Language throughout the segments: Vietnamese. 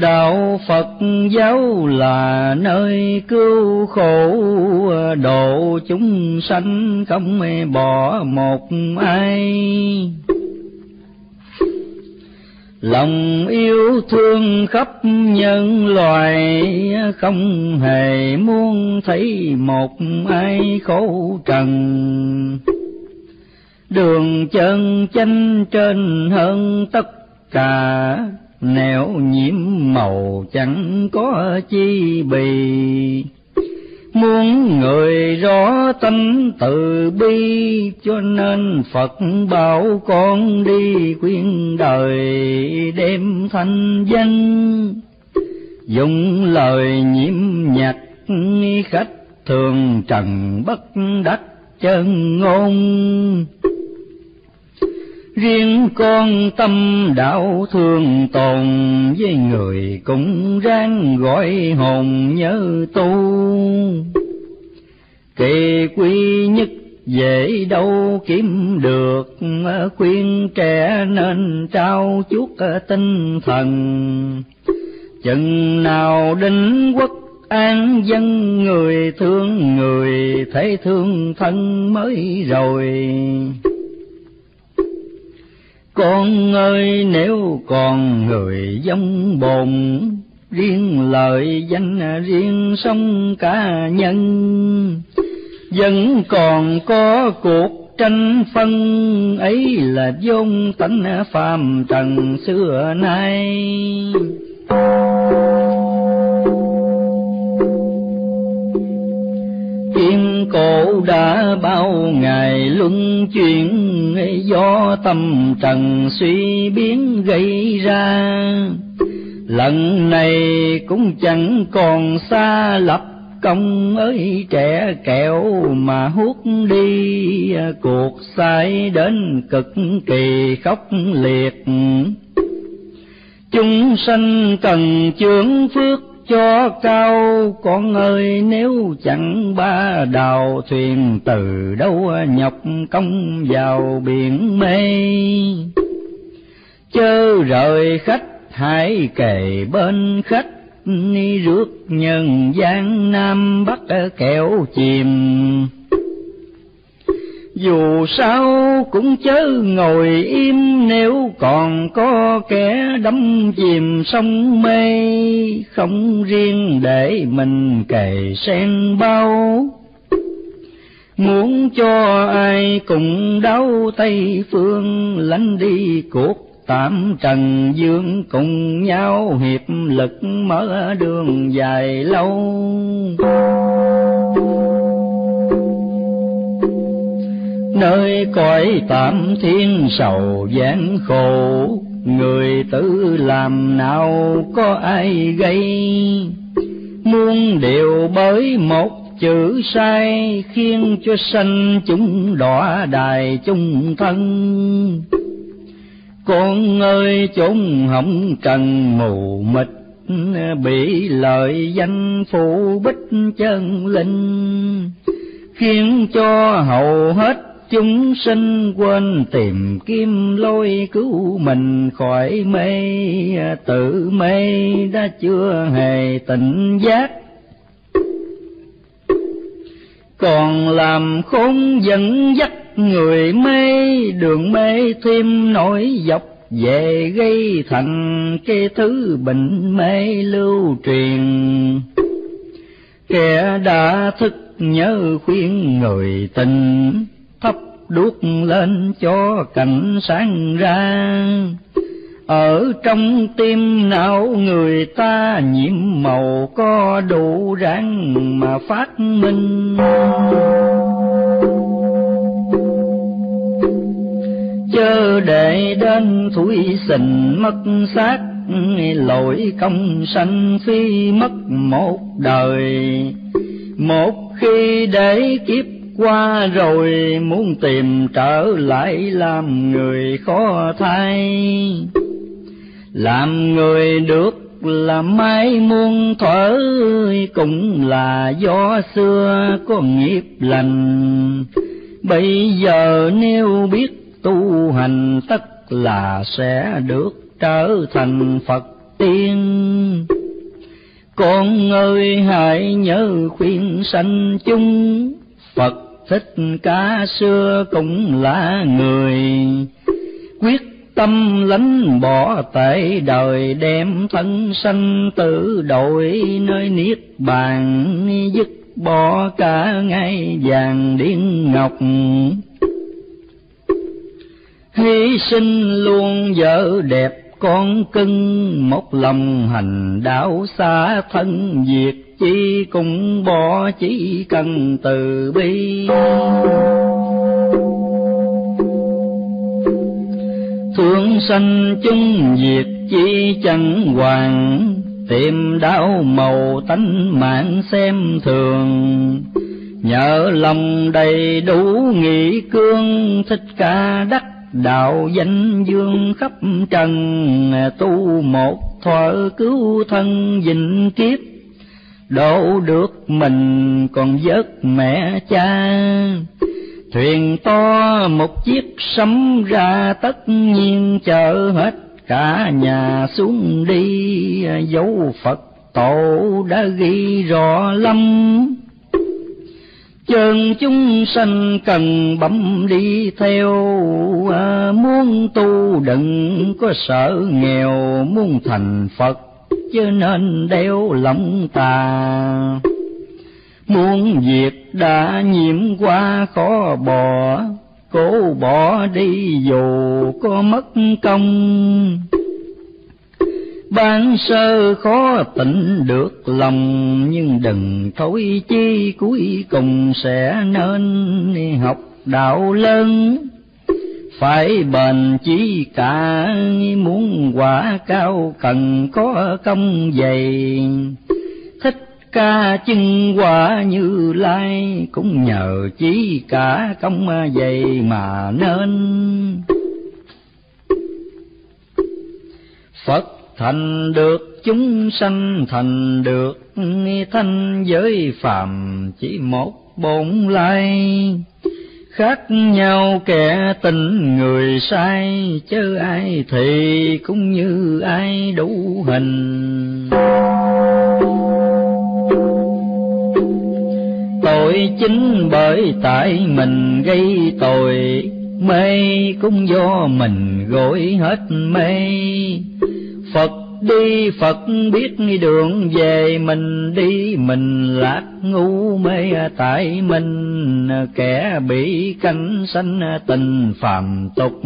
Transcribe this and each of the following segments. Đạo Phật giáo là nơi cứu khổ, độ chúng sanh không bỏ một ai. Lòng yêu thương khắp nhân loại, không hề muốn thấy một ai khổ trần. Đường chân chánh trên hơn tất cả, nẻo nhiễm màu chẳng có chi bì. Muốn người rõ tánh từ bi, cho nên Phật bảo con đi khuyên đời đem thanh danh. Dùng lời nhiễm nhặt khách thường trần bất đắc chân ngôn. Riêng con tâm đạo thương tồn, với người cũng ráng gọi hồn nhớ tu. Kỳ quy nhất dễ đâu kiếm được, khuyên trẻ nên trao chuốt tinh thần. Chừng nào đến quốc an dân, người thương người thấy thương thân mới rồi. Con ơi nếu còn người giống bồn, riêng lợi danh riêng sống cá nhân. Vẫn còn có cuộc tranh phân, ấy là vốn tánh phàm trần xưa nay. Thiên cổ đã bao ngày luân chuyển, do tâm trần suy biến gây ra. Lần này cũng chẳng còn xa lập công, ấy trẻ kẹo mà hút đi. Cuộc sai đến cực kỳ khốc liệt, chúng sanh cần chướng phước cho cao. Con ơi nếu chẳng ba đào thuyền, từ đâu nhọc công vào biển mê. Chớ rời khách hãy kề bên khách, rước nhân gian nam bắc kẻo chìm. Dù sao cũng chớ ngồi im, nếu còn có kẻ đắm chìm sông mê. Không riêng để mình kề sen bao, muốn cho ai cũng đau Tây Phương. Lánh đi cuộc tạm trần dương, cùng nhau hiệp lực mở đường dài lâu. Nơi cõi tạm thiên sầu gian khổ, người tự làm nào có ai gây. Muôn điều bởi một chữ sai, khiến cho sanh chúng đọa đài chung thân. Con ơi chúng hỏng trần mù mịt, bị lợi danh phủ bích chân linh. Khiến cho hầu hết chúng sinh quên tìm kiếm lối cứu mình khỏi mê. Tự mê đã chưa hề tỉnh giác, còn làm khốn dẫn dắt người mê. Đường mê thêm nổi dọc về, gây thành cái thứ bệnh mê lưu truyền. Kẻ đã thức nhớ khuyên người tình, thắp đuốc lên cho cảnh sáng ra. Ở trong tim não người ta nhiễm màu, có đủ ráng mà phát minh. Chớ để đến thủi sình mất xác, lỗi công sanh phi mất một đời. Một khi để kiếp qua rồi, muốn tìm trở lại làm người khó thay. Làm người được là mai muôn thuở, cũng là do xưa có nghiệp lành. Bây giờ nếu biết tu hành, tất là sẽ được trở thành Phật tiên. Con ơi hãy nhớ khuyên sanh chung, Phật Thích Ca xưa cũng là người. Quyết tâm lánh bỏ tệ đời, đem thân sanh tử đổi nơi niết bàn. Dứt bỏ cả ngay vàng điên ngọc, hy sinh luôn vợ đẹp con cưng. Một lòng hành đạo xa thân việc chi cũng bỏ, chỉ cần từ bi. Thương sanh chung việc chi chẳng hoàng, tìm đạo màu tánh mạng xem thường. Nhờ lòng đầy đủ nghị cương, Thích Ca đắc đạo danh dương khắp trần. Tu một thuở cứu thân vĩnh kiếp, đổ được mình còn vớt mẹ cha. Thuyền to một chiếc sấm ra, tất nhiên chở hết cả nhà xuống đi. Dấu Phật tổ đã ghi rõ lắm, chơn chúng sanh cần bấm đi theo. Muốn tu đừng có sợ nghèo, muốn thành Phật chứ nên đeo lòng tà. Muốn việc đã nhiễm qua khó bỏ, cố bỏ đi dù có mất công. Ban sơ khó tỉnh được lòng, nhưng đừng thối chi cuối cùng sẽ nên học đạo lớn. Phải bền chí cả muốn quả cao, cần có công dày. Thích Ca chứng quả Như Lai, cũng nhờ chí cả công dày mà nên. Phật thành được chúng sanh thành được, thanh giới phàm chỉ một bổn lai. Khác nhau kẻ tình người sai, chứ ai thì cũng như ai đủ hình. Tội chính bởi tại mình gây tội, mê cũng do mình gội hết mê. Phật đi Phật biết đường về, mình đi mình lạc ngu mê tại mình. Kẻ bị cánh sanh tình phàm tục,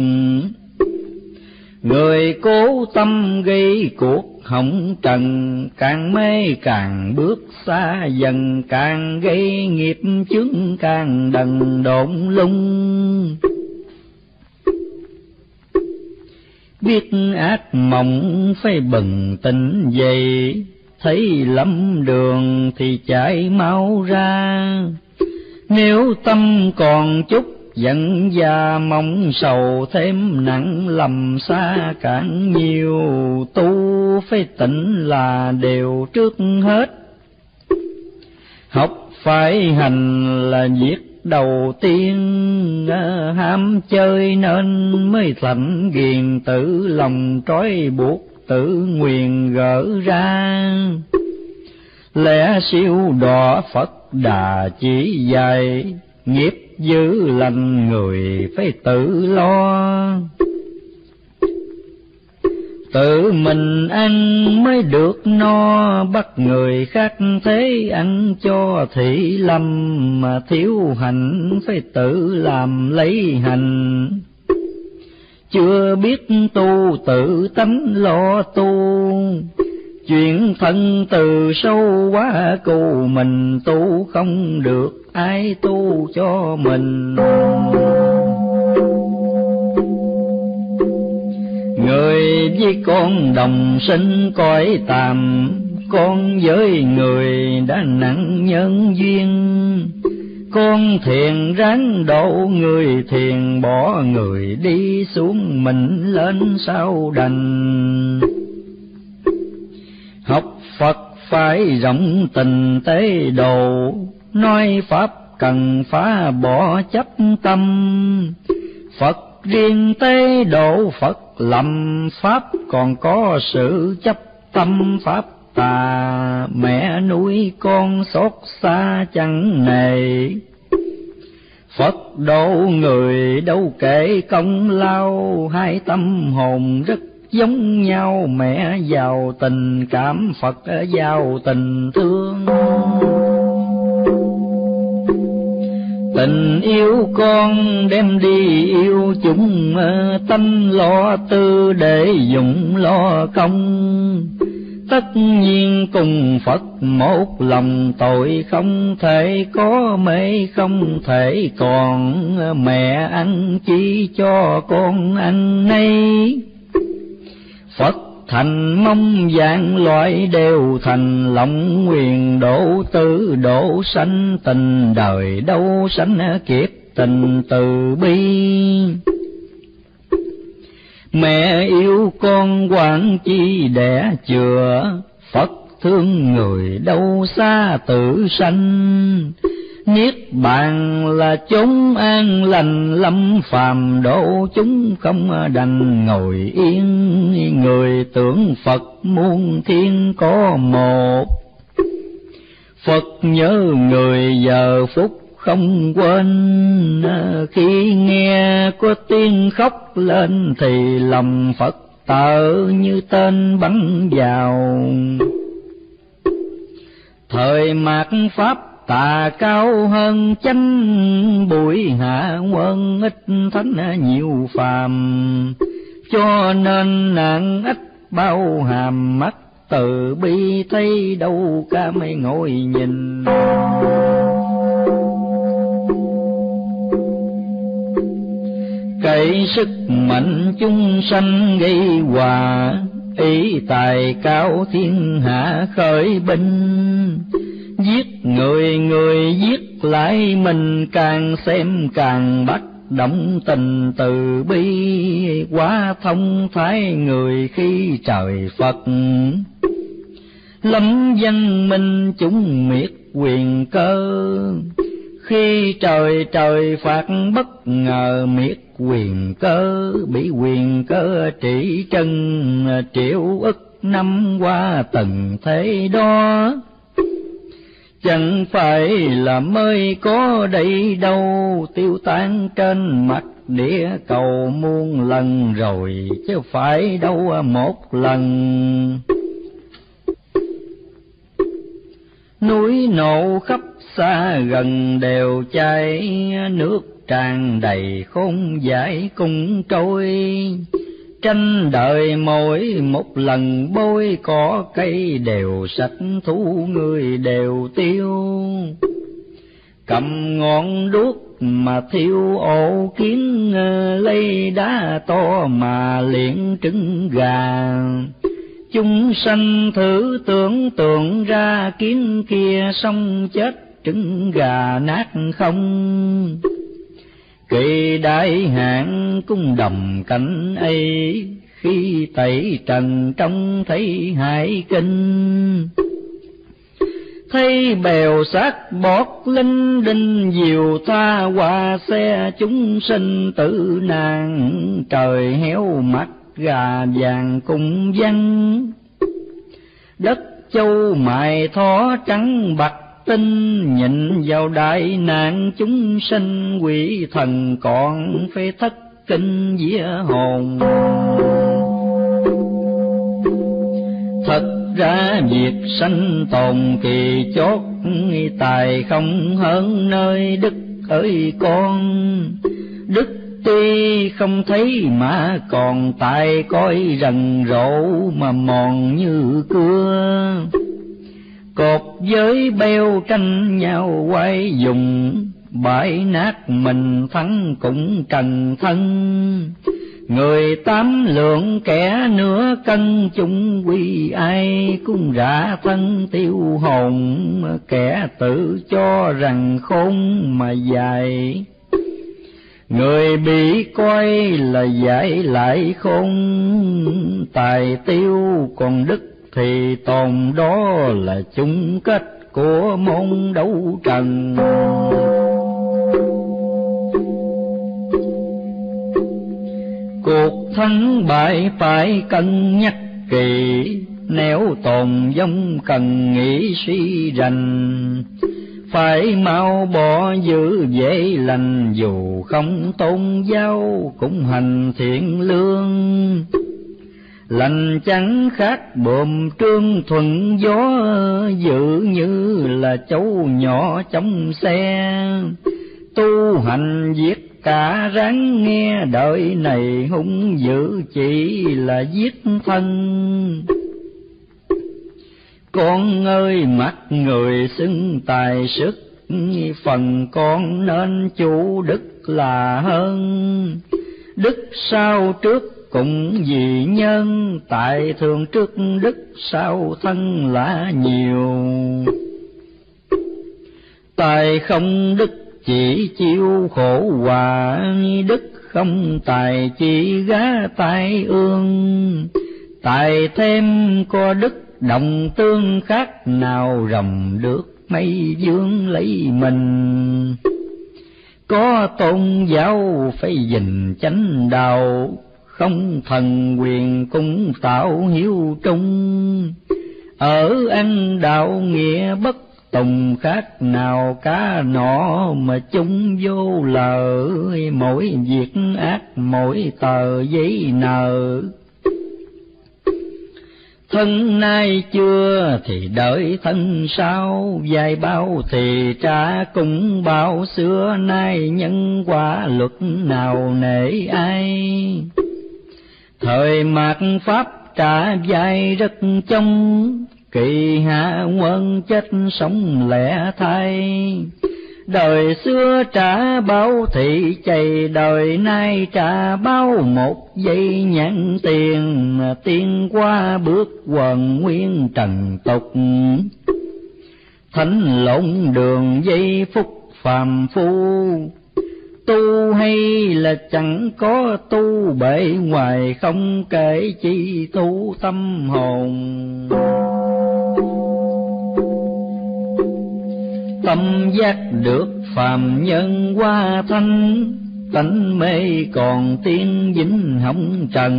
người cố tâm gây cuộc hỏng trần. Càng mê càng bước xa dần, càng gây nghiệp chướng càng đần độn lung. Biết ác mộng phải bừng tỉnh dậy, thấy lắm đường thì chạy mau ra. Nếu tâm còn chút giận và mong sầu, thêm nặng lầm xa càng nhiều. Tu phải tỉnh là điều trước hết, học phải hành là việc đầu tiên. Ham chơi nên mới thẩm ghiền, tự lòng trói buộc tự nguyền gỡ ra. Lẽ siêu đỏ Phật Đà chỉ dạy, nghiệp dữ lành người phải tự lo. Tự mình ăn mới được no, bắt người khác thế ăn cho thị lâm. Mà thiếu hạnh phải tự làm lấy hành, chưa biết tu tự tánh lo tu. Chuyện thân từ sâu quá cù, mình tu không được ai tu cho mình. Người với con đồng sinh cõi tạm, con với người đã nặng nhân duyên. Con thiền ráng độ người thiền, bỏ người đi xuống mình lên sao đành. Học Phật phải rộng tình tế độ, nói Pháp cần phá bỏ chấp tâm. Phật riêng tế độ Phật lầm, Pháp còn có sự chấp tâm pháp tà, mẹ nuôi con xót xa chẳng nề. Phật độ người đâu kể công lao, hai tâm hồn rất giống nhau, mẹ giàu tình cảm, Phật giàu tình thương. Tình yêu con đem đi yêu chúng, tánh lo tư để dụng lo công. Tất nhiên cùng Phật một lòng, tội không thể có, mê không thể còn. Mẹ ăn chỉ cho con ăn nấy, Phật thành mong vạn loại đều thành. Lòng nguyện đổ tử đổ sanh, tình đời đâu sánh kiếp tình từ bi. Mẹ yêu con quản chi đẻ chừa, Phật thương người đâu xa tử sanh. Niết bàn là chốn an lành, lâm phàm độ chúng không đành ngồi yên. Người tưởng Phật muôn thiên có một, Phật nhớ người giờ phút không quên. Khi nghe có tiếng khóc lên, thì lòng Phật tự như tên bắn vào. Thời mạt pháp tà cao hơn chánh, bụi hạ quân ít thánh nhiều phàm. Cho nên nạn ách bao hàm, mắt từ bi thấy đâu ca mây ngồi nhìn. Cậy sức mạnh chúng sanh gây hòa, ý tài cao thiên hạ khởi binh. Giết người người giết lại mình, càng xem càng bắt động tình từ bi. Quá thông thái người khi trời Phật, lắm văn minh chúng miệt quyền cơ. Khi trời trời phạt bất ngờ, miệt quyền cơ bị quyền cơ trị chân. Triệu ức năm qua từng thế đó, chẳng phải là mới có đây đâu. Tiêu tan trên mặt địa cầu muôn lần rồi, chứ phải đâu một lần. Núi nổ khắp xa gần đều chảy, nước tràn đầy khôn dãi cũng trôi. Tranh đời mỗi một lần bôi, cỏ cây đều sạch thú người đều tiêu. Cầm ngọn đuốc mà thiêu ổ kiến, lấy đá to mà liễn trứng gà. Chúng sanh thử tưởng tượng ra, kiến kia xong chết trứng gà nát không. Kỳ đại hạn cũng đồng cảnh ấy, khi tẩy trần trong thấy hải kinh. Thấy bèo sát bọt linh đinh, diều tha hoa xe chúng sinh tử nạn. Trời héo mặt gà vàng cùng văng, đất châu mài thó trắng bạc tinh. Nhìn vào đại nạn chúng sinh, quỷ thần còn phải thất kinh vía hồn. Thật ra việc sanh tồn kỳ chót, tài không hơn nơi đức ơi con. Đức tuy không thấy mà còn tại, coi rần rộ mà mòn như cưa. Cột với beo tranh nhau quay dùng, bãi nát mình thắng cũng trần thân. Người tám lượng kẻ nửa cân, chung quy ai cũng rã thân tiêu hồn. Kẻ tự cho rằng khôn mà dài, người bị coi là giải lại khôn. Tài tiêu còn đức thì tồn, đó là chung kết của môn đấu trần. Cuộc thắng bại phải cân nhắc kỳ, nẻo tồn vong cần nghĩ suy rành. Phải mau bỏ giữ dễ lành, dù không tôn giáo cũng hành thiện lương. Lành chẳng khác bồm trương thuận gió, dự như là cháu nhỏ trong xe. Tu hành giết cả ráng nghe, đời này hung dữ chỉ là giết thân. Con ơi mắt người xứng tài sức, phần con nên chủ đức là hơn. Đức sau trước cũng vì nhân, tại thường trước đức sau thân là nhiều. Tài không đức chỉ chiêu khổ hòa, đức không tài chỉ gá tai ương. Tài thêm có đức đồng tương, khác nào rồng được mây dương lấy mình. Có tôn giáo phải gìn chánh đạo, không thần quyền cũng tạo hiếu trung. Ở ăn đạo nghĩa bất tùng, khác nào cá nọ mà chúng vô lợ. Mỗi việc ác mỗi tờ giấy nợ, thân nay chưa thì đợi thân sau. Dài bao thì trả cũng bao, xưa nay nhân quả luật nào nể ai. Thời mạt pháp trả dài rất trong, kỳ hạ quân chết sống lẻ thay. Đời xưa trả bao thị chày, đời nay trả bao một giây nhãn tiền. Tiên qua bước hoàn nguyên trần tục, thánh lộn đường giây phúc phàm phu. Tu hay là chẳng có tu, bể ngoài không kể chi tu tâm hồn. Tâm giác được phàm nhân qua thanh, tánh mê còn tiên dính hỏng trần.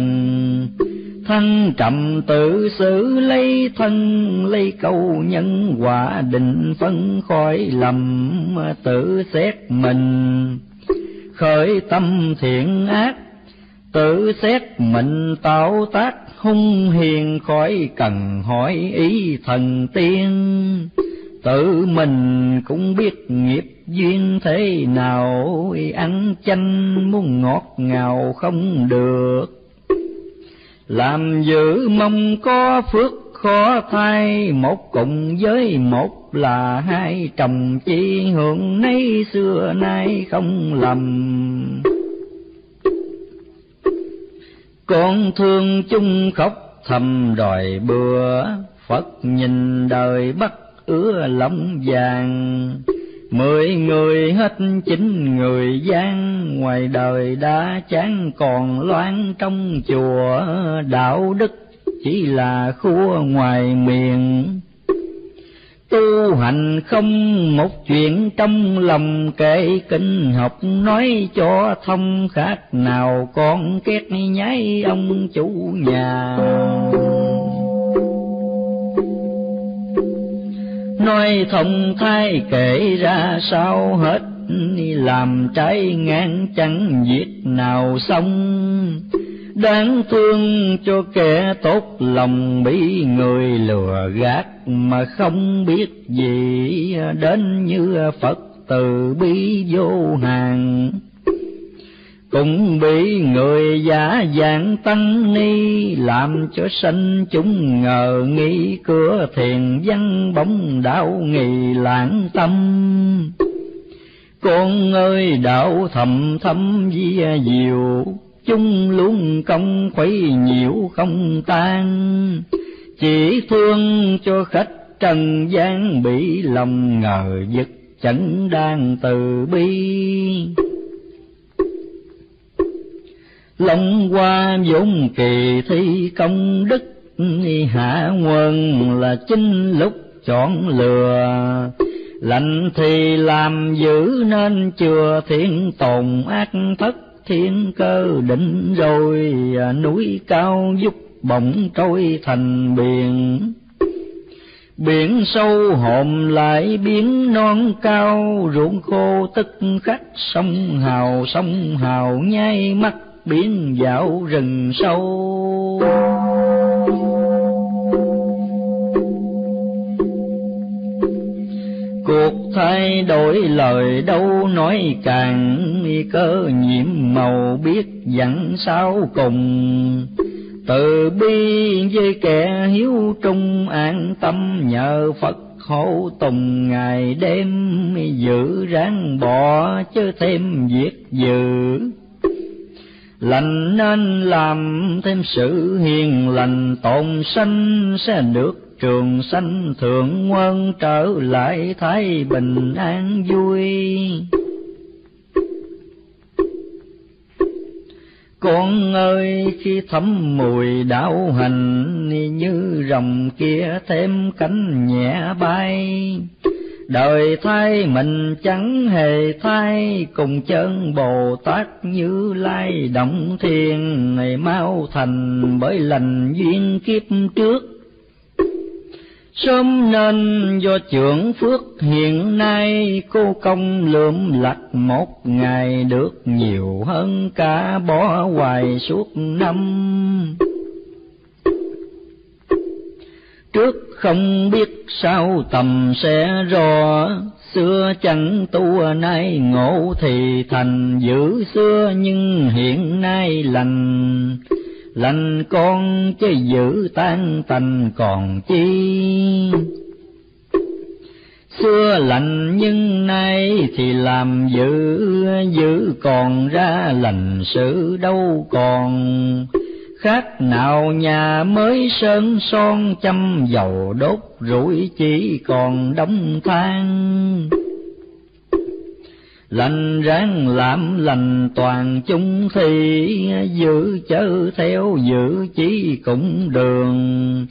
Thân trầm tự xử lấy thân, lấy câu nhân quả định phân khỏi lầm. Tự xét mình khởi tâm thiện ác, tự xét mình tạo tác hung hiền. Khỏi cần hỏi ý thần tiên, tự mình cũng biết nghiệp duyên thế nào. Ăn chanh muốn ngọt ngào không được, làm dữ mong có phước khó thay. Một cùng với một là hai, trầm chi hưởng nấy xưa nay không lầm. Con thương chung khóc thầm đòi bừa, Phật nhìn đời bắt ứa lỏng vàng. 10 người hết 9 người gian, ngoài đời đã chán còn loáng trong chùa. Đạo đức chỉ là khua ngoài miệng, tu hành không một chuyện trong lòng. Kể kinh học nói cho thông, khác nào con két nháy ông chủ nhà. Nói thông thái kể ra sao hết, làm trái ngang chẳng việc nào xong. Đáng thương cho kẻ tốt lòng, bị người lừa gạt mà không biết gì. Đến như Phật từ bi vô hạn, cũng bị người giả dạng tăng ni. Làm cho sanh chúng ngờ nghĩ, cửa thiền văn bóng đạo nghị lãng tâm. Con ơi đạo thầm thấm vía diệu, chung luôn công khuấy nhiễu không tan. Chỉ thương cho khách trần gian, bị lòng ngờ vực chẳng đang từ bi. Lòng qua vốn kỳ thi công đức, hạ nguồn là chính lúc chọn lừa. Lạnh thì làm giữ nên chừa, thiên tồn ác thất thiên cơ định rồi. Núi cao dúc bỗng trôi thành biển. Biển sâu hồn lại biến non cao, ruộng khô tức khắc sông hào nhai mắt biển dạo rừng sâu. Cuộc thay đổi lời đâu nói càng, cơ nhiễm màu biết dặn sao cùng. Từ bi với kẻ hiếu trung an tâm, nhờ Phật hộ tùng ngày đêm giữ ráng bỏ chứ thêm việc dữ. Lành nên làm thêm sự hiền lành, tồn sanh sẽ được trường sanh thượng quân, trở lại thái bình an vui. Con ơi khi thấm mùi đạo hành, như rồng kia thêm cánh nhẹ bay. Đời thay mình chẳng hề thay, cùng chân Bồ Tát Như Lai động thiên này mau thành bởi lành duyên kiếp trước. Sớm nên do trưởng phước hiện nay, cô công lượm lặt một ngày được nhiều hơn cả bỏ hoài suốt năm. Trước không biết sao tầm sẽ rõ, xưa chẳng tu nay ngộ thì thành, giữ xưa nhưng hiện nay lành. Lành con chứ giữ tan tành còn chi. Xưa lành nhưng nay thì làm giữ, giữ còn ra lành sự đâu còn. Khác nào nhà mới sơn son châm dầu đốt rủi chỉ còn đống than. Lành ráng làm lành toàn chúng thì, giữ chớ theo giữ chỉ cũng đường.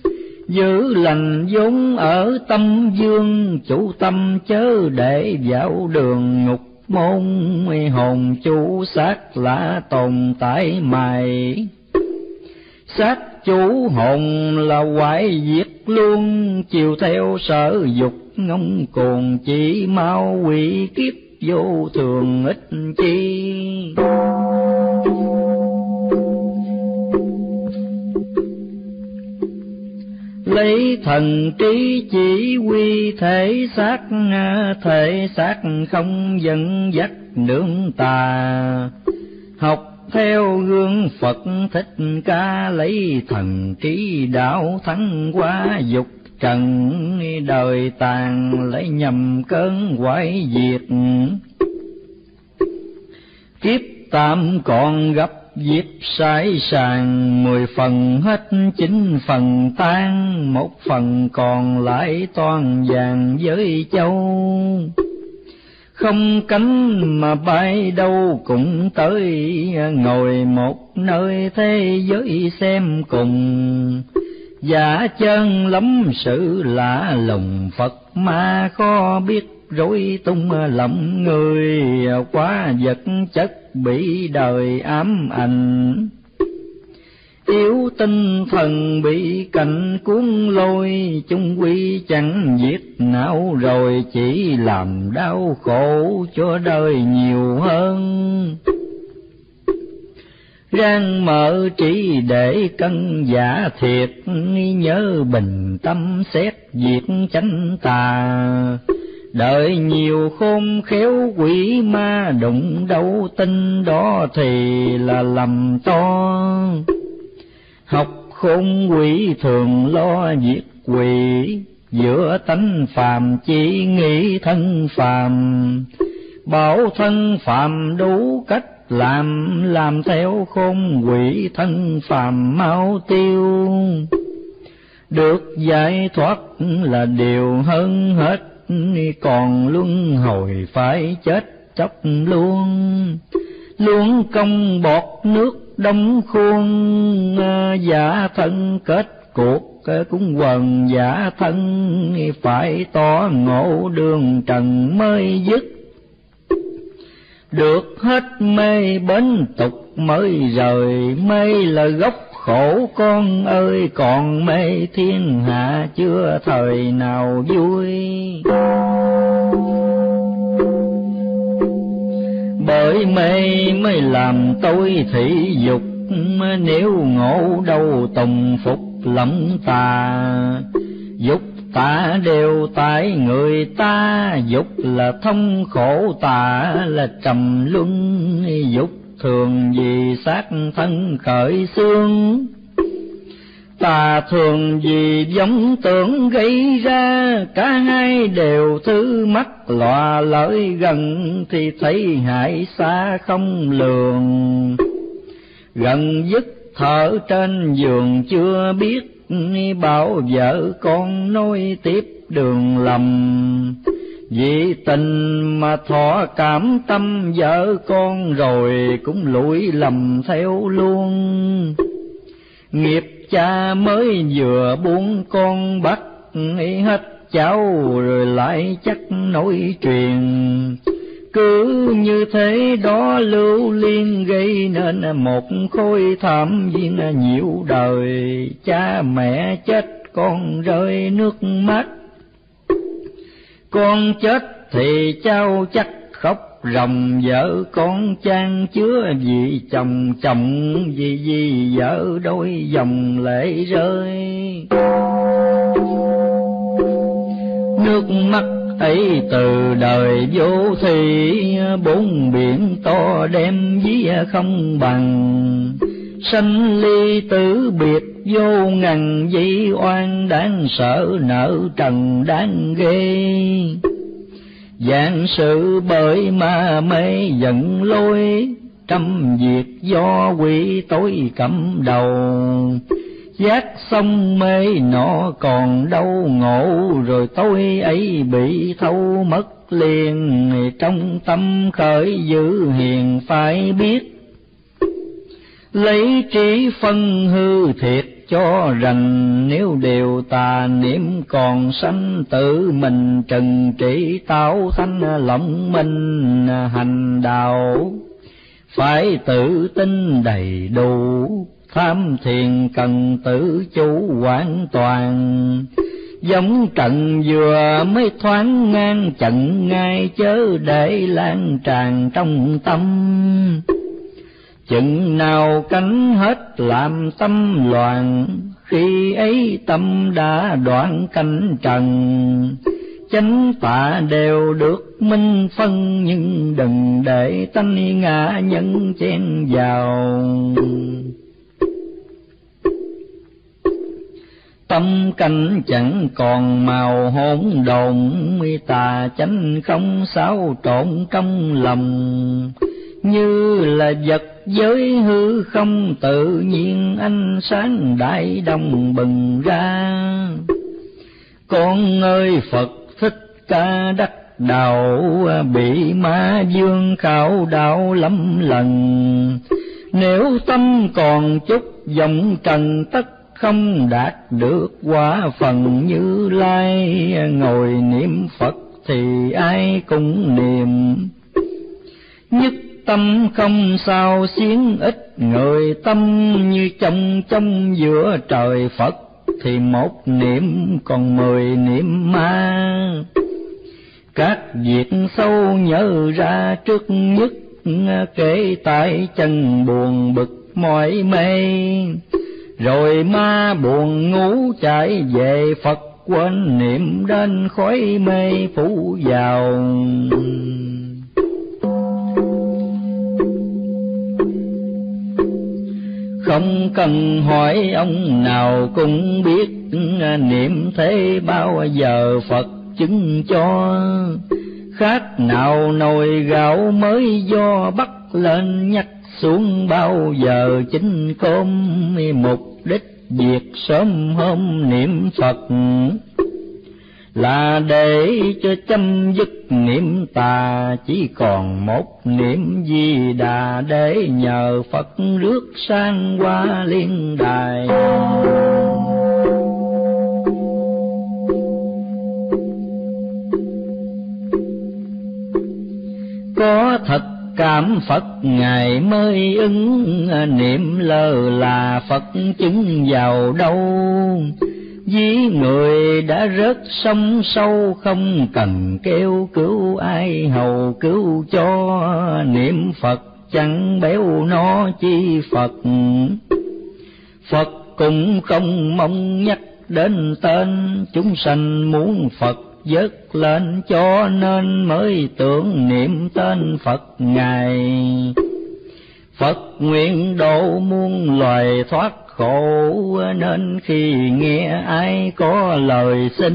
Giữ lành vốn ở tâm dương, chủ tâm chớ để vào đường ngục môn. Hồn chủ xác là tồn tại mày, xác chủ hồn là hoại diệt luôn. Chiều theo sở dục ngông cuồng chỉ mau quỷ kiếp vô thường ích chi. Lấy thần trí chỉ huy thể xác không dẫn dắt nương tà. Học theo gương Phật Thích Ca, lấy thần trí đạo thắng qua dục trần. Đời tàn lấy nhầm cơn hoại diệt, kiếp tạm còn gặp dịp sai sàng. 10 phần hết 9 phần tan, 1 phần còn lại toàn vàng với châu. Không cánh mà bay đâu cũng tới, ngồi một nơi thế giới xem cùng. Giả chân lắm sự lạ lùng Phật ma khó biết, rối tung lòng người quá vật chất bị đời ám ảnh. Yếu tinh thần bị cảnh cuốn lôi, chung quy chẳng giết não rồi chỉ làm đau khổ cho đời nhiều hơn. Ráng mở trí để cân giả thiệt, nhớ bình tâm xét diệt chánh tà. Đợi nhiều khôn khéo quỷ ma, đụng đâu tin đó thì là lầm to. Học khôn quỷ thường lo diệt quỷ, giữa tánh phàm chỉ nghĩ thân phàm. Bảo thân phàm đủ cách làm theo khôn quỷ, thân phàm mau tiêu. Được giải thoát là điều hơn hết, còn luân hồi phải chết chóc luôn. Luôn công bọt nước đóng khuôn, giả thân kết cuộc cũng quần giả thân. Phải tỏ ngộ đường trần mới dứt, được hết mê bến tục mới rời. Mê là gốc khổ con ơi, còn mê thiên hạ chưa thời nào vui. Bởi mê mới làm tôi thị dục, nếu ngộ đâu tùng phục lẫm tà. Dục tà đều tại người ta, dục là thông khổ, tà là trầm luân. Dục thường vì xác thân khởi xương, tà thường vì giống tưởng gây ra. Cả hai đều thứ mắt lọa lợi gần, thì thấy hại xa không lường. Gần dứt thở trên giường chưa biết, bảo vợ con nối tiếp đường lầm. Vì tình mà thọ cảm tâm vợ con, rồi cũng lủi lầm theo luôn. Nghiệp cha mới vừa buông con bắt, hết cháu rồi lại chắc nối truyền. Cứ như thế đó lưu liên, gây nên một khối thảm viên nhiều đời. Cha mẹ chết con rơi nước mắt, con chết thì cháu chắc khóc ròng. Vợ con chan chứa vì chồng chồng, vì vợ đôi dòng lệ rơi. Nước mắt ấy từ đời vô thủy, bốn biển to đem vía không bằng. Sanh ly tử biệt vô ngần, dĩ oan đáng sợ nợ trần đáng ghê. Vạn sự bởi ma mê giận lôi, trăm việc do quỷ tối cầm đầu. Giác xong mê nọ còn đau ngộ, rồi tối ấy bị thâu mất liền. Trong tâm khởi dữ hiền phải biết, lấy trí phân hư thiệt cho rằng. Nếu điều tà niệm còn sanh tử, mình trừng trị tạo thanh lộng minh. Hành đạo phải tự tin đầy đủ, tham thiền cần tự chủ hoàn toàn. Giống trận vừa mới thoáng ngang chặn ngay, chớ để lan tràn trong tâm. Chừng nào cánh hết làm tâm loạn, khi ấy tâm đã đoạn cánh trần. Chánh tà đều được minh phân, nhưng đừng để tánh ngã nhân chen vào. Tâm canh chẳng còn màu hỗn độn, tà chánh không xáo trộn trong lòng. Như là vật giới hư không, tự nhiên ánh sáng đại đồng bừng ra. Con ơi Phật Thích Ca đắc đạo, bị ma dương khảo đạo lắm lần. Nếu tâm còn chút vọng trần, tất không đạt được quả phần Như Lai. Ngồi niệm Phật thì ai cũng niệm, nhất tâm không sao xiến ít người. Tâm như trong giữa trời Phật, thì một niệm còn 10 niệm ma. Các việc sâu nhớ ra trước nhất, kể tại chân buồn bực mỏi mê. Rồi ma buồn ngủ chạy về Phật, quên niệm đến khói mê phủ vào. Không cần hỏi ông nào cũng biết, niệm thế bao giờ Phật chứng cho. Khác nào nồi gạo mới do, bắt lên nhắc xuống bao giờ chính cơm. Mục đích việc sớm hôm niệm Phật, là để cho chấm dứt niệm tà. Chỉ còn một niệm Di Đà, để nhờ Phật rước sang qua liên đài. Có thật cảm Phật ngài mới ứng, niệm lơ là Phật chứng vào đâu. Ví người đã rớt sông sâu, không cần kêu cứu ai hầu cứu cho. Niệm Phật chẳng béo no chi Phật, Phật cũng không mong nhắc đến tên. Chúng sanh muốn Phật vớt lên, cho nên mới tưởng niệm tên Phật ngài. Phật nguyện độ muôn loài thoát khổ, nên khi nghe ai có lời xin,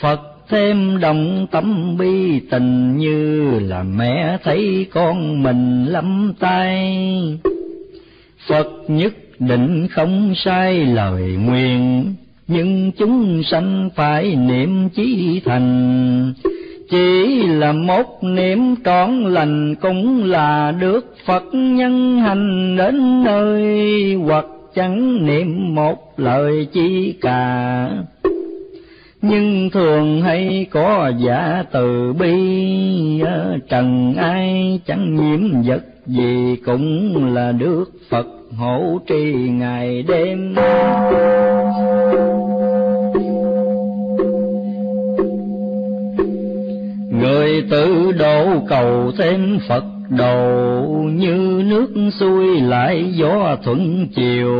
Phật thêm đồng tâm bi tình, như là mẹ thấy con mình lắm tay. Phật nhất định không sai lời nguyện, nhưng chúng sanh phải niệm chí thành. Chỉ là một niệm trọn lành, cũng là được Phật nhân hành đến nơi. Hoặc chẳng niệm một lời chi cả, nhưng thường hay có giả từ bi. Trần ai chẳng nhiễm vật gì, cũng là được Phật hộ trì ngày đêm. Người tự độ cầu thêm Phật độ, như nước xuôi lại gió thuận chiều.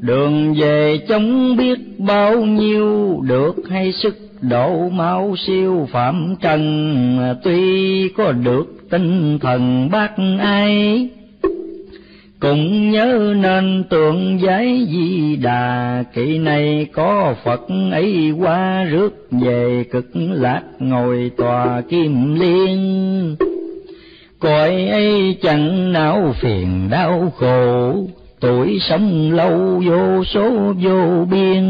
Đường về chống biết bao nhiêu, được hay sức độ mau siêu phạm trần. Tuy có được tinh thần bác ai, cũng nhớ nên tượng giấy Di Đà. Kỳ này có Phật ấy qua, rước về cực lạc ngồi tòa kim liên. Cõi ấy chẳng não phiền đau khổ, tuổi sống lâu vô số vô biên.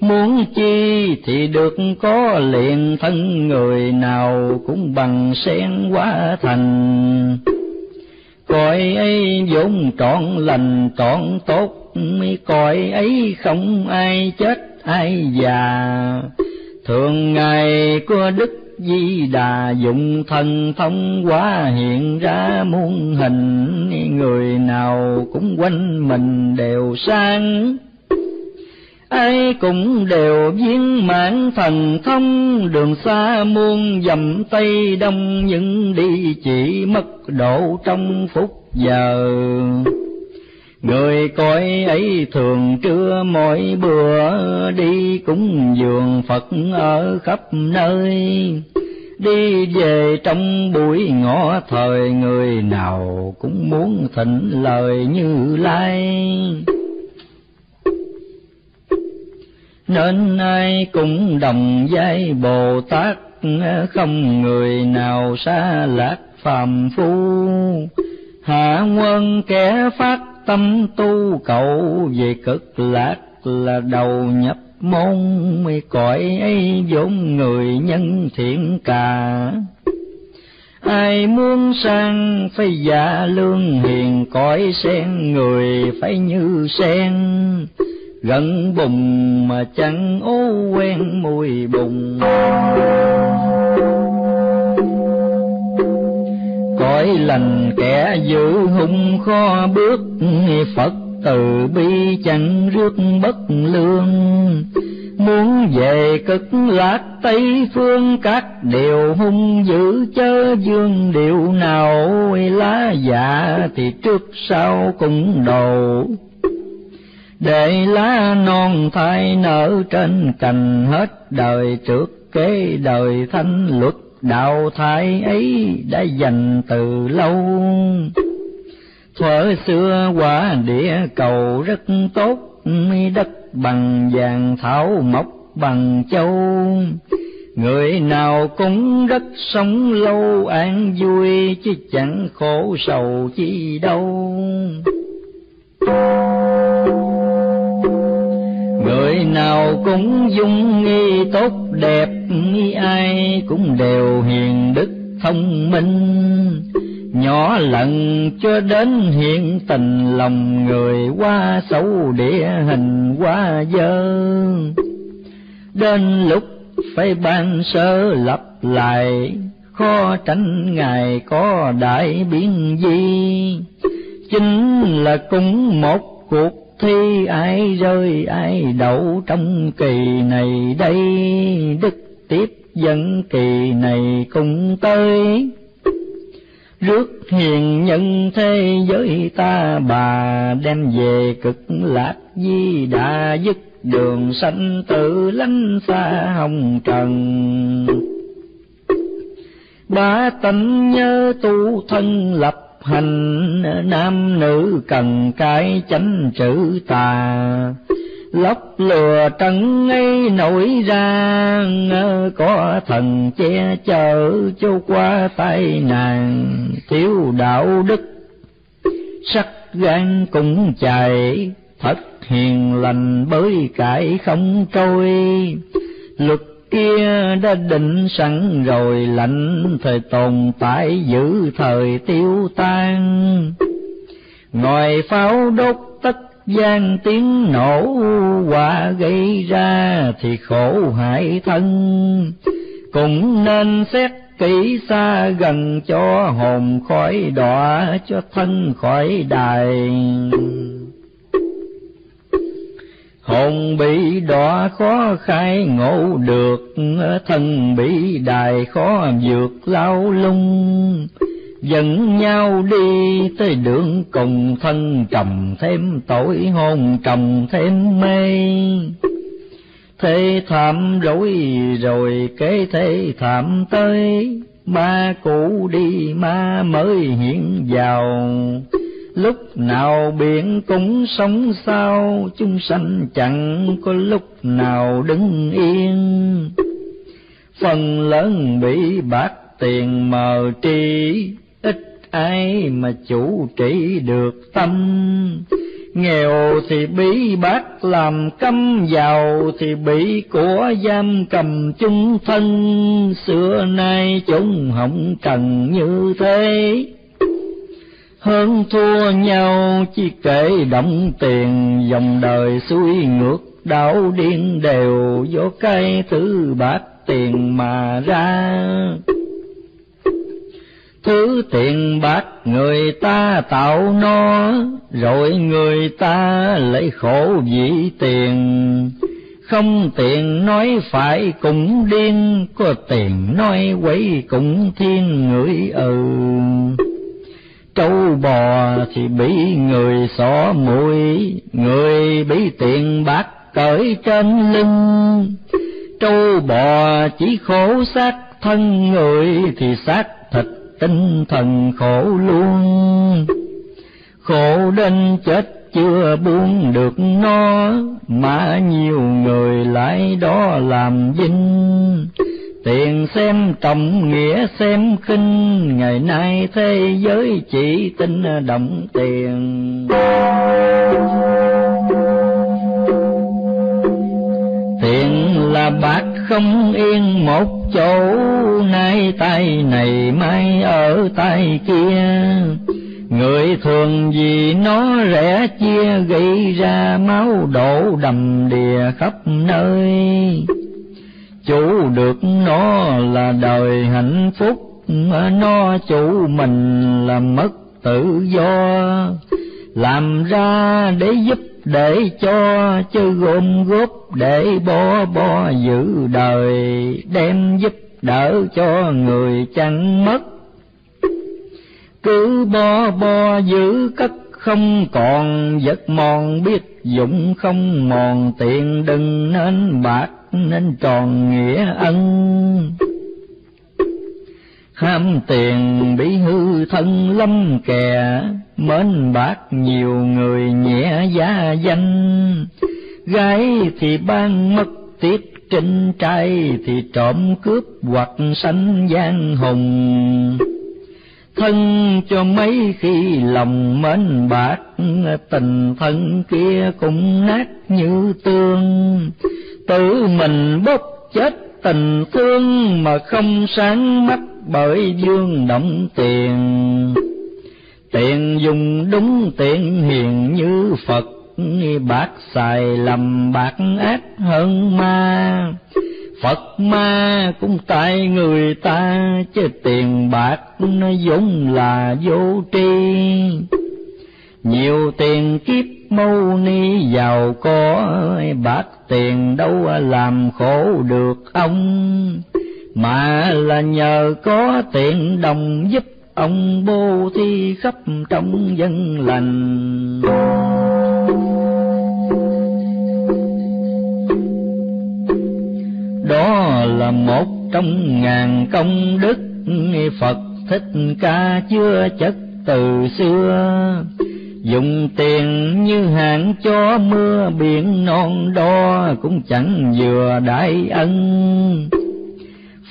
Muốn chi thì được có liền, thân người nào cũng bằng sen hóa thành. Cõi ấy vốn trọn lành trọn tốt, cõi ấy không ai chết ai già. Thường ngày có Đức Di Đà, dụng thần thông hóa hiện ra muôn hình. Người nào cũng quanh mình đều sang, ai cũng đều viên mãn thần thông. Đường xa muôn dặm Tây Đông, những đi chỉ mất độ trong phút giờ. Người coi ấy thường trưa mỗi bữa, đi cúng dường Phật ở khắp nơi. Đi về trong buổi ngõ thời, người nào cũng muốn thỉnh lời Như Lai. Nên ai cũng đồng giai Bồ Tát, không người nào xa lạc phàm phu. Hạ quân kẻ phát tâm tu cầu, về cực lạc là đầu nhập môn. Cõi ấy vốn người nhân thiện cả, ai muốn sang phải giả lương hiền. Cõi sen người phải như sen, gần bùng mà chẳng ố quen mùi bùng. Cõi lành kẻ giữ hung khó bước, Phật từ bi chẳng rước bất lương. Muốn về cực lạc Tây Phương, các điều hung dữ chớ dương điều nào. Lá dạ thì trước sau cũng đầu, để lá non thai nở trên cành. Hết đời trước kế đời thanh luật, đạo thái ấy đã dành từ lâu. Thuở xưa quả địa cầu rất tốt, đất bằng vàng thảo mộc bằng châu. Người nào cũng rất sống lâu an vui, chứ chẳng khổ sầu chi đâu. Người nào cũng dung nghi tốt đẹp, ai cũng đều hiền đức thông minh. Nhỏ lận cho đến hiện tình, lòng người quá xấu địa hình quá dơ. Đến lúc phải ban sơ lập lại, khó tránh Ngài có đại biến di. Chính là cũng một cuộc thi, ai rơi ai đậu trong kỳ này đây. Đức tiếp dẫn kỳ này cũng tới, rước hiền nhân thế giới ta bà. Đem về cực lạc Di Đà dứt đường sanh tử lánh xa hồng trần. Ba tánh nhớ tu thân lập hành, nam nữ cần cái chánh trữ tà. Lóc lừa trần ấy nổi ra, có thần che chở cho qua tai nạn. Thiếu đạo đức sắc gan cũng chạy, thật hiền lành bới cải không trôi. Luật kia đã định sẵn rồi lạnh, thời tồn tại giữ thời tiêu tan. Ngòi pháo đốt tất gian tiếng nổ, quả gây ra thì khổ hại thân. Cũng nên xét kỹ xa gần, cho hồn khỏi đọa cho thân khỏi đài. Hồn bị đọa khó khai ngộ được, thân bị đài khó vượt lao lung. Dẫn nhau đi tới đường cùng, thân trầm thêm tội hồn trầm thêm mê. Thế thảm rối rồi cái thế thảm tới, ma cũ đi ma mới hiện vào. Lúc nào biển cũng sống sao, chúng sanh chẳng có lúc nào đứng yên. Phần lớn bị bạc tiền mờ trí, ít ai mà chủ trị được tâm. Nghèo thì bị bác làm câm, giàu thì bị của giam cầm chung thân. Xưa nay chúng hỏng trần như thế, hơn thua nhau chỉ kể động tiền. Dòng đời xuôi ngược đảo điên đều, do cái thứ bạc tiền mà ra. Thứ tiền bạc người ta tạo nó, rồi người ta lấy khổ vì tiền. Không tiền nói phải cũng điên, có tiền nói quấy cũng thiên ngửi Trâu bò thì bị người xỏ mũi, người bị tiền bạc cởi trên lưng. Trâu bò chỉ khổ xác thân, người thì xác thịt tinh thần khổ luôn. Khổ đến chết chưa buông được nó, mà nhiều người lại đó làm vinh. Tiền xem trọng nghĩa xem khinh, ngày nay thế giới chỉ tin động tiền. Tiền là bạc không yên một chỗ, nay tay này mai ở tay kia. Người thường vì nó rẻ chia, gây ra máu đổ đầm đìa khắp nơi. Chủ được nó là đời hạnh phúc, nó chủ mình là mất tự do. Làm ra để giúp để cho, chứ gom góp để bo giữ đời. Đem giúp đỡ cho người chẳng mất, cứ bo giữ cất không còn. Vật mòn biết dụng không mòn, tiền đừng nên bạc nên tròn nghĩa ân. Ham tiền bị hư thân lắm kẻ, mến bạc nhiều người nhẹ gia danh. Gái thì ban mất tiết trinh, trai thì trộm cướp hoặc sanh gian hùng. Thân cho mấy khi lòng mến bạc, tình thân kia cũng nát như tương. Tự mình bốc chết tình thương, mà không sáng mắt bởi dương động tiền. Tiền dùng đúng tiền hiền như Phật, bạc xài lầm bạc ác hơn ma. Phật ma cũng tại người ta, chứ tiền bạc đúng nó vốn là vô tri. Nhiều tiền kiếp mâu ni giàu có, bạc tiền đâu làm khổ được ông, mà là nhờ có tiền đồng giúp ông bố thí khắp trong dân lành. Đó là một trong ngàn công đức Phật Thích Ca chưa chất từ xưa, dùng tiền như hạn cho mưa biển non đo cũng chẳng vừa đại ân.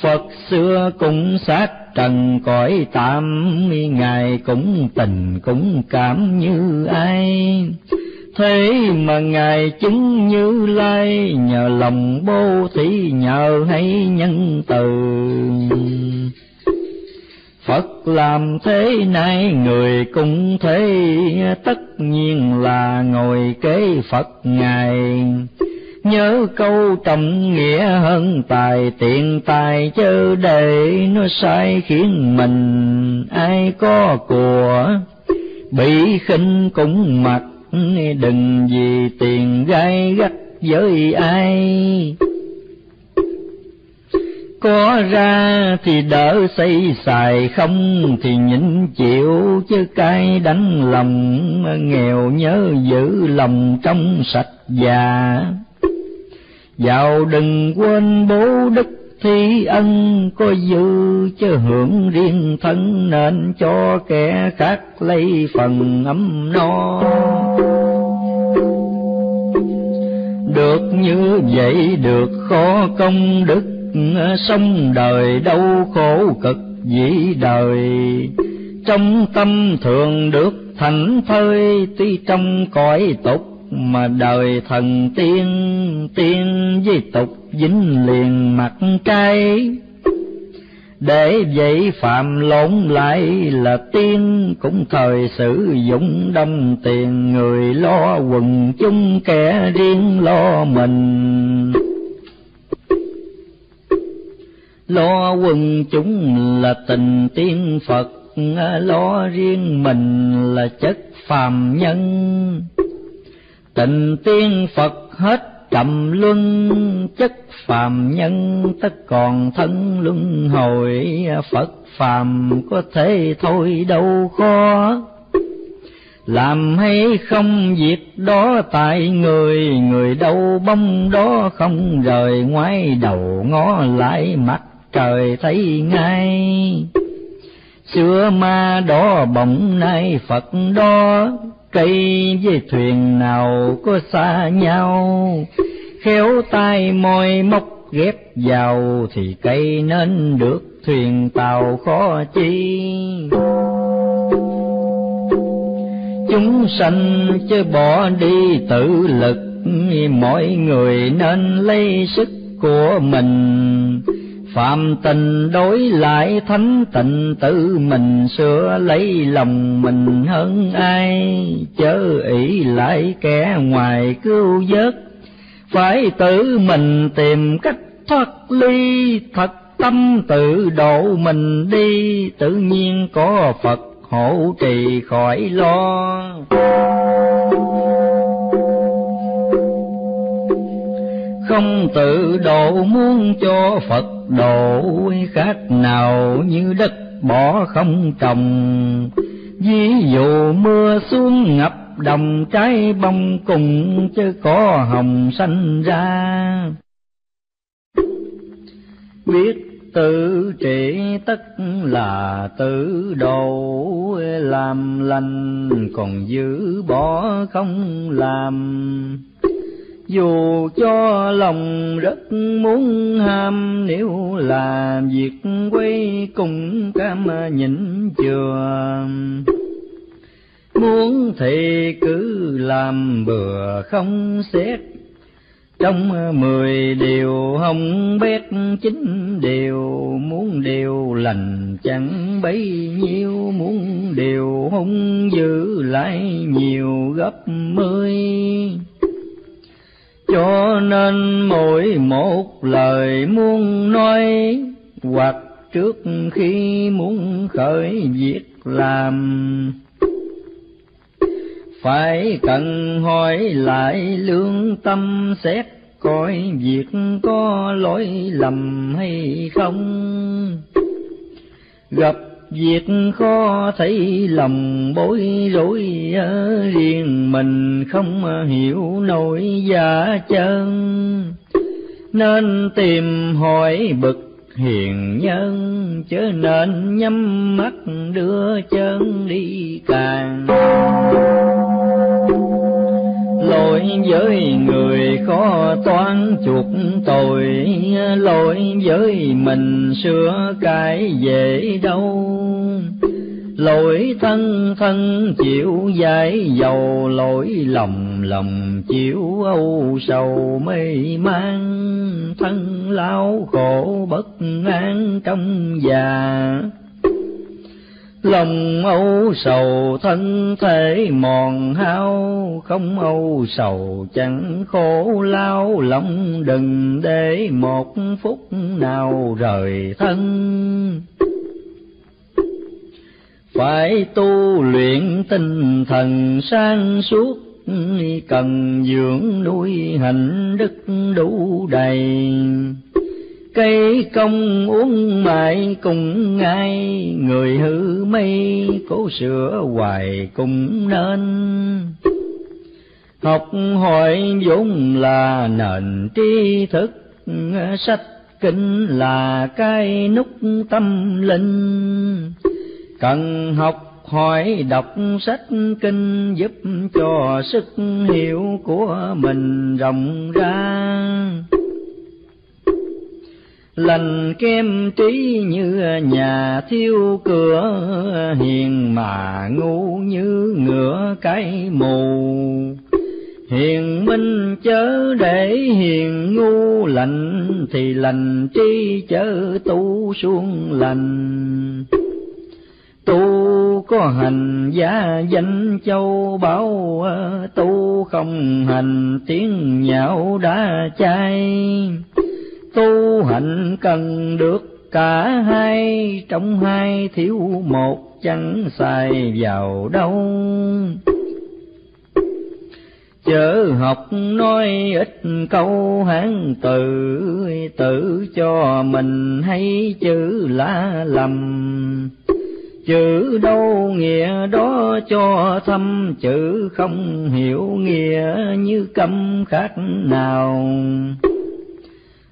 Phật xưa cũng xác trần cõi tạm, ngài cũng tình cũng cảm như ai, thế mà ngài chứng Như Lai nhờ lòng bố thí nhờ hay nhân từ. Phật làm thế nay người cũng thế, tất nhiên là ngồi kế Phật ngài. Nhớ câu trọng nghĩa hơn tài tiện tài, chớ để nó sai khiến mình ai có của bị khinh cũng mặc. Đừng vì tiền gai gắt với ai, có ra thì đỡ xây xài, không thì nhịn chịu chứ cay đánh lòng nghèo. Nhớ giữ lòng trong sạch già, giàu đừng quên bố đức thi ân. Có dư chứ hưởng riêng thân, nên cho kẻ khác lấy phần ấm no. Được như vậy được khó công đức, sống đời đâu khổ cực dĩ đời. Trong tâm thường được thảnh thơi, tuy trong cõi tục mà đời thần tiên. Tiên với tục dính liền mặt trái, để vậy phạm lộn lại là tiên. Cũng thời sử dụng đông tiền, người lo quần chúng kẻ riêng lo mình. Lo quần chúng là tình tiên Phật, lo riêng mình là chất phàm nhân. Tình tiên Phật hết trầm luân, chất phàm nhân tất còn thân luân hồi. Phật phàm có thể thôi đâu khó, làm hay không việc đó tại người. Người đâu bóng đó không rời, ngoái đầu ngó lại mặt trời thấy ngay. Xưa ma đó bỗng nay Phật đó, cây với thuyền nào có xa nhau. Khéo tay môi móc ghép vào, thì cây nên được thuyền tàu khó chi. Chúng sanh chứ bỏ đi tự lực, mỗi người nên lấy sức của mình. Phạm tình đối lại thánh tình tự mình, sửa lấy lòng mình hơn ai. Chớ ỷ lại kẻ ngoài cứu vớt, phải tự mình tìm cách thoát ly. Thật tâm tự độ mình đi, tự nhiên có Phật hộ trì khỏi lo. Không tự độ muốn cho Phật độ, khác nào như đất bỏ không trồng. Ví dụ mưa xuống ngập đồng trái bông cùng, chứ có hồng xanh ra. Biết tự trị tất là tự độ, làm lành còn giữ bỏ không làm. Dù cho lòng rất muốn ham, nếu làm việc quay cùng cam nhịn chừa. Muốn thì cứ làm bừa không xét, trong 10 điều không biết 9 điều. Muốn điều lành chẳng bấy nhiêu, muốn điều hung dữ lại nhiều gấp 10. Cho nên mỗi một lời muốn nói, hoặc trước khi muốn khởi việc làm, phải cần hỏi lại lương tâm, xét coi việc có lỗi lầm hay không. Gặp việc khó thấy lòng bối rối, ở riêng mình không hiểu nổi giả chân, nên tìm hỏi bậc hiền nhân, chớ nên nhắm mắt đưa chân đi càng. Lỗi với người khó toán chuộc tội, lỗi với mình sửa cải dễ đâu. Lỗi thân thân chịu giải dầu, lỗi lòng lòng chịu âu sầu mê man. Thân lao khổ bất an trong già, lòng âu sầu thân thể mòn hao. Không âu sầu chẳng khổ lao lòng, đừng để một phút nào rời thân. Phải tu luyện tinh thần sáng suốt, cần dưỡng nuôi hạnh đức đủ đầy. Cây công uống mãi cùng ngay, người hư mây cố sửa hoài cũng nên. Học hỏi vốn là nền tri thức, sách kinh là cái nút tâm linh. Cần học hỏi đọc sách kinh, giúp cho sức hiểu của mình rộng ra. Lành kem trí như nhà thiêu cửa, hiền mà ngu như ngựa cái mù. Hiền minh chớ để hiền ngu, lành thì lành trí chớ tu xuống lành. Tu có hành giá danh châu báu, tu không hành tiếng nhạo đã chai. Tu hạnh cần được cả hai, trong hai thiếu một chẳng xài vào đâu. Chớ học nói ít câu hán tự, tự cho mình hay chữ lá lầm. Chữ đâu nghĩa đó cho thâm, chữ không hiểu nghĩa như câm khác nào.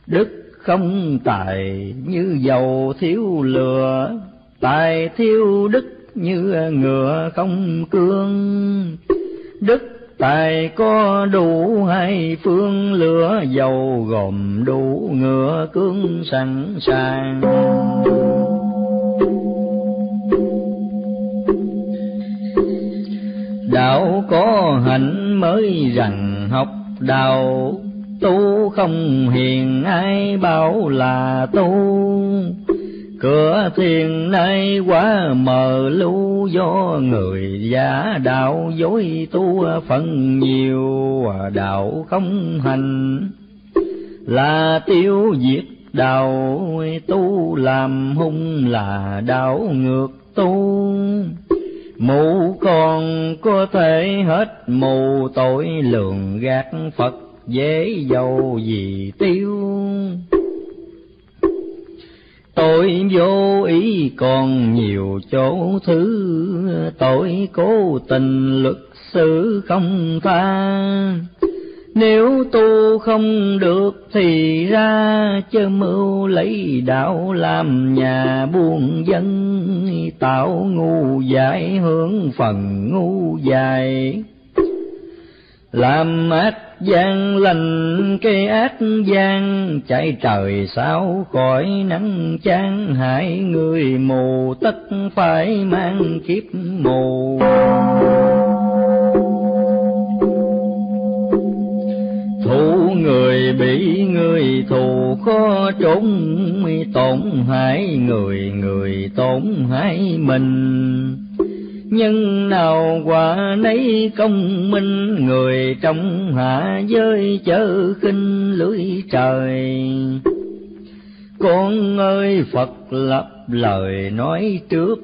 Đức không tài như dầu thiếu lửa, tài thiếu đức như ngựa không cương. Đức tài có đủ hai phương, lửa dầu gồm đủ ngựa cương sẵn sàng. Đạo có hạnh mới rằng học đạo, tu không hiền ai bảo là tu. Cửa thiền nay quá mờ lu, do người giả đạo dối tu phần nhiều. Đạo không hành là tiêu diệt đạo, tu làm hung là đạo ngược tu. Mù còn có thể hết mù, tội lường gạt Phật dễ dầu gì tiêu. Tội vô ý còn nhiều chỗ thứ, tội cố tình luật xử không tha. Nếu tu không được thì ra, chớ mưu lấy đạo làm nhà buôn dân. Tạo ngu dại hướng phần ngu dại, làm ác gian lành cây ác gian. Chạy trời sao khỏi nắng chán, hại người mù tất phải mang kiếp mù. Thù người bị người thù khó trốn, tổn hại người người tổn hại mình. nhân nào quả nấy công minh, người trong hạ giới chớ khinh lưỡi trời. Con ơi Phật lập lời nói trước,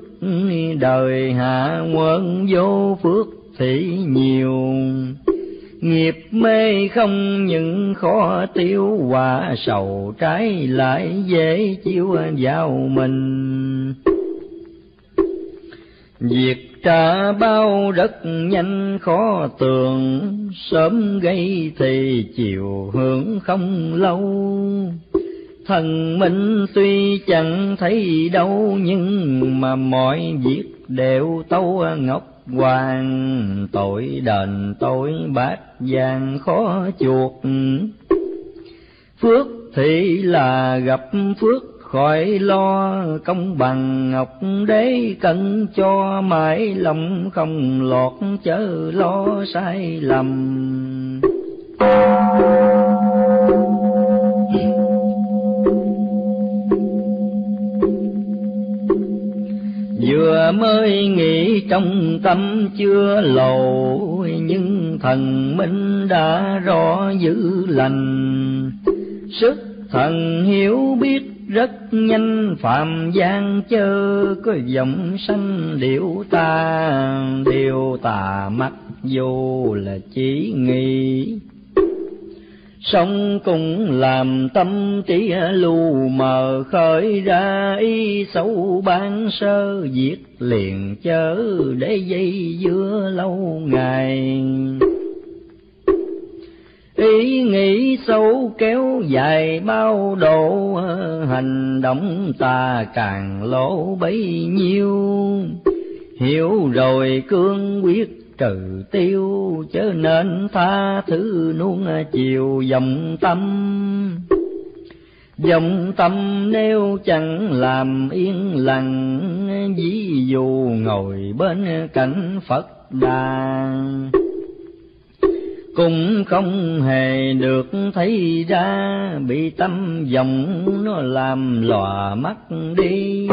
đời hạ quân vô phước thì nhiều. Nghiệp mê không những khó tiêu, quả sầu trái lại dễ chiếu vào mình. Việc trả bao rất nhanh khó tường, sớm gây thì chiều hưởng không lâu. Thần minh tuy chẳng thấy đâu, nhưng mà mọi việc đều tâu ngọc hoàng. Tội đền tội bát vàng khó chuộc, phước thì là gặp phước khỏi lo. Công bằng ngọc đế cần cho mãi, lòng không lọt chớ lo sai lầm. Vừa mới nghĩ trong tâm chưa lâu, nhưng thần minh đã rõ dữ lành. Sức thần hiểu biết rất nhanh, phàm gian chớ có vọng sanh điệu ta. Điều tà mặc dù là chỉ nghĩ, song cũng làm tâm trí lu mờ. Khởi ra ý xấu ban sơ, diệt liền chớ để dây dưa lâu ngày. Ý nghĩ xấu kéo dài bao độ, hành động ta càng lỗ bấy nhiêu. Hiểu rồi cương quyết trừ tiêu, chớ nên tha thứ nuông chiều vọng tâm. Vọng tâm nếu chẳng làm yên lặng, ví dụ ngồi bên cạnh Phật Đà cũng không hề được thấy ra. Bị tâm vọng nó làm lòa mắt đi,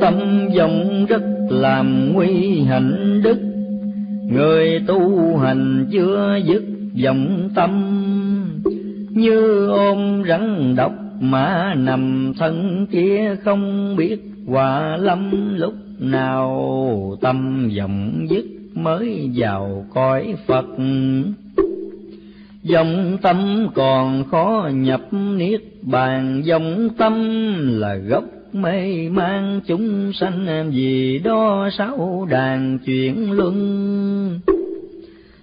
tâm vọng rất làm nguy hạnh đức. Người tu hành chưa dứt vọng tâm, như ôm rắn độc mà nằm thân kia không biết quả lâm. Lúc nào tâm vọng dứt mới vào cõi Phật, vọng tâm còn khó nhập niết bàn. Vọng tâm là gốc mê mang chúng sanh, vì đó sáu đàn chuyển luân.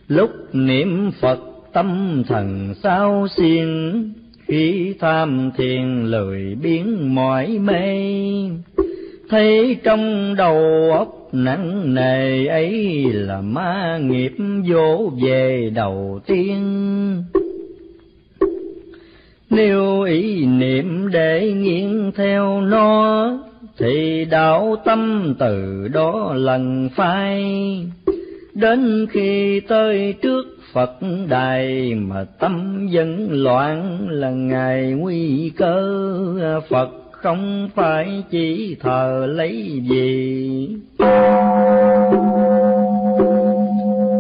Lúc niệm Phật tâm thần sao xiên, khi tham thiền lười biến mỏi mê. Thấy trong đầu óc nặng nề ấy, là ma nghiệp vô về đầu tiên. Nếu ý niệm để nghiêng theo nó, thì đạo tâm từ đó lần phai. Đến khi tới trước Phật đài mà tâm vẫn loạn, là ngài nguy cơ. Phật không phải chỉ thờ lấy gì,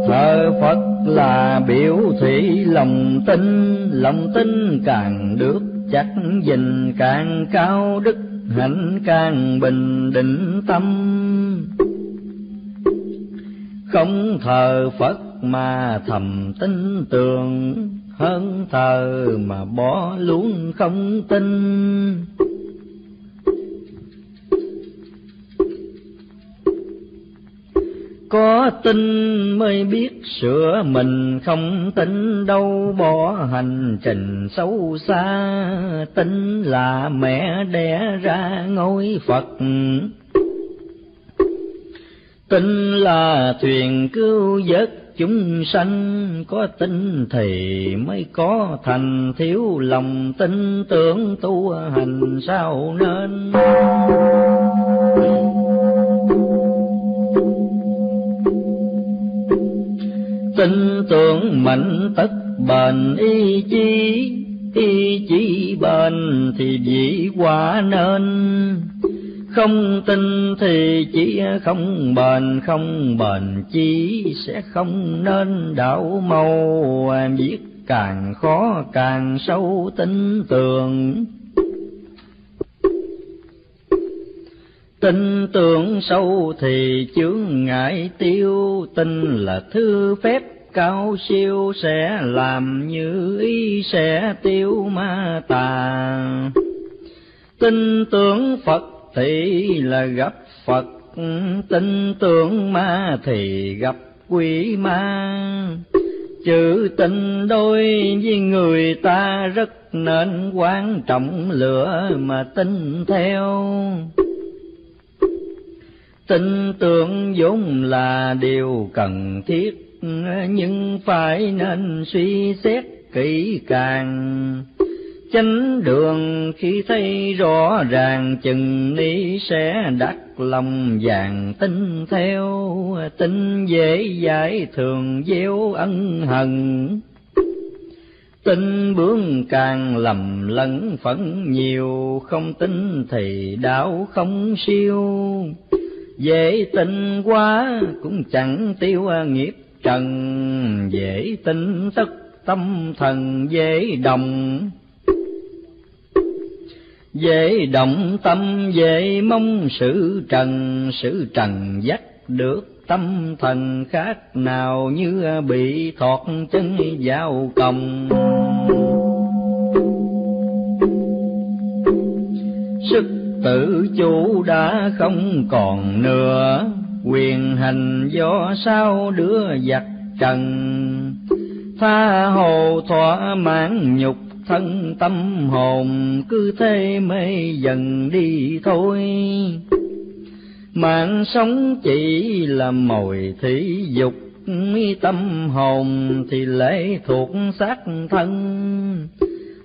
thờ Phật là biểu thị lòng tin. Lòng tin càng được chắc dình, càng cao đức hạnh càng bình định tâm. Không thờ Phật mà thầm tin tưởng, hơn thờ mà bỏ luôn không tin. Có tin mới biết sửa mình, không tin đâu bỏ hành trình xấu xa. Tin là mẹ đẻ ra ngôi Phật, tin là thuyền cứu vớt chúng sanh. Có tin thì mới có thành, thiếu lòng tin tưởng tu hành sao nên. Tin tưởng mạnh tất bền ý chí, ý chí bền thì dĩ quả nên. Không tin thì chỉ không bền, không bền chỉ sẽ không nên đạo màu. Biết càng khó càng sâu tin tưởng, tin tưởng sâu thì chướng ngại tiêu. Tin là thứ phép cao siêu, sẽ làm như ý sẽ tiêu ma tà. Tin tưởng Phật thì là gặp Phật, tin tưởng ma thì gặp quỷ ma. Chữ tình đối với người ta rất nên quan trọng, lửa mà tin theo. Tin tưởng vốn là điều cần thiết, nhưng phải nên suy xét kỹ càng. Chánh đường khi thấy rõ ràng, chừng ni sẽ đắc lòng vàng tin theo. Tin dễ dãi thường gieo ân hận, tin bướng càng lầm lẫn phẫn nhiều. Không tin thì đạo không siêu, dễ tin quá cũng chẳng tiêu nghiệp trần. Dễ tin tất tâm thần dễ đồng, dễ động tâm dễ mong sự trần. Sự trần dắt được tâm thần, khác nào như bị thọt chân vào còng. Sức tự chủ đã không còn nữa, quyền hành do sao đứa giặc trần. Tha hồ thỏa mãn nhục thân tâm hồn, cứ thế mê dần đi thôi. Mạng sống chỉ là mồi thí dục, tâm hồn thì lệ thuộc xác thân.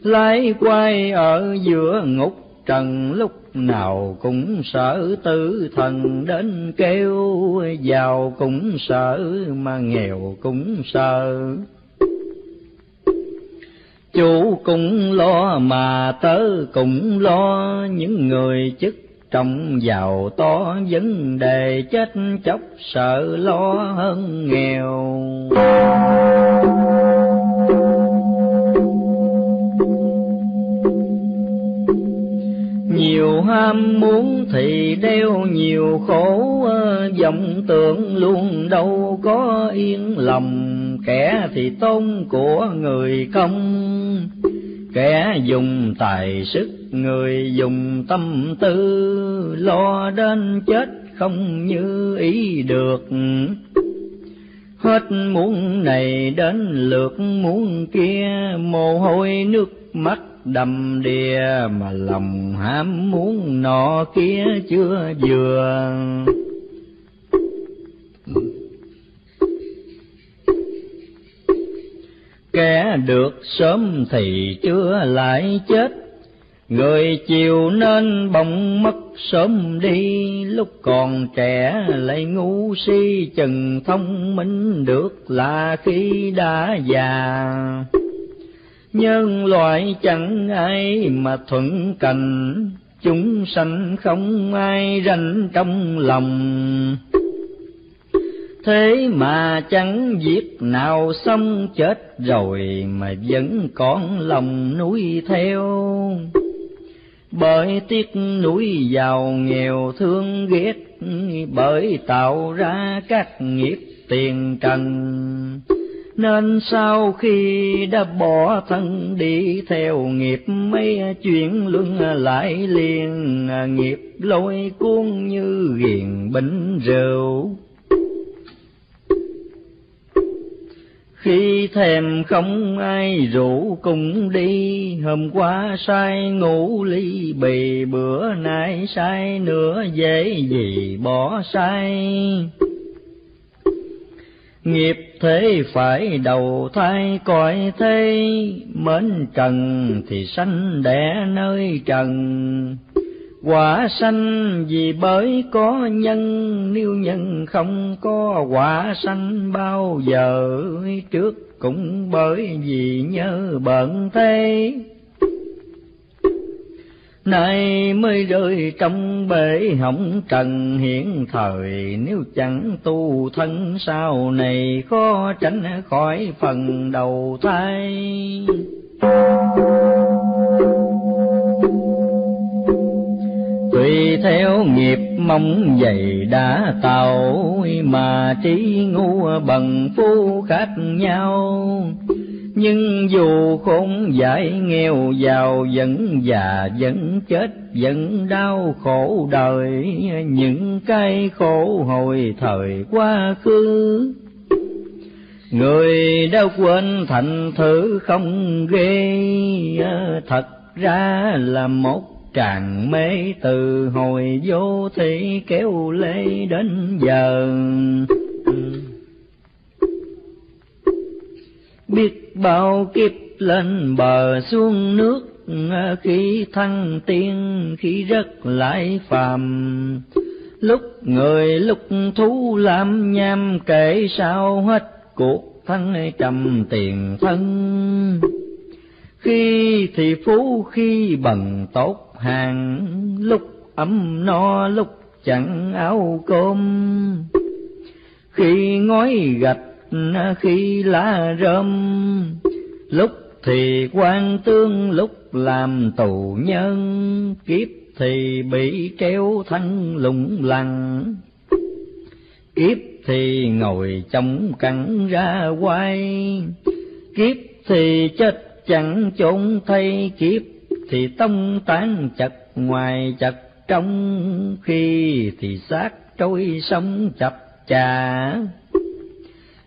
Lái quay ở giữa ngục trần, lúc nào cũng sợ tử thần đến kêu. Giàu cũng sợ mà nghèo cũng sợ, chủ cũng lo mà tớ cũng lo. Những người chức trọng giàu to, vấn đề chết chóc sợ lo hơn nghèo. Nhiều ham muốn thì đeo nhiều khổ, vọng tưởng luôn đâu có yên lòng. Kẻ thì tôn của người công, kẻ dùng tài sức người dùng tâm tư. Lo đến chết không như ý được, hết muốn này đến lượt muốn kia. Mồ hôi nước mắt đầm đìa, mà lòng ham muốn nọ kia chưa vừa. Kẻ được sớm thì chưa lại chết, người chiều nên bỗng mất sớm đi. Lúc còn trẻ lại ngu si, chừng thông minh được là khi đã già. Nhân loại chẳng ai mà thuận cành, chúng sanh không ai rảnh trong lòng. Thế mà chẳng việc nào xong, chết rồi mà vẫn còn lòng nuôi theo. Bởi tiếc nuối giàu nghèo thương ghét, bởi tạo ra các nghiệp tiền trần. Nên sau khi đã bỏ thân đi theo nghiệp, mấy chuyện luân lại liền. Nghiệp lôi cuốn như ghiền bánh rượu, khi thèm không ai rủ cùng đi. Hôm qua say ngủ ly bì, bữa nay say nữa dễ gì bỏ say. Nghiệp thế phải đầu thai cõi thế, mến trần thì sanh đẻ nơi trần. Quả sanh vì bởi có nhân, nếu nhân không có quả sanh bao giờ. Trước cũng bởi vì nhớ bận thế, nay mới rơi trong bể hỏng trần hiện thời. Nếu chẳng tu thân sau này khó tránh khỏi phần đầu thai. Tùy theo nghiệp mong dày đã tạo, mà trí ngu bằng phu khác nhau. Nhưng dù khốn giải nghèo giàu, vẫn già vẫn chết vẫn đau khổ đời. Những cái khổ hồi thời quá khứ, người đã quên thành thử không ghê. Thật ra là một tràng mê từ hồi vô thị kéo lê đến giờ. Biết bao kiếp lên bờ xuống nước, khi thăng tiên khi rớt lại phàm. Lúc người lúc thú làm nham, kể sao hết cuộc thân trầm tiền thân. Khi thì phú khi bần tốt hàng, lúc ấm no lúc chẳng áo cơm. Khi ngói gạch khi lá rơm, lúc thì quan tướng lúc làm tù nhân. Kiếp thì bị treo thân lủng lẳng, kiếp thì ngồi trong cẳng ra quay. Kiếp thì chết chẳng chốn thay, kiếp thì tông tán chặt ngoài chặt trong. Khi thì xác trôi sống chập chà,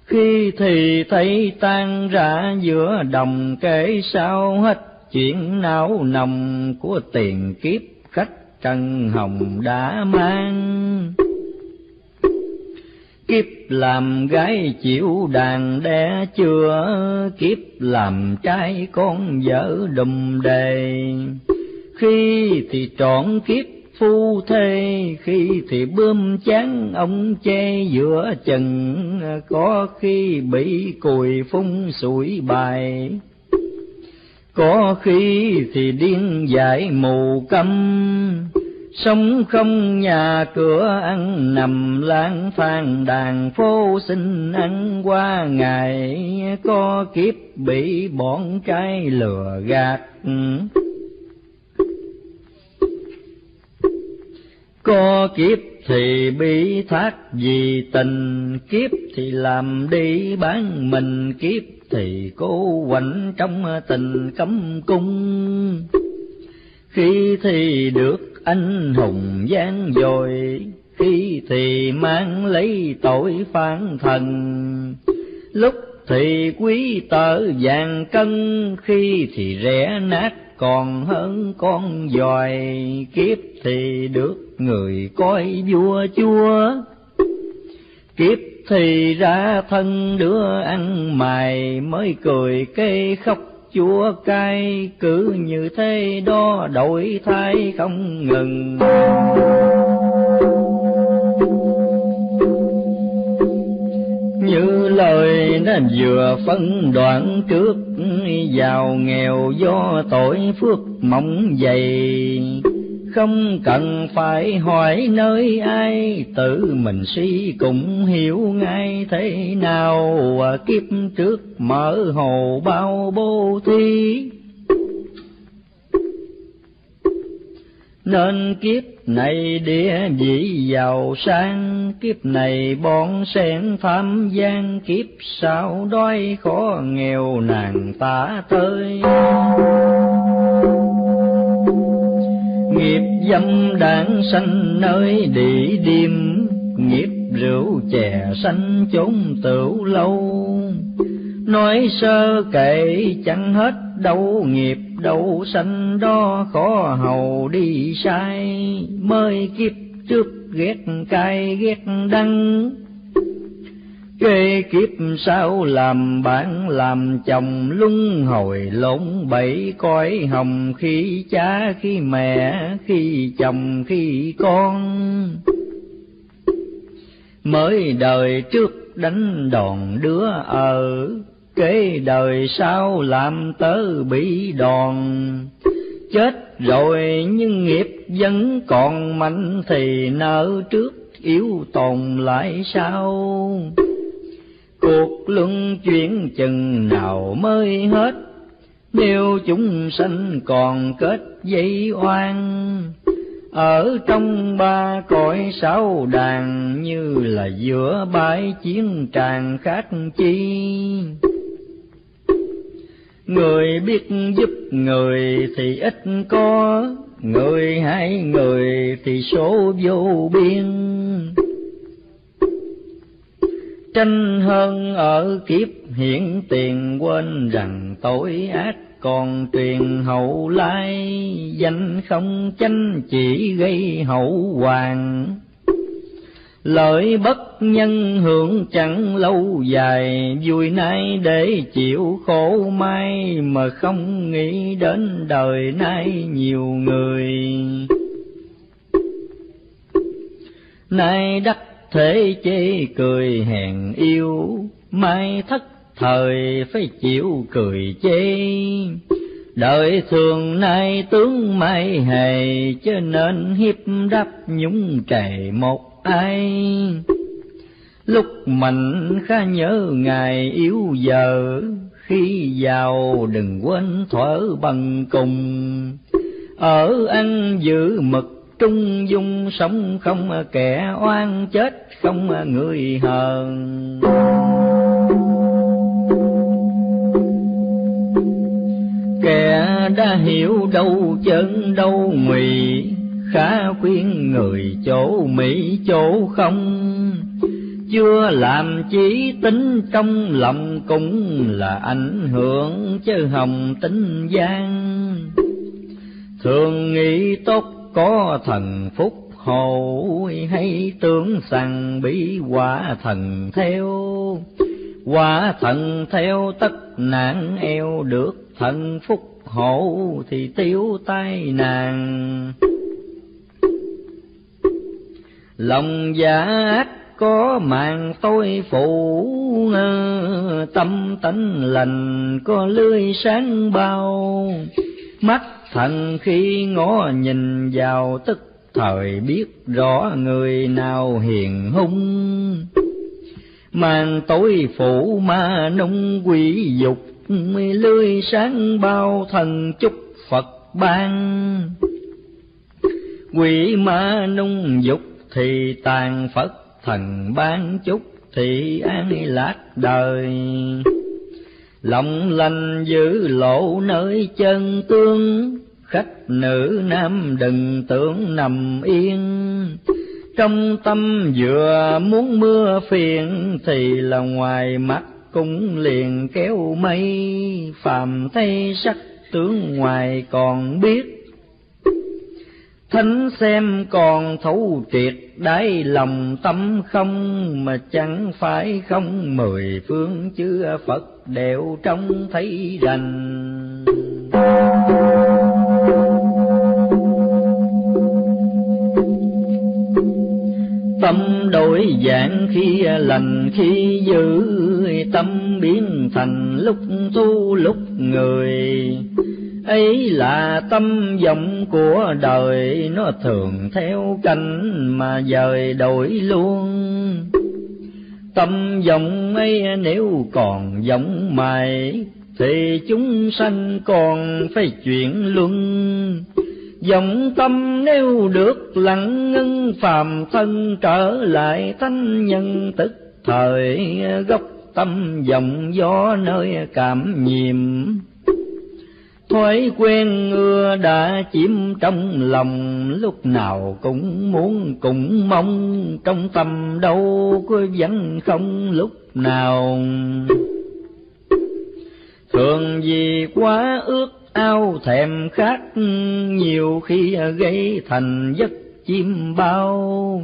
khi thì thấy tan rã giữa đồng. Kể sao hết chuyện não nồng, của tiền kiếp khách trần hồng đã mang. Kiếp làm gái chịu đàn đẻ chưa, kiếp làm trai con vợ đùm đề. Khi thì trọn kiếp phu thê, khi thì bươm chán ông che giữa chừng. Có khi bị cùi phun sủi bài, có khi thì điên dại mù câm. Sống không nhà cửa ăn nằm lang thang đàn phố xin ăn qua ngày. Có kiếp bị bọn trai lừa gạt, có kiếp thì bị thác vì tình. Kiếp thì làm đi bán mình, kiếp thì cố quạnh trong tình cấm cung. Khi thì được anh hùng gian dội, khi thì mang lấy tội phản thần. Lúc thì quý tợ vàng cân, khi thì rẻ nát còn hơn con dòi. Kiếp thì được người coi vua chúa, kiếp thì ra thân đứa ăn mày. Mới cười kê khóc chúa cay, cứ như thế đó đổi thay không ngừng. Như lời đã vừa phân đoạn trước, giàu nghèo do tội phước mỏng dày. Không cần phải hỏi nơi ai, tự mình suy cũng hiểu ngay thế nào. Kiếp trước mở hồ bao bố thí, nên kiếp này địa vị giàu sang. Kiếp này bọn sen tham gian, kiếp sau đói khó nghèo nàng tả tơi. Nghiệp dâm đảng sanh nơi địa điểm, nghiệp rượu chè sanh chốn tửu lâu. Nói sơ kể chẳng hết đâu, nghiệp đâu sanh đó khó hầu đi sai. Mới kiếp trước ghét cay ghét đắng, kê kiếp sau làm bạn làm chồng. Lung hồi lộn bẫy cõi hồng, khi cha khi mẹ khi chồng khi con. Mới đời trước đánh đòn đứa ở, kế đời sau làm tớ bị đòn. chết rồi nhưng nghiệp vẫn còn mạnh thì nợ trước yếu tồn lại sau. Cuộc luân chuyển chừng nào mới hết, nếu chúng sanh còn kết dây oan. Ở trong ba cõi sáu đàn, như là giữa bãi chiến tràng khác chi. Người biết giúp người thì ít có, người hại người thì số vô biên. Tranh hơn ở kiếp hiện tiền, quên rằng tội ác còn truyền hậu lai. Danh không chánh chỉ gây hậu hoàng, lợi bất nhân hưởng chẳng lâu dài. Vui nay để chịu khổ mai, mà không nghĩ đến đời nay nhiều người. Nay đắc thế chê cười hèn yêu, mai thất thời phải chịu cười chê. Đời thường nay tướng mai hề, chớ nên hiếp đáp nhúng trề một ai. Lúc mạnh khá nhớ ngày yếu giờ, khi giàu đừng quên thở bằng cùng. Ở ăn giữ mực trung dung, sống không kẻ oan, chết không người hờn. Kẻ đã hiểu đâu chơn đâu mì, khá khuyên người chỗ mỹ chỗ không. Chưa làm chí tính trong lòng cũng là ảnh hưởng, chứ hồng tính gian. Thường nghĩ tốt có thần phúc hộ, hay tưởng rằng bị quả thần theo. Quả thần theo tất nạn eo, được thần phúc hộ thì tiêu tai nạn. Lòng giả ác có màn tối phủ, tâm tánh lành có lưới sáng bao. Mắt thần khi ngó nhìn vào, tức thời biết rõ người nào hiền hung. Màn tối phủ ma nông quỷ dục, lưới sáng bao thần chúc Phật ban. Quỷ ma nung dục thì tàn Phật, thần ban chúc thì an lạc đời. Lòng lành giữ lộ nơi chân tương, khách nữ nam đừng tưởng nằm yên. Trong tâm vừa muốn mưa phiền, thì là ngoài mắt cũng liền kéo mây. Phàm thấy sắc tướng ngoài còn biết, thánh xem còn thấu triệt đáy lòng tâm không. Mà chẳng phải không mười phương chứ Phật đều trông thấy rành. Tâm đổi dạng khi lành khi dữ, tâm biến thành lúc tu lúc người. Ấy là tâm vọng của đời, nó thường theo cảnh mà dời đổi luôn. Tâm vọng ấy nếu còn vọng mày, thì chúng sanh còn phải chuyển luân. Vọng tâm nếu được lặng ngưng, phàm thân trở lại thánh nhân tức thời. Gốc tâm vọng gió nơi cảm nhiệm, thói quen ưa đã chiếm trong lòng. Lúc nào cũng muốn cũng mong, trong tâm đâu có vẫn không lúc nào. Thường vì quá ước ao thèm khát, nhiều khi gây thành giấc chim bao.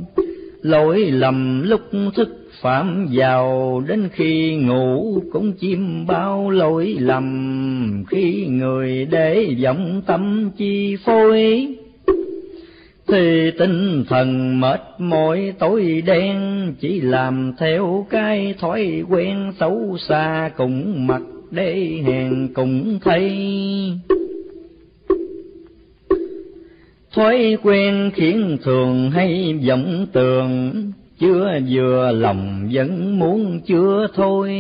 Lỗi lầm lúc thức phạm vào, đến khi ngủ cũng chim bao lỗi lầm. Khi người để vọng tâm chi phối, thì tinh thần mệt mỏi tối đen. Chỉ làm theo cái thói quen xấu xa, cũng mặc để hèn cũng thấy. thói quen khiến thường hay vọng tưởng, chưa vừa lòng vẫn muốn chưa thôi.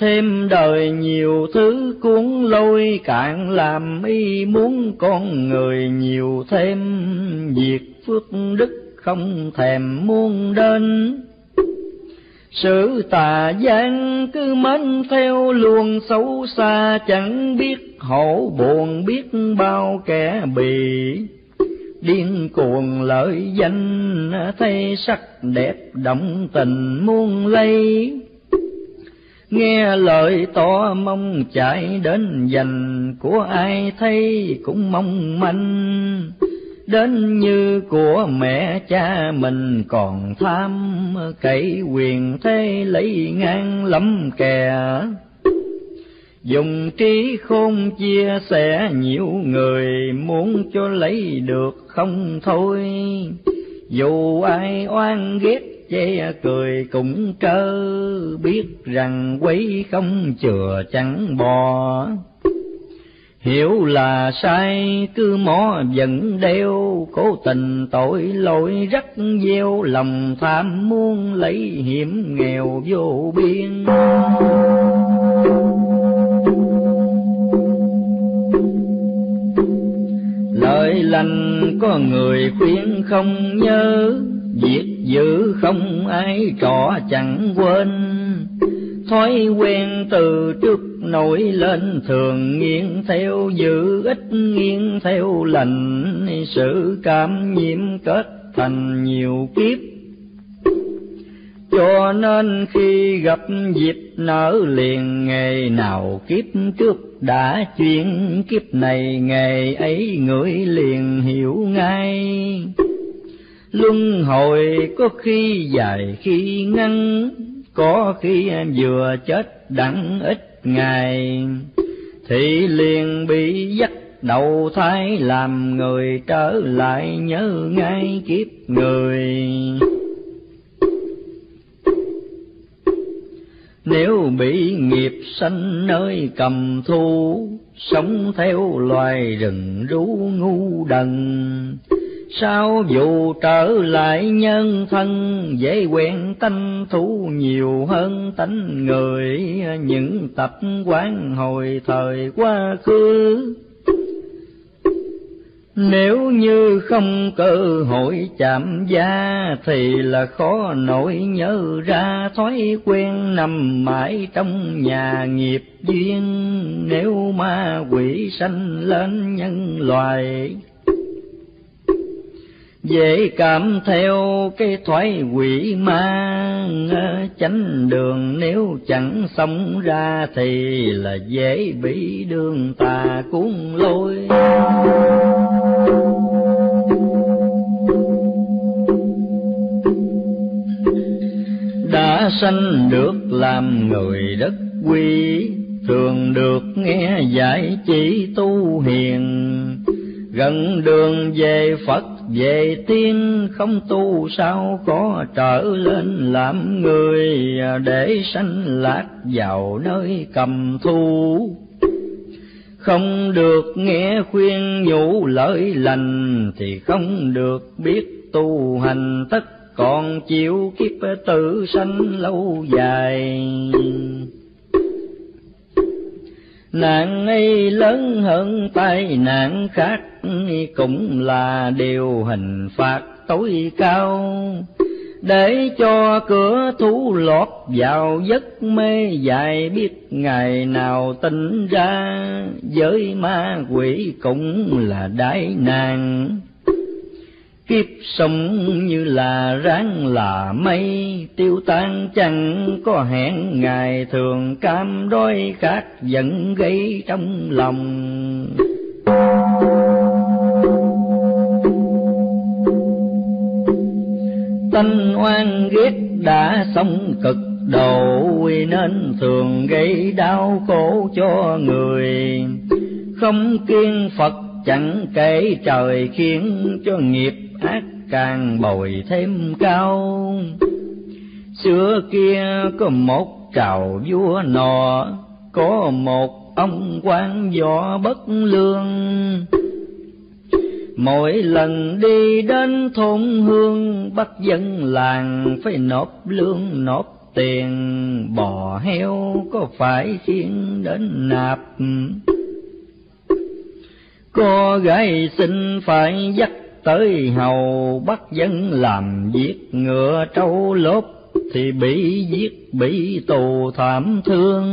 Thêm đời nhiều thứ cuốn lôi, cạn làm y muốn con người nhiều thêm. Việc phước đức không thèm muốn đến, sự tà gian cứ mến theo luồng xấu xa. Chẳng biết hổ buồn biết bao kẻ bị, điên cuồng lợi danh thấy sắc đẹp động tình muôn lây. Nghe lời to mong chạy đến dành, của ai thấy cũng mong manh. Đến như của mẹ cha mình còn tham, cậy quyền thế lấy ngang lắm kè. Dùng trí khôn chia sẻ nhiều người, muốn cho lấy được không thôi. Dù ai oan ghét chê cười cũng trơ, biết rằng quấy không chừa chẳng bò. Hiểu là sai cứ mó vẫn đeo, cố tình tội lỗi rắc gieo. Lòng tham muốn lấy hiểm nghèo vô biên, lời lành có người khuyên không nhớ. Việc dữ không ai trọ chẳng quên, thói quen từ trước nổi lên thường nghiêng theo dữ, ít nghiêng theo lành. Sự cảm nhiễm kết thành nhiều kiếp, cho nên khi gặp dịp nở liền. Ngày nào kiếp trước đã chuyển, kiếp này ngày ấy người liền hiểu ngay. Luân hồi có khi dài khi ngắn, có khi vừa chết đặng ít ngày, thì liền bị dắt đầu thai làm người. Trở lại nhớ ngay kiếp người, nếu bị nghiệp sanh nơi cầm thu. Sống theo loài rừng rú ngu đần, sao dù trở lại nhân thân. Dễ quen tanh thú nhiều hơn tánh người, những tập quán hồi thời quá khứ. Nếu như không cơ hội chạm da, thì là khó nổi nhớ ra. Thói quen nằm mãi trong nhà nghiệp duyên, nếu ma quỷ sanh lên nhân loại. Dễ cảm theo cái thói quỷ ma, chánh đường nếu chẳng sống ra, thì là dễ bị đường tà cuốn lôi. Đã sanh được làm người đất quý, thường được nghe giải chỉ tu hiền. Gần đường về Phật về tiên, không tu sao có trở lên làm người. Để sanh lạc vào nơi cầm thu, không được nghe khuyên nhủ lợi lành. Thì không được biết tu hành tất còn chịu kiếp tự sanh lâu dài. Nạn ấy lớn hơn tai nạn khác, cũng là điều hình phạt tối cao. Để cho cửa thú lọt vào giấc mê dài, biết ngày nào tỉnh ra. Với ma quỷ cũng là đại nạn, kiếp sống như là ráng là mây. Tiêu tan chẳng có hẹn ngày, thường cam đói khát vẫn gây trong lòng. Tanh oan ghét đã sống cực độ, nên thường gây đau khổ cho người. Không kiêng Phật chẳng kể trời, khiến cho nghiệp ác càng bồi thêm cao. Xưa kia có một trào vua nọ, có một ông quan võ bất lương. Mỗi lần đi đến thôn hương, bắt dân làng phải nộp lương nộp tiền, bò heo có phải khiêng đến nạp. Cô gái xin phải dắt tới hầu, bắt dân làm việc ngựa trâu lốp, thì bị giết bị tù thảm thương.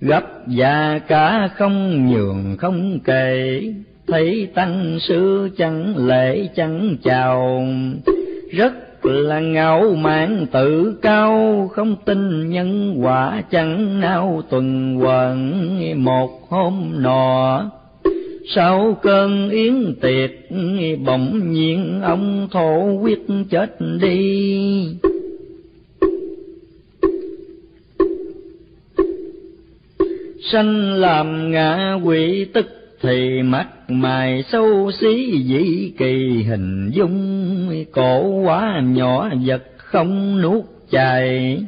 Gấp già cả không nhường không kể, thấy tăng sư chẳng lễ chẳng chào. Rất là ngạo mạn tự cao, không tin nhân quả chẳng nao tuần hoàn. Một hôm nọ sau cơn yến tiệc, bỗng nhiên ông thổ huyết chết đi. Sanh làm ngạ quỷ tức thì mắt mày xấu xí dĩ kỳ hình dung, cổ quá nhỏ vật không nuốt chài.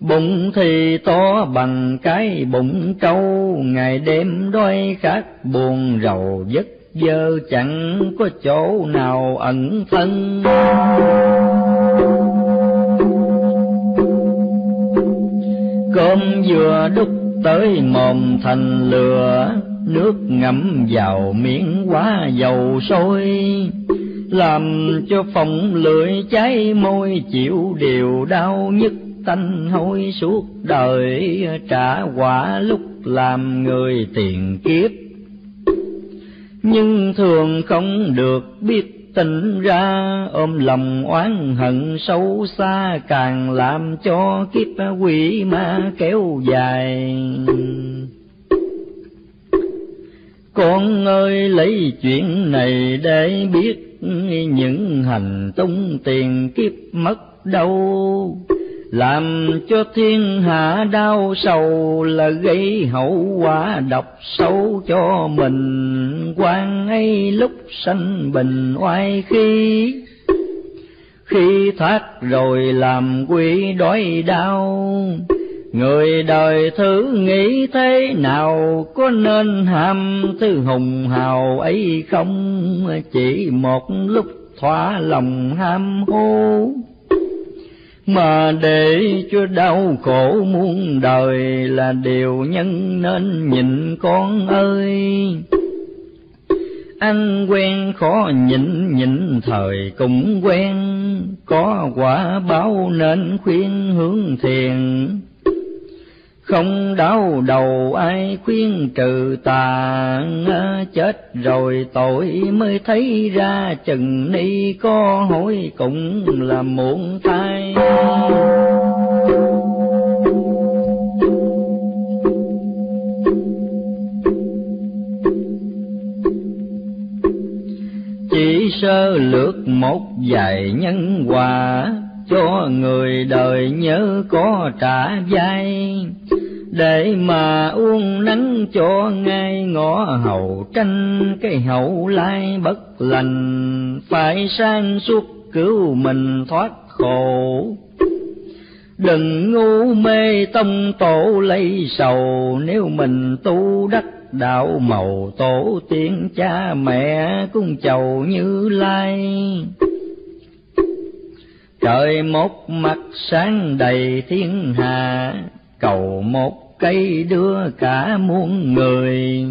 Bụng thì to bằng cái bụng trâu, ngày đêm đói khát buồn rầu vất vơ chẳng có chỗ nào ẩn thân. Cơm vừa đút tới mồm thành lửa, nước ngậm vào miệng quá dầu sôi, làm cho phồng lưỡi cháy môi chịu điều đau nhức tanh hôi suốt đời. Trả quả lúc làm người tiền kiếp, nhưng thường không được biết tỉnh ra, ôm lòng oán hận sâu xa càng làm cho kiếp quỷ ma kéo dài. Con ơi lấy chuyện này để biết, những hành tung tiền kiếp mất đâu, làm cho thiên hạ đau sầu là gây hậu quả độc xấu cho mình. Quan ấy lúc sanh bình oai khí, khi thoát rồi làm quỷ đói đau. Người đời thử nghĩ thế nào, có nên ham thứ hùng hào ấy không? Chỉ một lúc thỏa lòng ham hố, mà để cho đau khổ muôn đời là điều nhân nên nhịn con ơi. Anh quen khó nhịn, nhịn thời cũng quen, có quả báo nên khuyên hướng thiền. Không đau đầu ai khuyên trừ tà, chết rồi tội mới thấy ra chừng ni có hối cũng là muộn thay. Chỉ sơ lược một vài nhân quả, cho người đời nhớ có trả vai, để mà uống nắng cho ngay ngõ hậu tranh cái hậu lai bất lành. Phải sang suốt cứu mình thoát khổ, đừng ngu mê tông tổ lấy sầu. Nếu mình tu đắc đạo màu tổ tiên, cha mẹ cũng chầu Như Lai. Trời một mặt sáng đầy thiên hạ, cầu một cây đưa cả muôn người.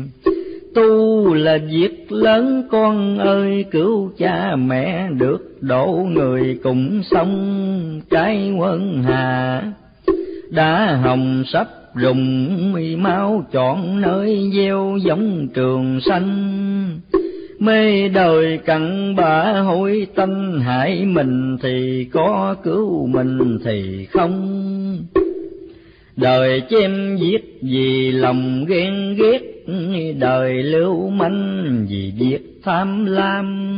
Tu là việc lớn con ơi, cứu cha mẹ được độ người cũng xong. Trái quân hà đã hồng sắp rụng, mau chọn nơi gieo giống trường xanh. Mê đời cặn bã hối tâm hại mình, thì có cứu mình thì không. Đời chém giết vì lòng ghen ghét, đời lưu manh vì việc tham lam.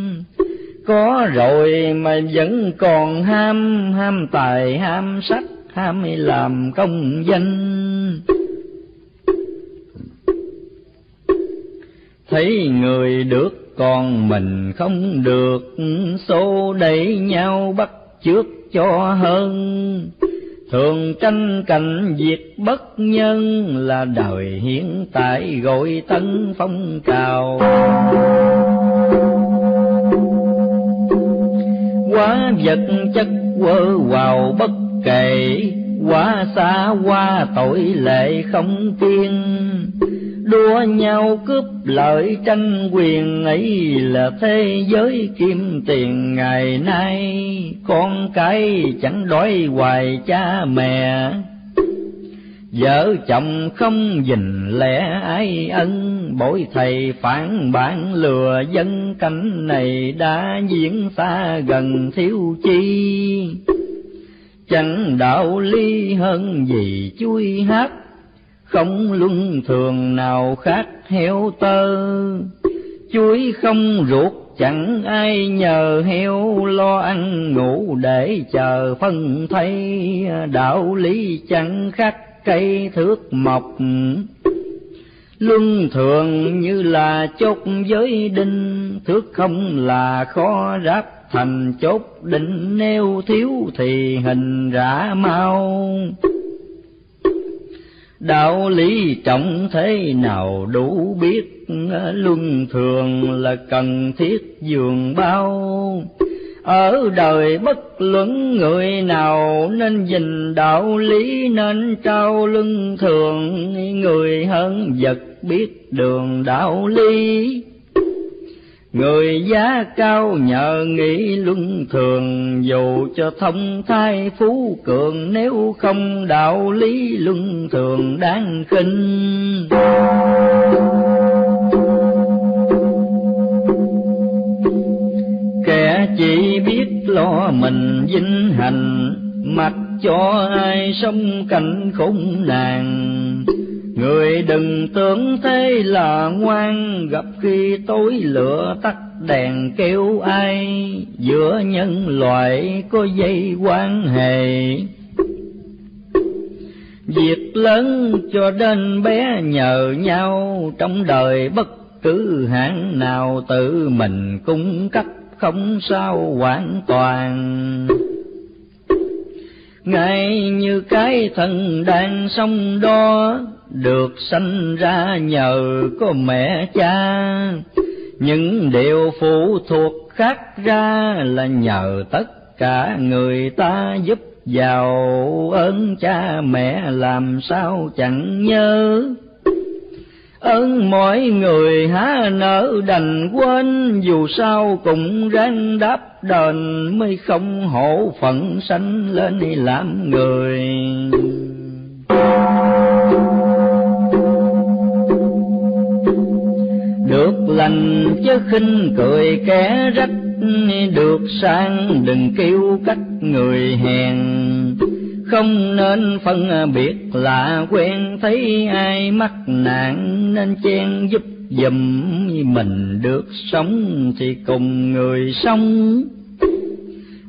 Có rồi mà vẫn còn ham, ham tài ham sắc, ham làm công danh. Thấy người được còn mình không được, xô đẩy nhau bắt chước cho hơn. thường tranh cảnh diệt bất nhân, là đời hiện tại gọi tấn phong trào. Quá vật chất quơ vào bất kể, quá xa qua tội lệ không kiên. Đua nhau cướp lợi tranh quyền, ấy là thế giới kiếm tiền ngày nay. Con cái chẳng đói hoài cha mẹ, vợ chồng không dình lẽ ái ân. Mỗi thầy phản bản lừa dân, cảnh này đã diễn xa gần thiếu chi. Chẳng đạo lý hơn gì chui hát, không luân thường nào khác heo tơ. Chuối không ruột chẳng ai nhờ, heo lo ăn ngủ để chờ phân thấy. Đạo lý chẳng khác cây thước mộc, luân thường như là chốt giới đinh. Thước không là khó ráp thành chốt định, nêu thiếu thì hình rã mau. Đạo lý trọng thế nào đủ biết, luân thường là cần thiết dường bao. Ở đời bất luận người nào, nên dình đạo lý nên trao luân thường. Người hơn vật biết đường đạo lý, người giá cao nhờ nghĩ luân thường. Dù cho thông thái phú cường, nếu không đạo lý luân thường đáng khinh. Kẻ chỉ biết lo mình vinh hành, mặc cho ai sống cảnh khốn nạn. Người đừng tưởng thế là ngoan, gặp khi tối lửa tắt đèn kêu ai. Giữa nhân loại có dây quan hệ, việc lớn cho đến bé nhờ nhau. Trong đời bất cứ hãng nào, tự mình cung cấp không sao hoàn toàn. Ngay như cái thần đang sông đó, được sanh ra nhờ có mẹ cha. Những điều phụ thuộc khác ra, là nhờ tất cả người ta giúp giàu. Ơn cha mẹ làm sao chẳng nhớ, ơn mọi người há nỡ đành quên. Dù sao cũng ráng đáp đền, mới không hổ phận sanh lên làm người. Được lành chứ khinh cười kẻ rách, được sang đừng kêu cách người hèn. Không nên phân biệt lạ quen, thấy ai mắc nạn nên chen giúp giùm. Mình được sống thì cùng người sống,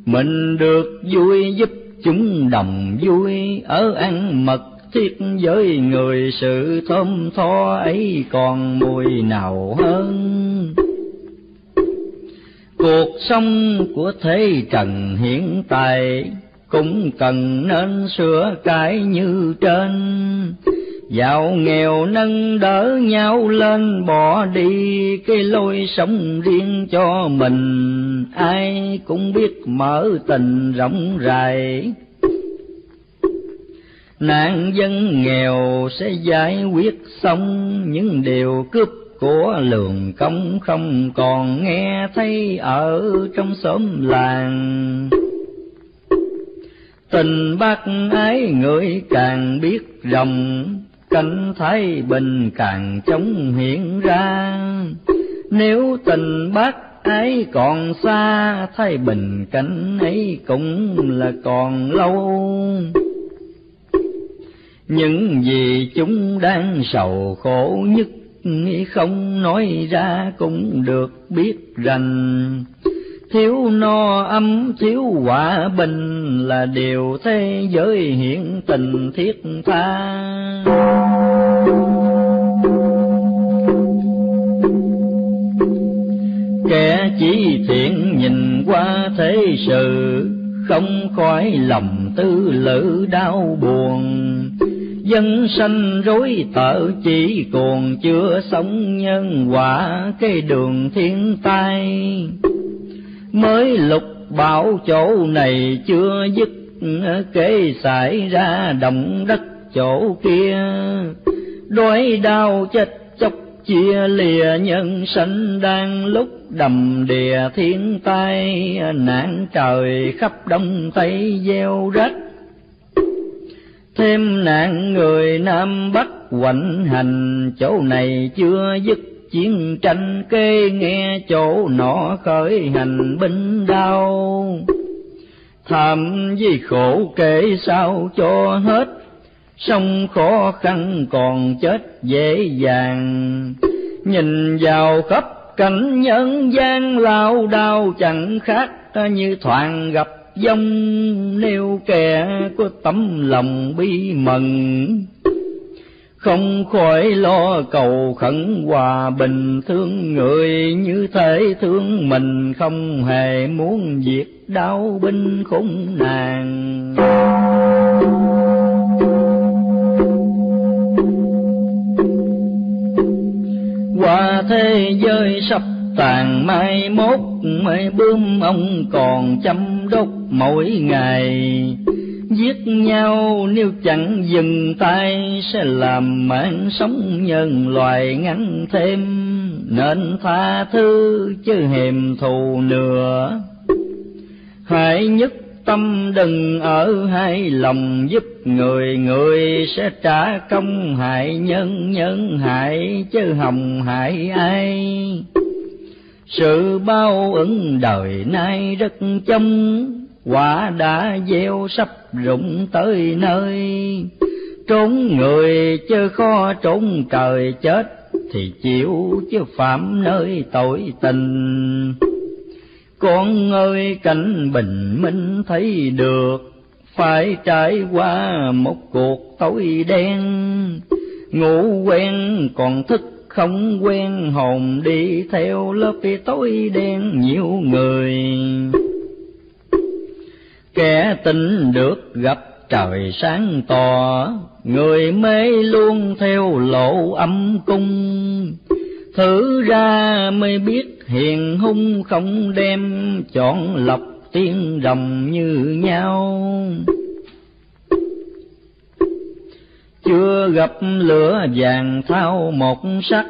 mình được vui giúp chúng đồng vui. Ở ăn mật thiết với người, sự thơm tho ấy còn mùi nào hơn. Cuộc sống của thế trần hiện tại, cũng cần nên sửa cải như trên. Giàu nghèo nâng đỡ nhau lên, bỏ đi cái lối sống riêng cho mình. Ai cũng biết mở tình rộng rãi, nạn dân nghèo sẽ giải quyết xong. Những điều cướp của lường công không còn nghe thấy ở trong xóm làng. Tình bác ái người càng biết rộng, cảnh thái bình càng chóng hiện ra. Nếu tình bác ái còn xa, thái bình cảnh ấy cũng là còn lâu. Những gì chúng đang sầu khổ nhất, không nói ra cũng được biết rành. Thiếu no ấm thiếu hòa bình, là điều thế giới hiện tình thiết tha. Kẻ chỉ thiện nhìn qua thế sự, không khỏi lòng tư lự đau buồn. Dân sanh rối tợ chỉ còn chưa sống nhân quả, cái đường thiên tai mới lục bảo chỗ này chưa dứt, kế xảy ra động đất chỗ kia. Đói đau chết chóc chia lìa nhân sanh đang lúc đầm đìa thiên tai, nạn trời khắp đông tây gieo rách, thêm nạn người Nam Bắc hoành hành. Chỗ này chưa dứt chiến tranh kê, nghe chỗ nọ khởi hành binh đau. Thảm vì khổ kể sao cho hết, sông khó khăn còn chết dễ dàng. Nhìn vào khắp cảnh nhân gian lao đao, chẳng khác như thoảng gặp dông nêu kẻ của tấm lòng bi mừng. Không khỏi lo cầu khẩn hòa bình, thương người như thể thương mình, không hề muốn diệt đau binh khủng nàng. Qua thế giới sắp tàn mai mốt, mây bướm ông còn chăm đốt mỗi ngày. Giết nhau nếu chẳng dừng tay, sẽ làm mạng sống nhân loài ngắn thêm. Nên tha thứ chứ hèm thù nữa, hãy nhất tâm đừng ở hai lòng. Giúp người người sẽ trả công, hại nhân nhân hại chứ hồng hại ai. Sự bao ứng đời nay rất chông, quả đã gieo sắp rụng tới nơi. Trốn người chớ khó trốn trời, chết thì chịu chứ phạm nơi tội tình. Con ơi cảnh bình minh thấy được, phải trải qua một cuộc tối đen. Ngủ quen còn thức không quen, hồn đi theo lớp tối đen nhiều người. Kẻ tỉnh được gặp trời sáng tỏ, người mê luôn theo lộ âm cung. Thử ra mới biết hiền hung không đem, chọn lọc tiên đồng như nhau. Chưa gặp lửa vàng thao một sắc,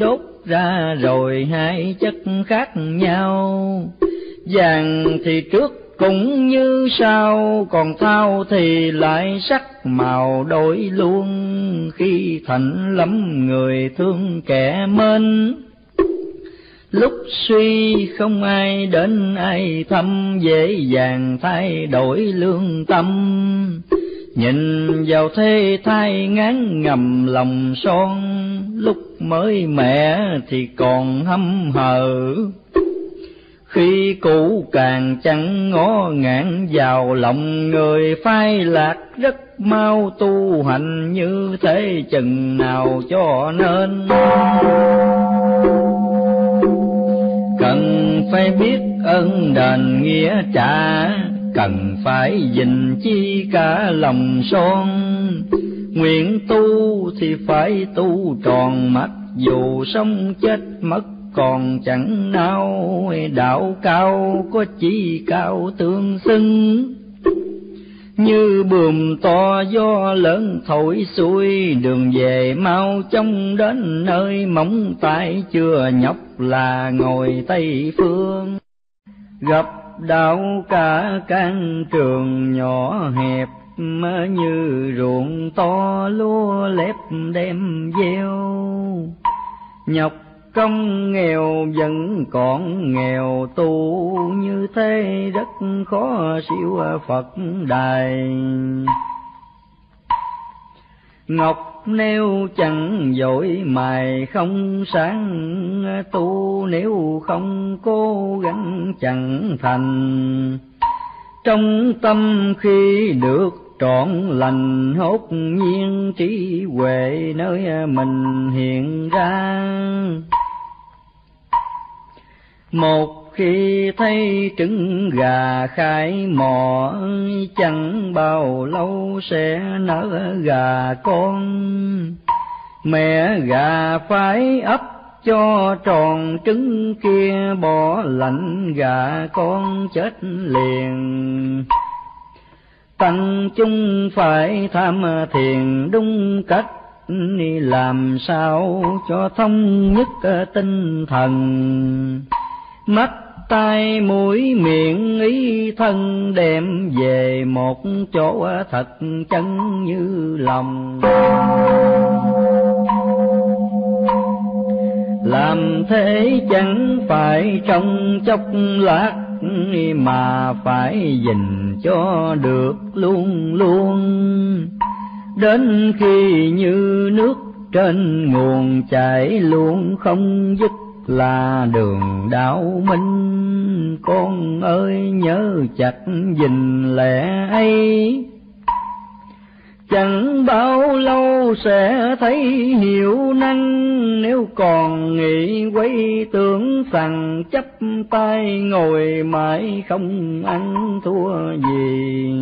đốt ra rồi hai chất khác nhau. Vàng thì trước cũng như sau, còn thao thì lại sắc màu đổi luôn. Khi thạnh lắm người thương kẻ mến, lúc suy không ai đến ai thăm, dễ dàng thay đổi lương tâm. Nhìn vào thế thai ngán ngầm lòng son, lúc mới mẻ thì còn hâm hờ. Khi cũ càng chẳng ngó ngạn vào lòng người, phai lạc rất mau tu hành như thế chừng nào cho nên. Cần phải biết ơn đền nghĩa trả, cần phải dình chi cả lòng son. Nguyện tu thì phải tu tròn mắt, dù sống chết mất còn chẳng nao. Đạo cao có chi cao tương xứng, như buồm to gió lớn thổi xuôi. Đường về mau chóng đến nơi móng tay, chưa nhọc là ngồi Tây Phương. Gặp đạo cả căn trường nhỏ hẹp, như ruộng to lúa lép đem gieo. Nhọc công nghèo vẫn còn nghèo, tu như thế rất khó siêu Phật đài. Ngọc nếu chẳng dội mài không sáng, tu nếu không cố gắng chẳng thành. Trong tâm khi được trọn lành, hốt nhiên trí huệ nơi mình hiện ra. Một khi thấy trứng gà khai mỏ, chẳng bao lâu sẽ nở gà con. Mẹ gà phải ấp cho tròn trứng kia, bỏ lạnh gà con chết liền. Tăng chung phải tham thiền đúng cách, làm sao cho thông nhất tinh thần. Mắt tai mũi miệng ý thân đem về một chỗ thật chân như lòng. Làm thế chẳng phải trong chốc lát, mà phải gìn cho được luôn luôn. Đến khi như nước trên nguồn chảy luôn không dứt là đường đạo minh. Con ơi nhớ chặt gìn lẽ ấy, chẳng bao lâu sẽ thấy hiểu năng. Nếu còn nghĩ quấy tưởng rằng chấp tay ngồi mãi không ăn thua gì.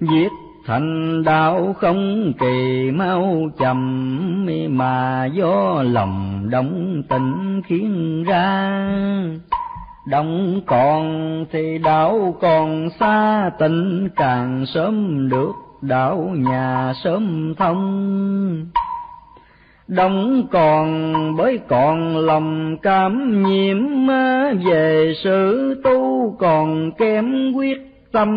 Viết thành đạo không kỳ mau chậm, mà do lòng động tình khiến ra. Động còn thì đạo còn xa, tình càng sớm được đạo nhà sớm thông. Động còn bởi còn lòng cảm nhiễm, về sự tu còn kém quyết tâm.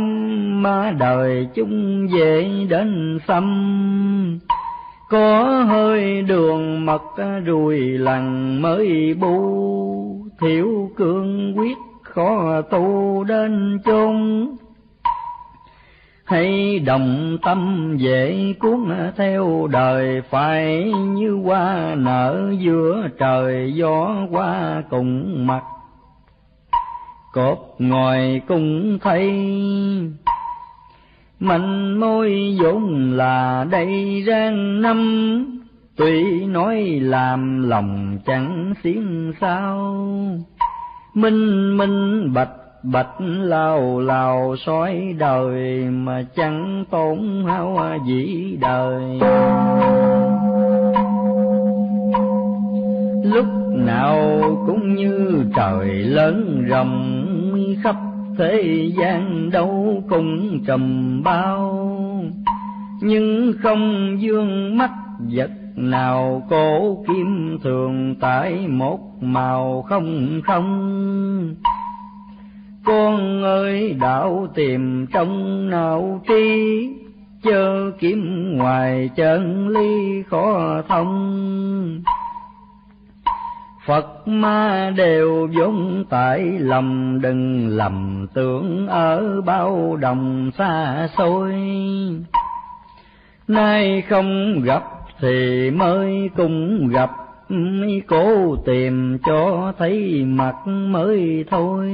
Mà đời chung về đến xâm, có hơi đường mật rùi lằn mới bu. Thiểu cương quyết khó tu đến chung, hay đồng tâm dễ cuốn theo đời. Phải như hoa nở giữa trời gió qua cùng mặt, cột ngồi cũng thấy. Mạnh môi vốn là đầy rang năm, tuy nói làm lòng chẳng xiên sao. Minh minh bạch bạch lào lào soi đời, mà chẳng tốn hao gì đời. Lúc nào cũng như trời lớn rộng, khắp thế gian đâu cũng trầm bao. Nhưng không dương mắt vật nào, cổ kim thường tại một màu không không. Con ơi đạo tìm trong não trí, chớ kiếm ngoài chân lý khó thông. Phật ma đều vốn tại lòng, đừng lầm tưởng ở bao đồng xa xôi. Nay không gặp thì mới cùng gặp, cố tìm cho thấy mặt mới thôi.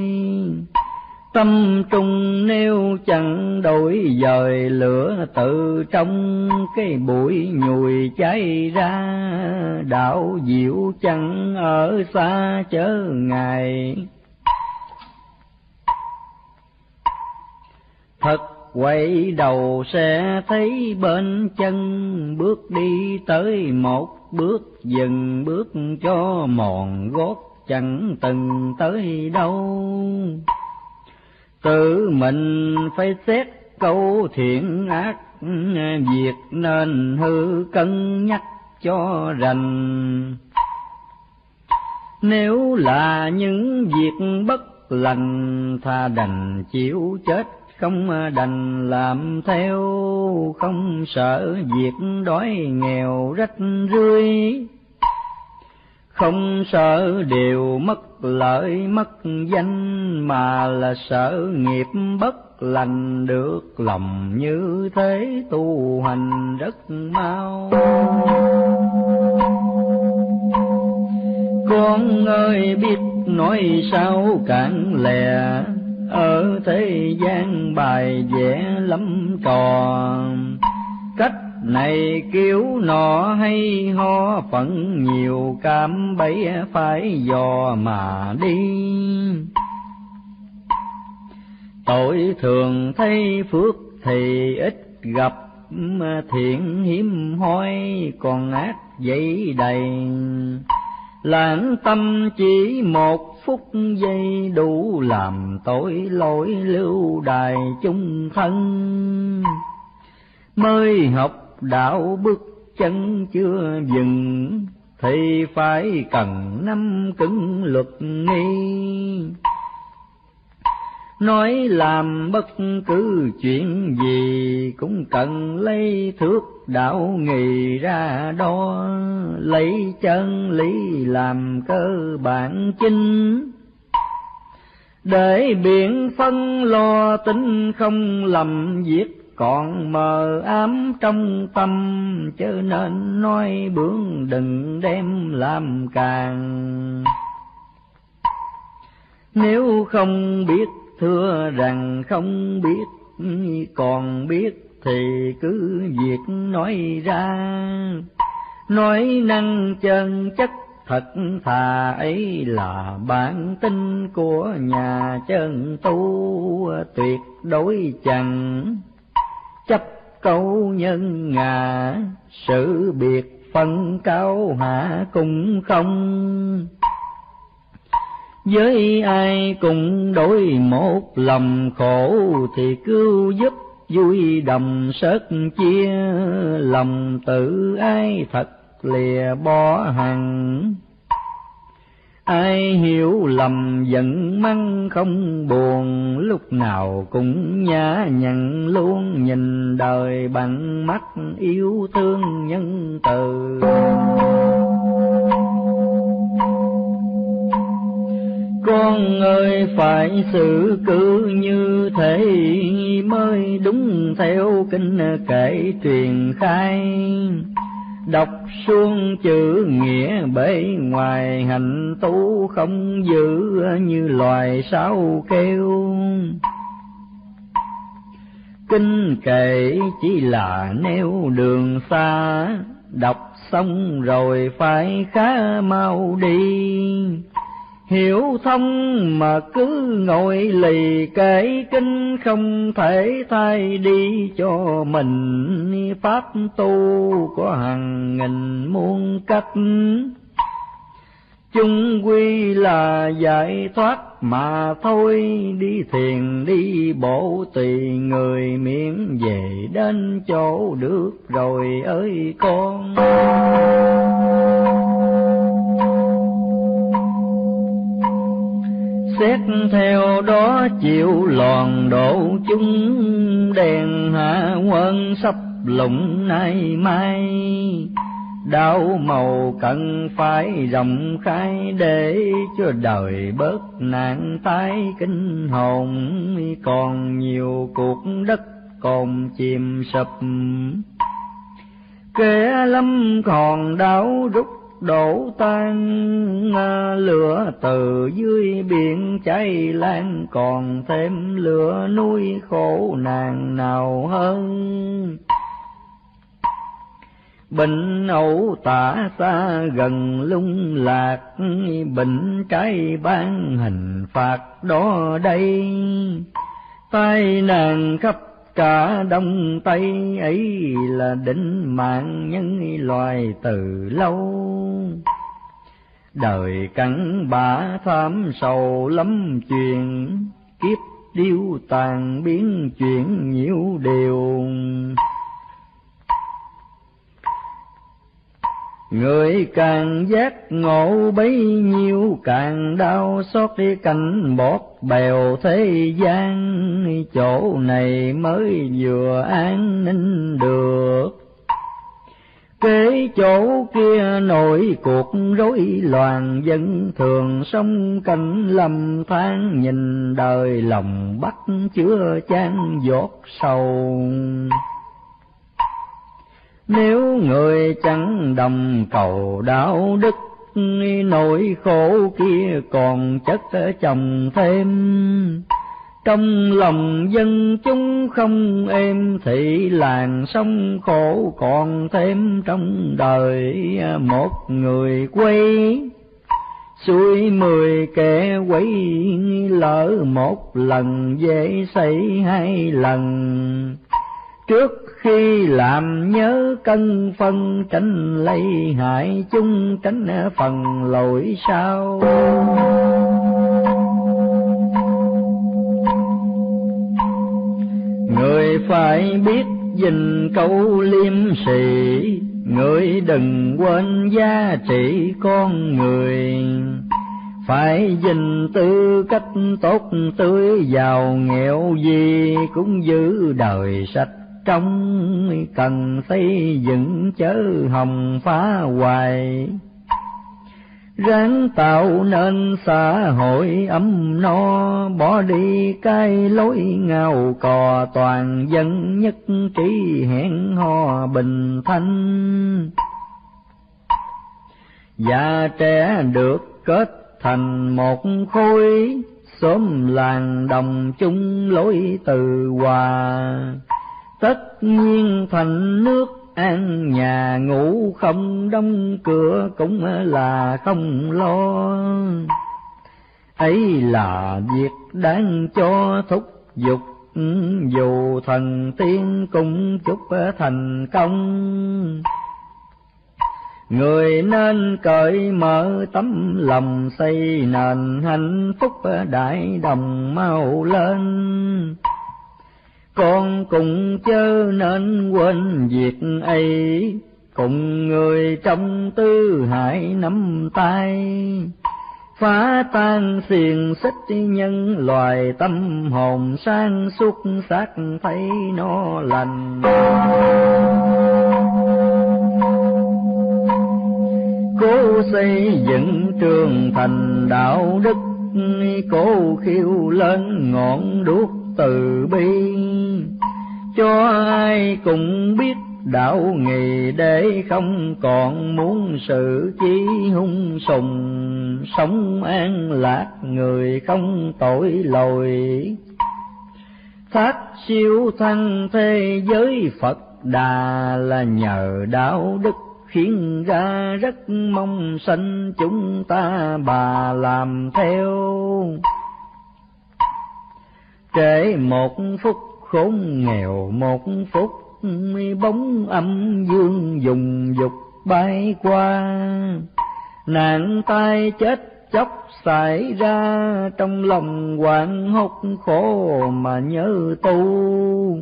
Tâm trung nêu chẳng đổi dời, lửa tự trong cái bụi nhùi cháy ra. Đạo diệu chẳng ở xa chớ ngài, thật quay đầu sẽ thấy bên chân. Bước đi tới một bước dừng bước cho mòn gót chẳng từng tới đâu. Tự mình phải xét câu thiện ác, việc nên hư cân nhắc cho rành. Nếu là những việc bất lành, thà đành chịu chết không đành làm theo. Không sợ việc đói nghèo rách rưới, không sợ điều mất lợi mất danh, mà là sợ nghiệp bất lành. Được lòng như thế tu hành rất mau. Con ơi biết nói sao cạn lè, ở thế gian bài vẽ lắm trò. Cách này cứu nọ hay ho phận nhiều cám bấy phải dò mà đi. Tội thường thấy phước thì ít gặp, thiện hiếm hoi còn ác dẫy đầy. Lãng tâm chỉ một phút giây đủ làm tội lỗi lưu đài chung thân. Mới học đạo bước chân chưa dừng, thì phải cần năm cứng luật nghi. Nói làm bất cứ chuyện gì cũng cần lấy thước đạo nghị ra đo, lấy chân lý làm cơ bản chính. Để biện phân lo tính không lầm việc còn mờ ám trong tâm, chớ nên nói bướng đừng đem làm càng. Nếu không biết thưa rằng không biết, còn biết thì cứ việc nói ra. Nói năng chân chất thật thà ấy là bản tính của nhà chân tu, tuyệt đối chẳng chấp câu nhân ngã, sự biệt phân cao hạ cũng không. Với ai cũng đối một lòng khổ, thì cứu giúp vui đồng sớt chia. Lòng tự ai thật lìa bỏ hẳn, ai hiểu lầm giận mắng không buồn. Lúc nào cũng nhã nhặn luôn, nhìn đời bằng mắt yêu thương nhân từ. Con ơi phải xử cứ như thế, mới đúng theo kinh kệ truyền khai. Đọc suông chữ nghĩa bể ngoài, hành tu không giữ như loài sáo kêu. Kinh kệ chỉ là nêu đường xa, đọc xong rồi phải khá mau đi. Hiểu thông mà cứ ngồi lì kể kinh, không thể thay đi cho mình. Pháp tu có hàng nghìn muôn cách, chung quy là giải thoát mà thôi. Đi thiền đi bộ tùy người, miễn về đến chỗ được rồi ơi con. Xét theo đó chịu lòn đổ chúng, đèn hạ quân sắp lụng nay mai. Đạo màu cần phải rộng khai, để cho đời bớt nạn tai kinh hồn. Còn nhiều cuộc đất còn chìm sập, kẻ lâm còn đảo rút đổ tan. Lửa từ dưới biển cháy lan, còn thêm lửa nuôi khổ nạn nào hơn. Bệnh ẩu tả xa gần lung lạc, bệnh trái ban hình phạt đó đây. Tai nạn khắp cả đông tây ấy là định mạng nhân loài từ lâu. Đời cắn bã tham sầu lắm chuyện, kiếp điêu tàn biến chuyển nhiều điều. Người càng giác ngộ bấy nhiêu, càng đau xót đi cảnh bót bèo thế gian. Chỗ này mới vừa an ninh được, kế chỗ kia nổi cuộc rối loạn. Dân thường sống cảnh lầm than, nhìn đời lòng bắt chứa chan giọt sầu. Nếu người chẳng đồng cầu đạo đức, nỗi khổ kia còn chất chồng thêm. trong lòng dân chúng không êm, thị làng sông khổ còn thêm trong đời. Một người quay xuôi 10 kẻ quay, lỡ một lần dễ xảy 2 lần. Trước khi làm nhớ cân phân, tránh lấy hại chung tránh phần lỗi sau. Người phải biết gìn câu liêm sĩ, người đừng quên giá trị con người. Phải gìn tư cách tốt tươi, giàu nghèo gì cũng giữ đời sạch trong. Cần xây dựng chớ hồng phá hoài, ráng tạo nên xã hội ấm no. Bỏ đi cái lối ngao cò toàn dân, nhất trí hẹn hò bình thanh. Già trẻ được kết thành một khối, xóm làng đồng chung lối từ hòa. Tất nhiên thành nước ăn nhà, ngủ không đóng cửa cũng là không lo. Ấy là việc đáng cho thúc giục, dù thần tiên cũng chúc thành công. Người nên cởi mở tấm lòng, xây nền hạnh phúc đại đồng mau lên. Con cũng chớ nên quên việc ấy, cùng người trong tư hải nắm tay. Phá tan xiềng xích nhân loài, tâm hồn sang suốt xác thấy nó lành. Cố xây dựng trường thành đạo đức, cố khiêu lên ngọn đuốc từ bi. Cho ai cũng biết đạo nghề, để không còn muốn sự chí hung sùng. Sống an lạc người không tội lỗi, thoát siêu thăng thế giới Phật Đà. Là nhờ đạo đức khiến ra, rất mong sanh chúng ta bà làm theo. Trễ một phút khốn nghèo một phút, bóng âm dương dùng dục bay qua. Nạn tai chết chóc xảy ra, trong lòng hoảng hốt khổ mà nhớ tu.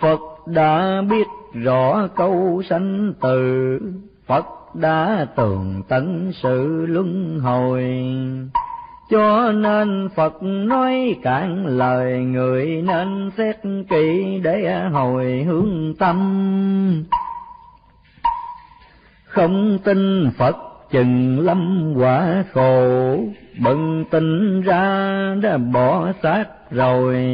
Phật đã biết rõ câu sanh tử, Phật đã tường tận sự luân hồi. Cho nên Phật nói cạn lời, người nên xét kỹ để hồi hướng tâm. Không tin Phật chừng lắm quả khổ, bừng tỉnh ra đã bỏ xác rồi.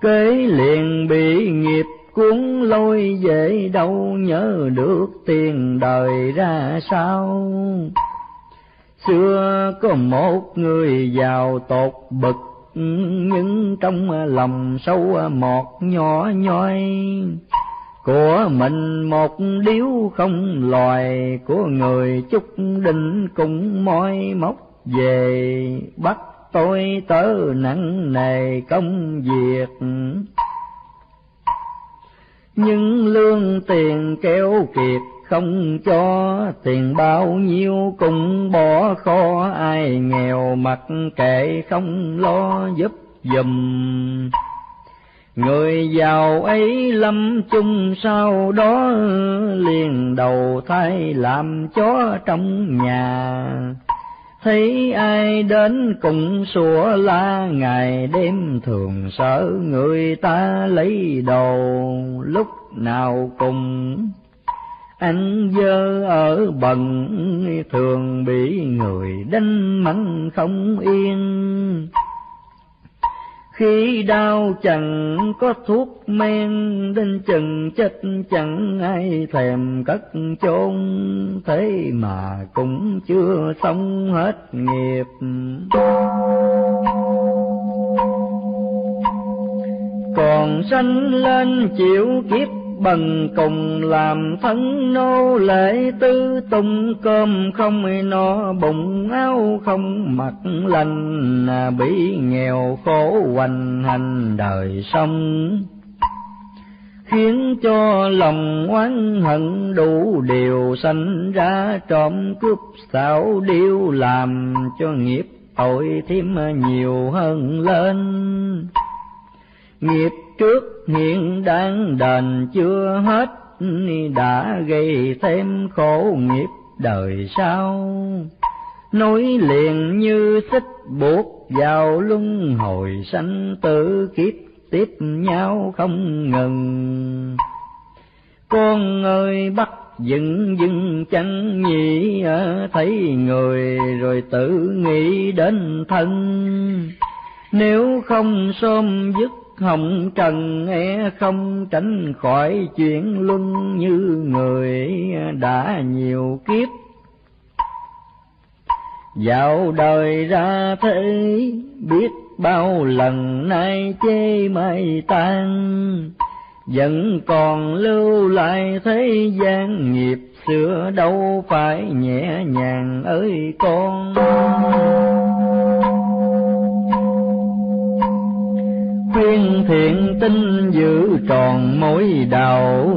Kế liền bị nghiệp cuốn lôi về, đâu nhớ được tiền đời ra sao. Xưa có một người giàu tột bực, nhưng trong lòng sâu mọt nhỏ nhoi. Của mình một điếu không loài, của người chút đỉnh cũng moi móc về. Bắt tôi tớ nặng nề công việc, nhưng lương tiền kéo kiệt không cho. Tiền bao nhiêu cũng bỏ kho, ai nghèo mặc kệ không lo giúp giùm. Người giàu ấy lâm chung sau đó, liền đầu thai làm chó trong nhà. Thấy ai đến cũng sủa la, ngày đêm thường sợ người ta lấy đầu. Lúc nào cùng anh dơ ở bần, thường bị người đánh mắng không yên. Khi đau chẳng có thuốc men, đến chừng chết chẳng ai thèm cất chôn. Thế mà cũng chưa xong hết nghiệp. còn sanh lên chịu kiếp bần cùng, làm phấn nô lệ tư tung, cơm không no bụng áo không mặc lành, bị nghèo khổ hoành hành đời sống, khiến cho lòng oán hận đủ điều, sanh ra trộm cướp xảo điêu, làm cho nghiệp tội thêm nhiều hơn lên. Nghiệp trước hiện đang đền chưa hết, đã gây thêm khổ nghiệp đời sau, nối liền như xích buộc vào luân hồi, sanh tử kiếp tiếp nhau không ngừng. Con ơi bắt dừng chẳng nhỉ, thấy người rồi tự nghĩ đến thân, nếu không sớm dứt hồng trần, không tránh khỏi chuyện luân như người đã nhiều kiếp dạo đời ra thế. Biết bao lần nay chê mai tan, vẫn còn lưu lại thế gian nghiệp xưa, đâu phải nhẹ nhàng ơi con. Khuyên thiện tinh giữ tròn mối đạo,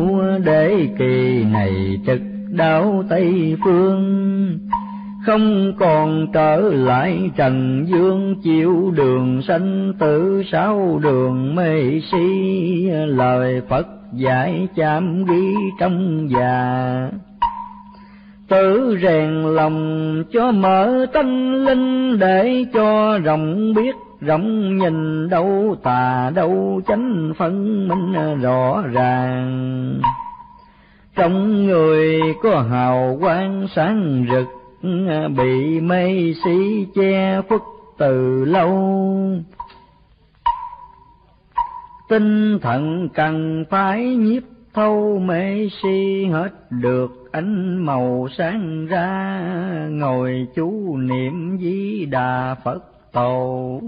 để kỳ này trực đạo Tây Phương, không còn trở lại trần dương, chịu đường sanh tử sáu đường mê si, lời Phật dạy chạm ghi trong già. Tự rèn lòng cho mở tâm linh, để cho rộng biết rộng nhìn, đâu tà đâu chánh phân minh rõ ràng. Trong người có hào quang sáng rực, bị mê sĩ che khuất từ lâu, tinh thần cần phải nhiếp thâu mê si, hết được ánh màu sáng ra, ngồi chú niệm Di Đà Phật tổ.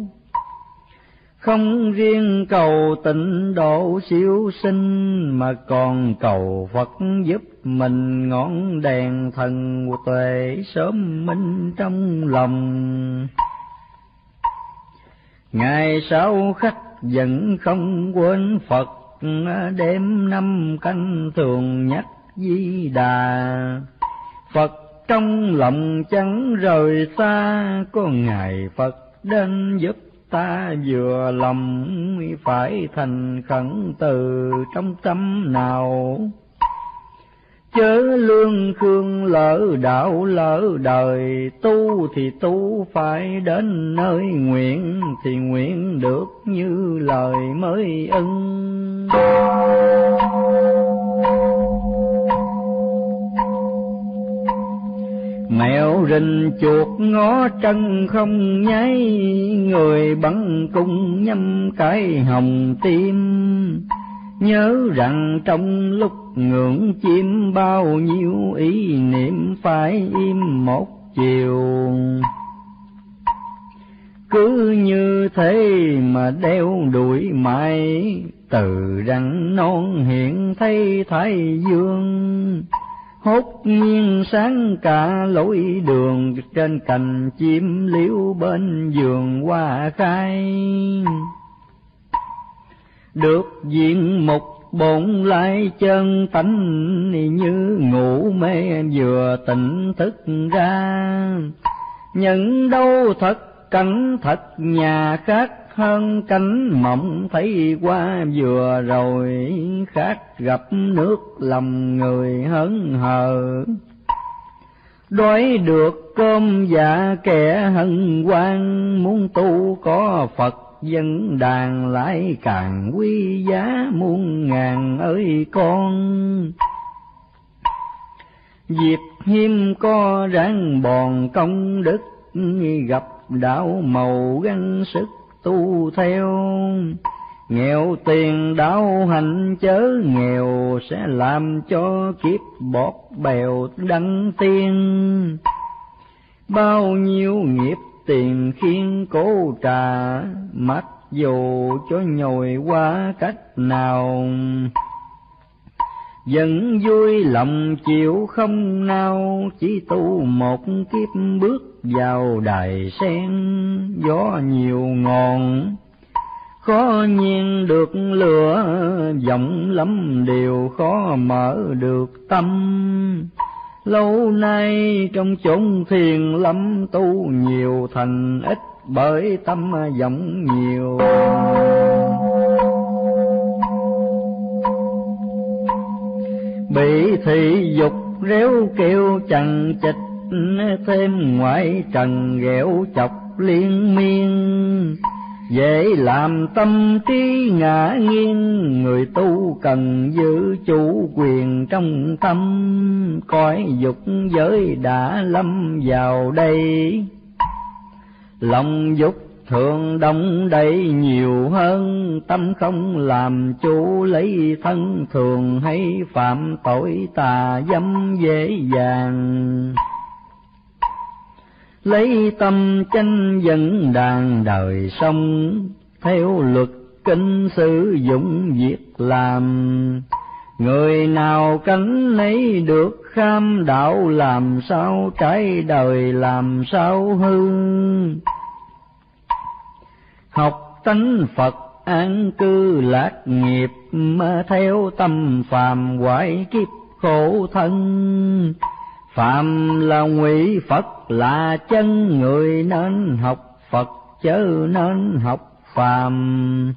Không riêng cầu tịnh độ siêu sinh, mà còn cầu Phật giúp mình ngọn đèn thần tuệ sớm minh trong lòng. Ngày sau khách vẫn không quên Phật, đêm năm canh thường nhắc Di Đà Phật, trong lòng chẳng rời xa, có ngày Phật đến giúp ta vừa lòng, phải thành khẩn từ trong tâm nào. Chớ lương khương lỡ đạo lỡ đời, tu thì tu phải đến nơi, nguyện thì nguyện được như lời mới ưng. Mèo rình chuột ngó trân không nháy, người bắn cung nhắm cái hồng tim. Nhớ rằng trong lúc ngưỡng chim, bao nhiêu ý niệm phải im một chiều. Cứ như thế mà đeo đuổi mãi, từ răng non hiện thấy thái dương. Hốt nhiên sáng cả lối đường, trên cành chim liễu bên vườn hoa khai. Được diện mục bổn lai chân tánh, như ngủ mê vừa tỉnh thức ra. Nhận đâu thật cảnh thật nhà, khác hơn cánh mộng thấy qua vừa rồi, khác gặp nước lòng người hớn hở. Đói được cơm dạ kẻ hân hoan, muốn tu có Phật dân đàn lại càng quý giá muôn ngàn ơi con. Dịp hiếm có ráng bòn công đức, gặp đạo màu gắng sức tu theo. Nghèo tiền đạo hạnh chớ nghèo, sẽ làm cho kiếp bóp bèo đăng tiên. Bao nhiêu nghiệp tiền khiến cố trả, mắt dù cho nhồi qua cách nào, vẫn vui lòng chịu không nao. Chỉ tu một kiếp bước vào đài sen, gió nhiều ngọn khó nhiên được lửa, vọng lắm điều khó mở được tâm. Lâu nay trong chốn thiền lắm, tu nhiều thành ít bởi tâm vọng nhiều. Bị thị dục réo kêu chằng chịch, thêm ngoại trần ghẹo chọc liên miên. Dễ làm tâm trí ngã nghiêng, người tu cần giữ chủ quyền trong tâm. Cõi dục giới đã lâm vào đây, lòng dục thường đông đầy nhiều hơn. Tâm không làm chủ lấy thân, thường hay phạm tội tà dâm dễ dàng. Lấy tâm chánh dẫn đàn đời xong, theo luật kinh sử dụng việc làm. Người nào cánh nấy được kham, đạo làm sao trái đời làm sao hư. Học tánh Phật an cư lạc nghiệp, mà theo tâm phàm hoại kiếp khổ thân. Phàm là ngụy, Phật là chân, người nên học Phật chớ nên học phàm.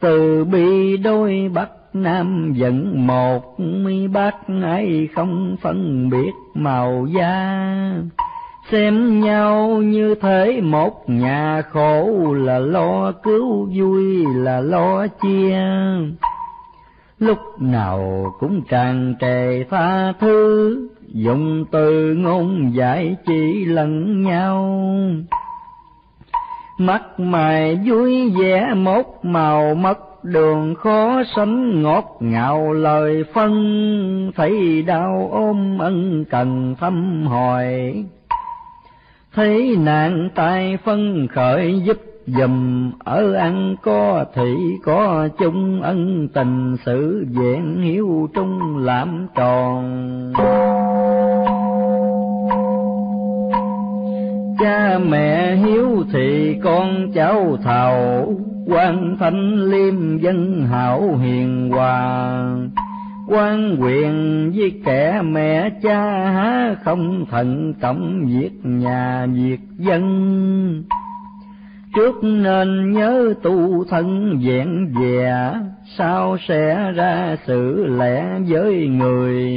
Từ bi đôi Bắc Nam vẫn một, mi bác ấy không phân biệt màu da. Xem nhau như thế một nhà, khổ là lo cứu vui là lo chia. Lúc nào cũng tràn trề tha thứ, dùng từ ngôn giải chỉ lẫn nhau. Mắt mày vui vẻ một màu, mất đường khó sánh ngọt ngào lời phân. Thấy đau ôm ân cần thăm hỏi, thấy nạn tai phân khởi giúp dùm. Ở ăn có thị có chung, ân tình sự vẹn hiếu trung làm tròn. Cha mẹ hiếu thì con cháu thảo, quan thanh liêm dân hảo hiền hòa. Quan quyền với kẻ mẹ cha há, không thận trọng việc nhà việc dân. Trước nên nhớ tu thân vẹn dè, sao sẽ ra sự lẽ với người.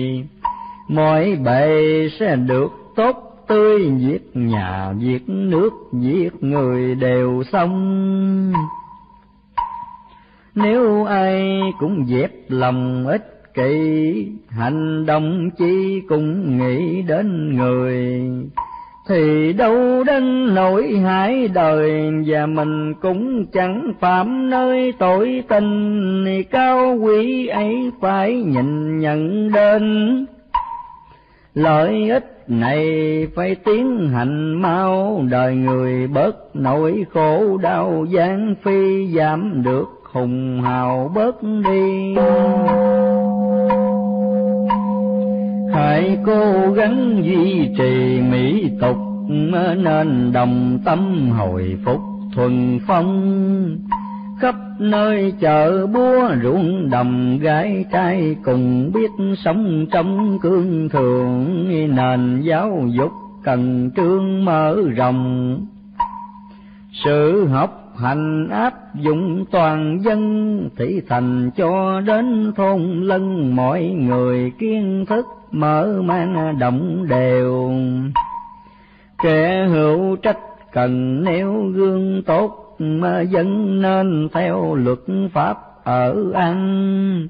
Mọi bề sẽ được tốt tươi, việc nhà việc nước việc người đều xong. Nếu ai cũng dẹp lòng ích kỷ, hành động chỉ cũng nghĩ đến người. Thì đâu đến nỗi hại đời, và mình cũng chẳng phạm nơi tội tình. Cao quý ấy phải nhìn nhận đến, lợi ích này phải tiến hành mau. Đời người bớt nỗi khổ đau gian phi, giảm được hùng hào bớt đi. Hãy cố gắng duy trì mỹ tục, nên đồng tâm hồi phục thuần phong. Khắp nơi chợ búa ruộng đồng, gái trai cùng biết sống trong cương thường. Nền giáo dục cần trương mở rộng, sự học hành áp dụng toàn dân. Thị thành cho đến thôn lân, mọi người kiến thức mở mang động đều. Kẻ hữu trách cần nêu gương tốt, mà dân nên theo luật pháp ở ăn.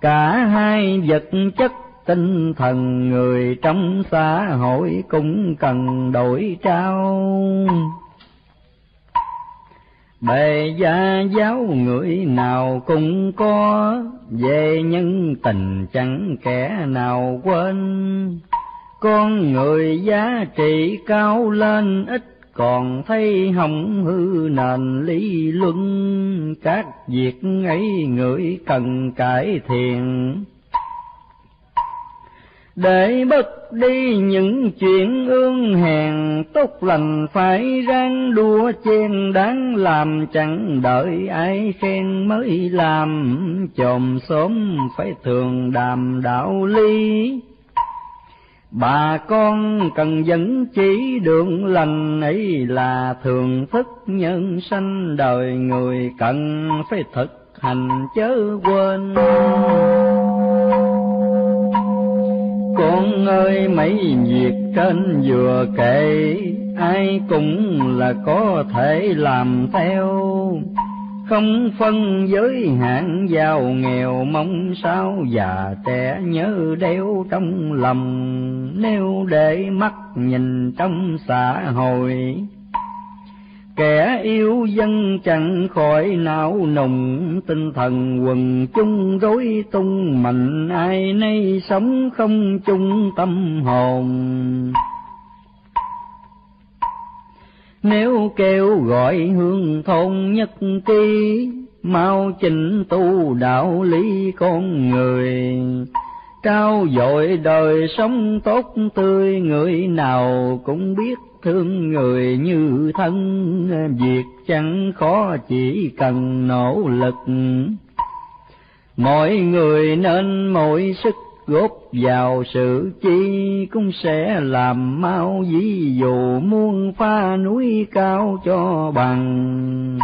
Cả hai vật chất tinh thần, người trong xã hội cũng cần đổi trao. Bề gia giáo người nào cũng có, về nhân tình chẳng kẻ nào quên. Con người giá trị cao lên, ít còn thấy hỏng hư nền lý luận, các việc ấy người cần cải thiện, để bất đi những chuyện ương hèn. Tốt lành phải ráng đua chen, đáng làm chẳng đợi ai khen mới làm. Chòm xóm phải thường đàm đạo lý, bà con cần dẫn chỉ đường lành. Ấy là thường thức nhân sanh đời người, cần phải thực hành chớ quên. Con ơi mấy việc trên vừa kể, ai cũng là có thể làm theo. Không phân giới hạn giàu nghèo, mong sao già trẻ nhớ đeo trong lòng. Nếu để mắt nhìn trong xã hội, kẻ yêu dân chẳng khỏi não nùng. Tinh thần quần chung rối tung mạnh, ai nay sống không chung tâm hồn. Nếu kêu gọi hương thôn nhất trí, mau chỉnh tu đạo lý con người. Trao dội đời sống tốt tươi, người nào cũng biết thương người như thân. Việc chẳng khó chỉ cần nỗ lực, mọi người nên mỗi sức góp vào. Sự chi cũng sẽ làm mau, ví dụ muôn pha núi cao cho bằng.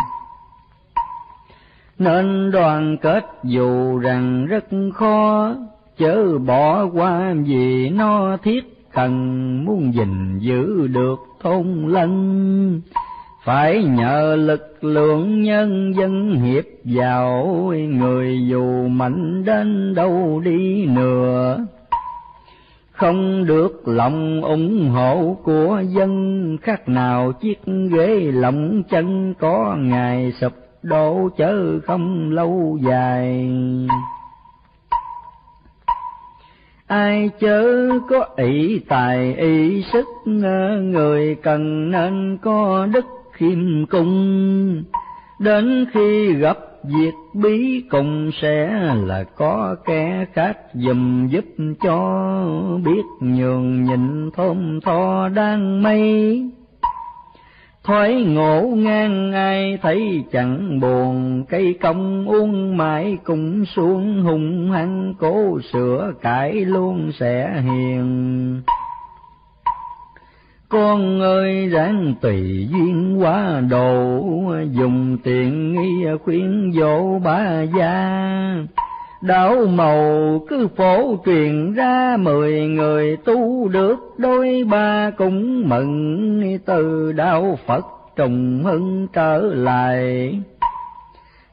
Nên đoàn kết dù rằng rất khó, chớ bỏ qua vì nó thiết cần. Muốn gìn giữ được thôn lân, phải nhờ lực lượng nhân dân hiệp vào. Người dù mạnh đến đâu đi nữa, không được lòng ủng hộ của dân. Khác nào chiếc ghế lỏng chân, có ngày sụp đổ chớ không lâu dài. Ai chớ có ỷ tài ỷ sức, người cần nên có đức khiêm cung. Đến khi gặp việc bí cùng, sẽ là có kẻ khác dùm giúp cho. Biết nhường nhịn thơm tho đang mây, thoái ngộ ngang ai thấy chẳng buồn. Cây công uống mãi cũng xuống, hung hăng cố sửa cải luôn sẽ hiền. Con ơi ráng tùy duyên quá độ, dùng tiện nghi khuyến dỗ ba gia. Đạo màu cứ phổ truyền ra, 10 người tu được đôi ba cũng mừng. Từ đạo Phật trùng hưng trở lại,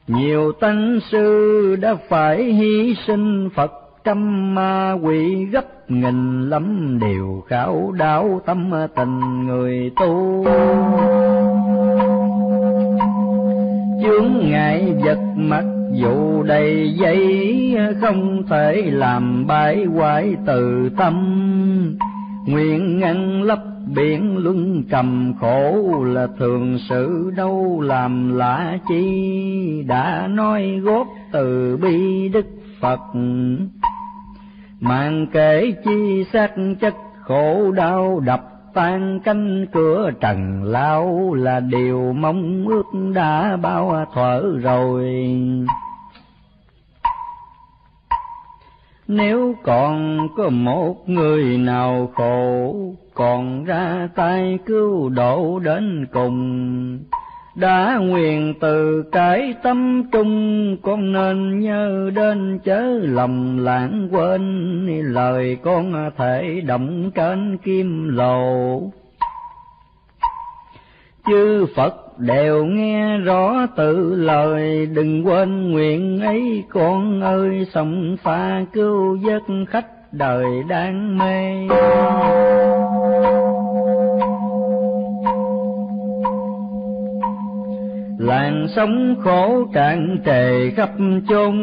nhiều tăng sư đã phải hy sinh. Phật trăm ma quỷ gấp nghìn lắm, đều khảo đạo tâm tình người tu. Chướng ngại vật mặc dù đầy giấy, không thể làm bãi hoại từ tâm. Nguyện ngăn lấp biển luân trầm khổ, là thường sự đâu làm lạ chi. Đã nói góp từ bi đức Phật, màng kể chi xác chất khổ đau. Đập tan cánh cửa trần lao, là điều mong ước đã bao thuở rồi. Nếu còn có một người nào khổ, còn ra tay cứu độ đến cùng. Đã nguyện từ cái tâm trung, con nên nhớ đến chớ lòng lãng quên. Lời con thể động trên kim lồ, chư Phật đều nghe rõ tự lời. Đừng quên nguyện ấy con ơi, sống pha cứu vớt khách đời đang mê. Làn sống khổ tràn trề khắp chốn,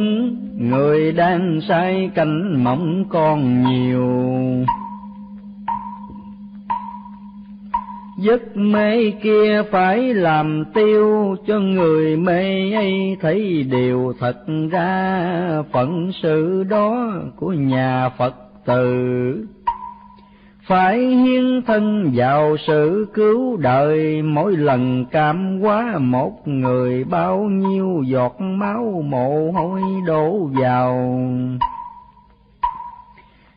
người đang sai cảnh mỏng còn nhiều. Giấc mê kia phải làm tiêu, cho người mê ấy thấy điều thật ra. Phận sự đó của nhà Phật tử, phải hiến thân vào sự cứu đời. Mỗi lần cảm hóa một người, bao nhiêu giọt máu mồ hôi đổ vào.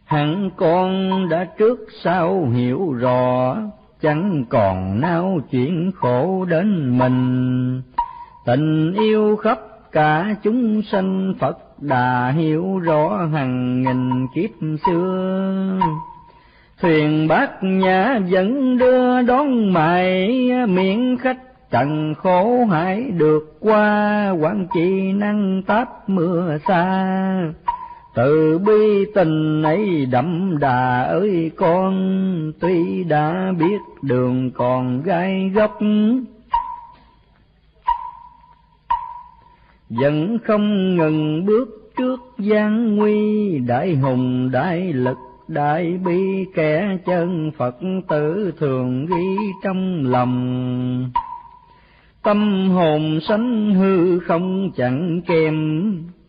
Hẳn con đã trước sau hiểu rõ, chẳng còn nao chuyện khổ đến mình. Tình yêu khắp cả chúng sanh, Phật đã hiểu rõ hàng nghìn kiếp xưa. Thuyền bát nhã vẫn đưa đón mày, miễn khách trần khổ hải được qua. Quảng trị năng táp mưa xa, từ bi tình ấy đậm đà ơi con. Tuy đã biết đường còn gai góc, vẫn không ngừng bước trước gian nguy. Đại hùng đại lực đại bi, kẻ chân Phật tử thường ghi trong lòng. Tâm hồn sánh hư không chẳng kèm,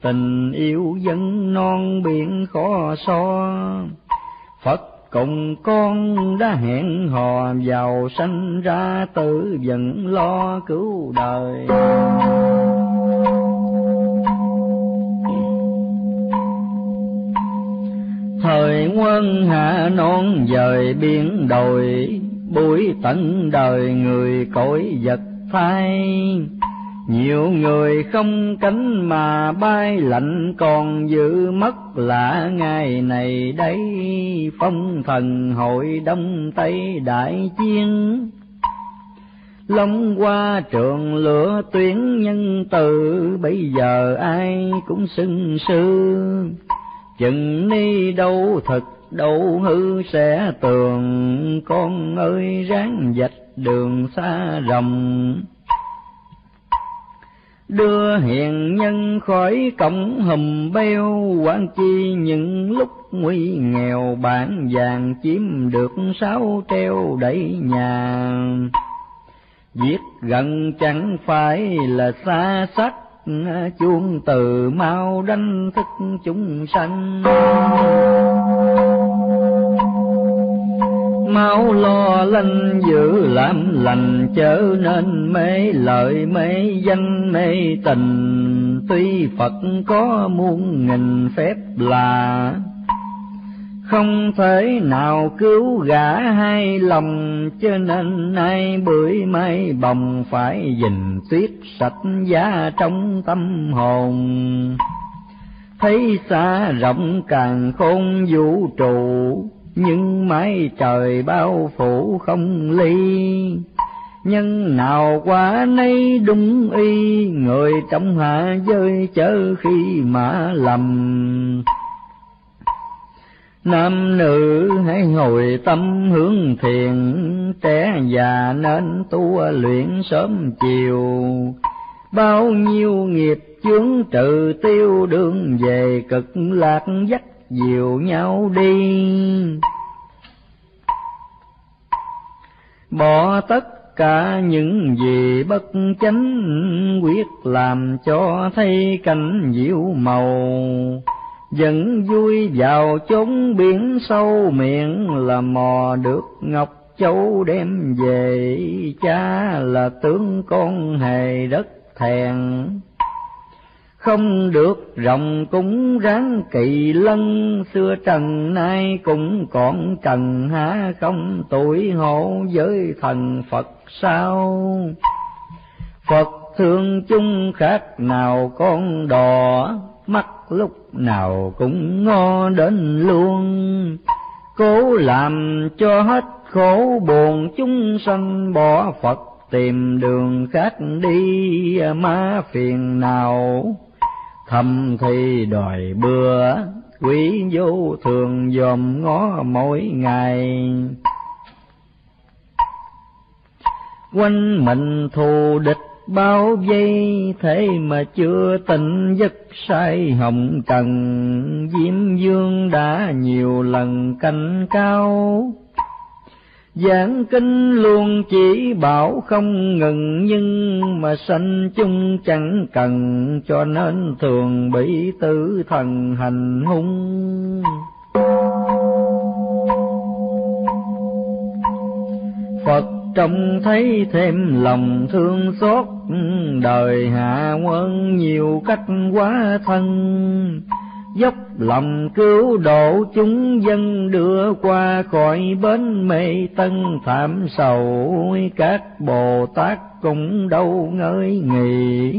tình yêu dân non biển khó so. Phật cùng con đã hẹn hò, vào sanh ra tử vẫn lo cứu đời. Thời quân hạ non dời biển đồi, buổi tận đời người cõi vật thay. Nhiều người không cánh mà bay, lạnh còn giữ mất lạ ngày này đấy. Phong thần hội Đông Tây đại chiến, long qua trường lửa tuyển nhân từ. Bây giờ ai cũng xưng sư, chừng ni đâu thật đâu hư sẽ tường. Con ơi ráng vạch đường xa rộng, đưa hiền nhân khỏi cổng hùm beo. Quản chi những lúc nguy nghèo, bản vàng chiếm được sáu treo đẩy nhà. Giết gần chẳng phải là xa sách, chuông từ mau đánh thức chúng sanh. Máu lo lanh giữ làm lành, chớ nên mê lợi mê danh mê tình. Tuy Phật có muôn nghìn phép lạ, không thể nào cứu gã hai lòng. Cho nên nay bưởi mai bồng, phải gìn tuyết sạch giá trong tâm hồn. Thấy xa rộng càng khôn vũ trụ, nhưng mái trời bao phủ không ly. Nhân nào quá nay đúng y, người trong hạ giới chớ khi mà lầm. Nam nữ hãy hồi tâm hướng thiện, trẻ già nên tu luyện sớm chiều. Bao nhiêu nghiệp chướng trừ tiêu, đường về cực lạc dắt dìu nhau đi. Bỏ tất cả những gì bất chánh, quyết làm cho thấy cảnh diệu màu. Vẫn vui vào chốn biển sâu, miệng là mò được ngọc châu đem về. Cha là tướng con hề đất thèn, không được rồng cũng ráng kỳ lân. Xưa trần nay cũng còn trần há, không tuổi hổ với thần Phật sao. Phật thương chung khác nào con đò, mắt lúc nào cũng ngó đến luôn. Cố làm cho hết khổ buồn chúng sanh, bỏ Phật tìm đường khác đi. Má phiền nào thầm thì đòi bừa, quý vô thường dòm ngó mỗi ngày. Quanh mình thù địch bao giây, thế mà chưa tỉnh giấc say hồng trần. Diêm vương đã nhiều lần cảnh cáo, giảng kinh luôn chỉ bảo không ngừng, nhưng mà sanh chung chẳng cần, cho nên thường bị tử thần hành hung. Phật trông thấy thêm lòng thương xót, đời hạ quân nhiều cách quá thân, dốc lòng cứu độ chúng dân, đưa qua khỏi bến mê tân thảm sầu, các Bồ Tát cũng đâu ngơi nghỉ.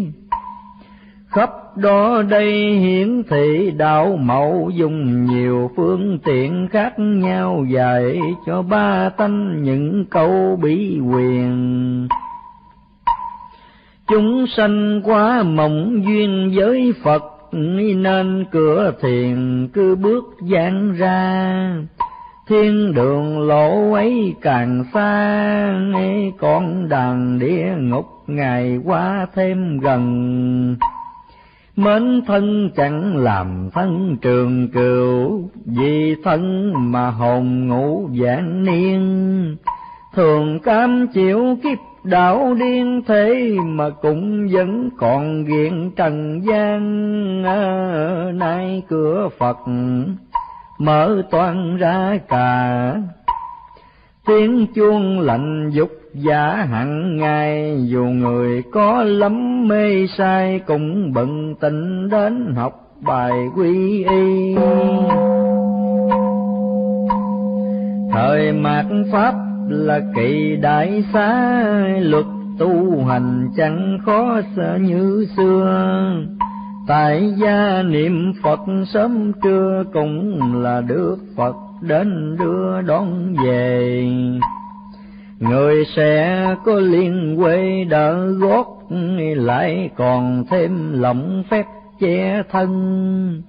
Khắp đó đây hiển thị đạo mẫu, dùng nhiều phương tiện khác nhau dạy cho ba tánh những câu bí quyền. Chúng sanh quá mộng duyên với Phật, nên cửa thiền cứ bước giảng ra, thiên đường lộ ấy càng xa, còn đàn địa ngục ngày qua thêm gần. Mến thân chẳng làm thân trường cửu, vì thân mà hồn ngủ vạn niên, thường cam chịu kiếp đạo điên, thế mà cũng vẫn còn ghiền trần gian. Nay cửa Phật mở toan ra cả, tiếng chuông lạnh dục giả hằng ngày, dù người có lắm mê sai, cũng bận tỉnh đến học bài quy y. Thời mạt Pháp là kỳ đại xá, luật tu hành chẳng khó sợ như xưa, tại gia niệm Phật sớm trưa, cũng là được Phật đến đưa đón về. Người sẽ có liên quê đỡ gót, lại còn thêm lòng phép che thân,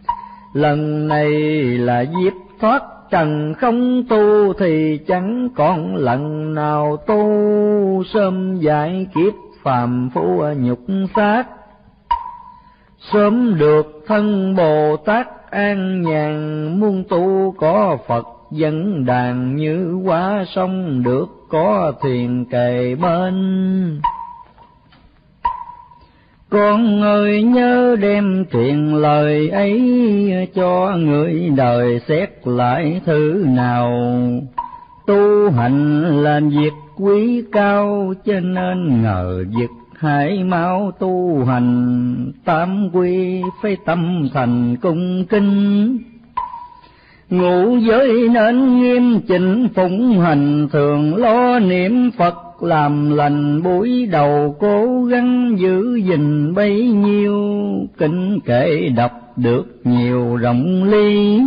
lần này là dịp thoát trần không tu, thì chẳng còn lần nào tu, sớm giải kiếp phàm phu nhục xác, sớm được thân Bồ Tát an nhàn. Muôn tu có Phật dẫn đàn, như quá sông được có thuyền kề bên. Con ơi nhớ đem truyền lời ấy, cho người đời xét lại thứ nào. Tu hành là việc quý cao, cho nên ngờ việc hãy mau tu hành. Tam quy phải tâm thành cung kính, ngũ giới nên nghiêm chỉnh phụng hành. Thường lo niệm Phật làm lành buổi đầu, cố gắng giữ gìn bấy nhiêu. Kinh kệ đọc được nhiều rộng ly,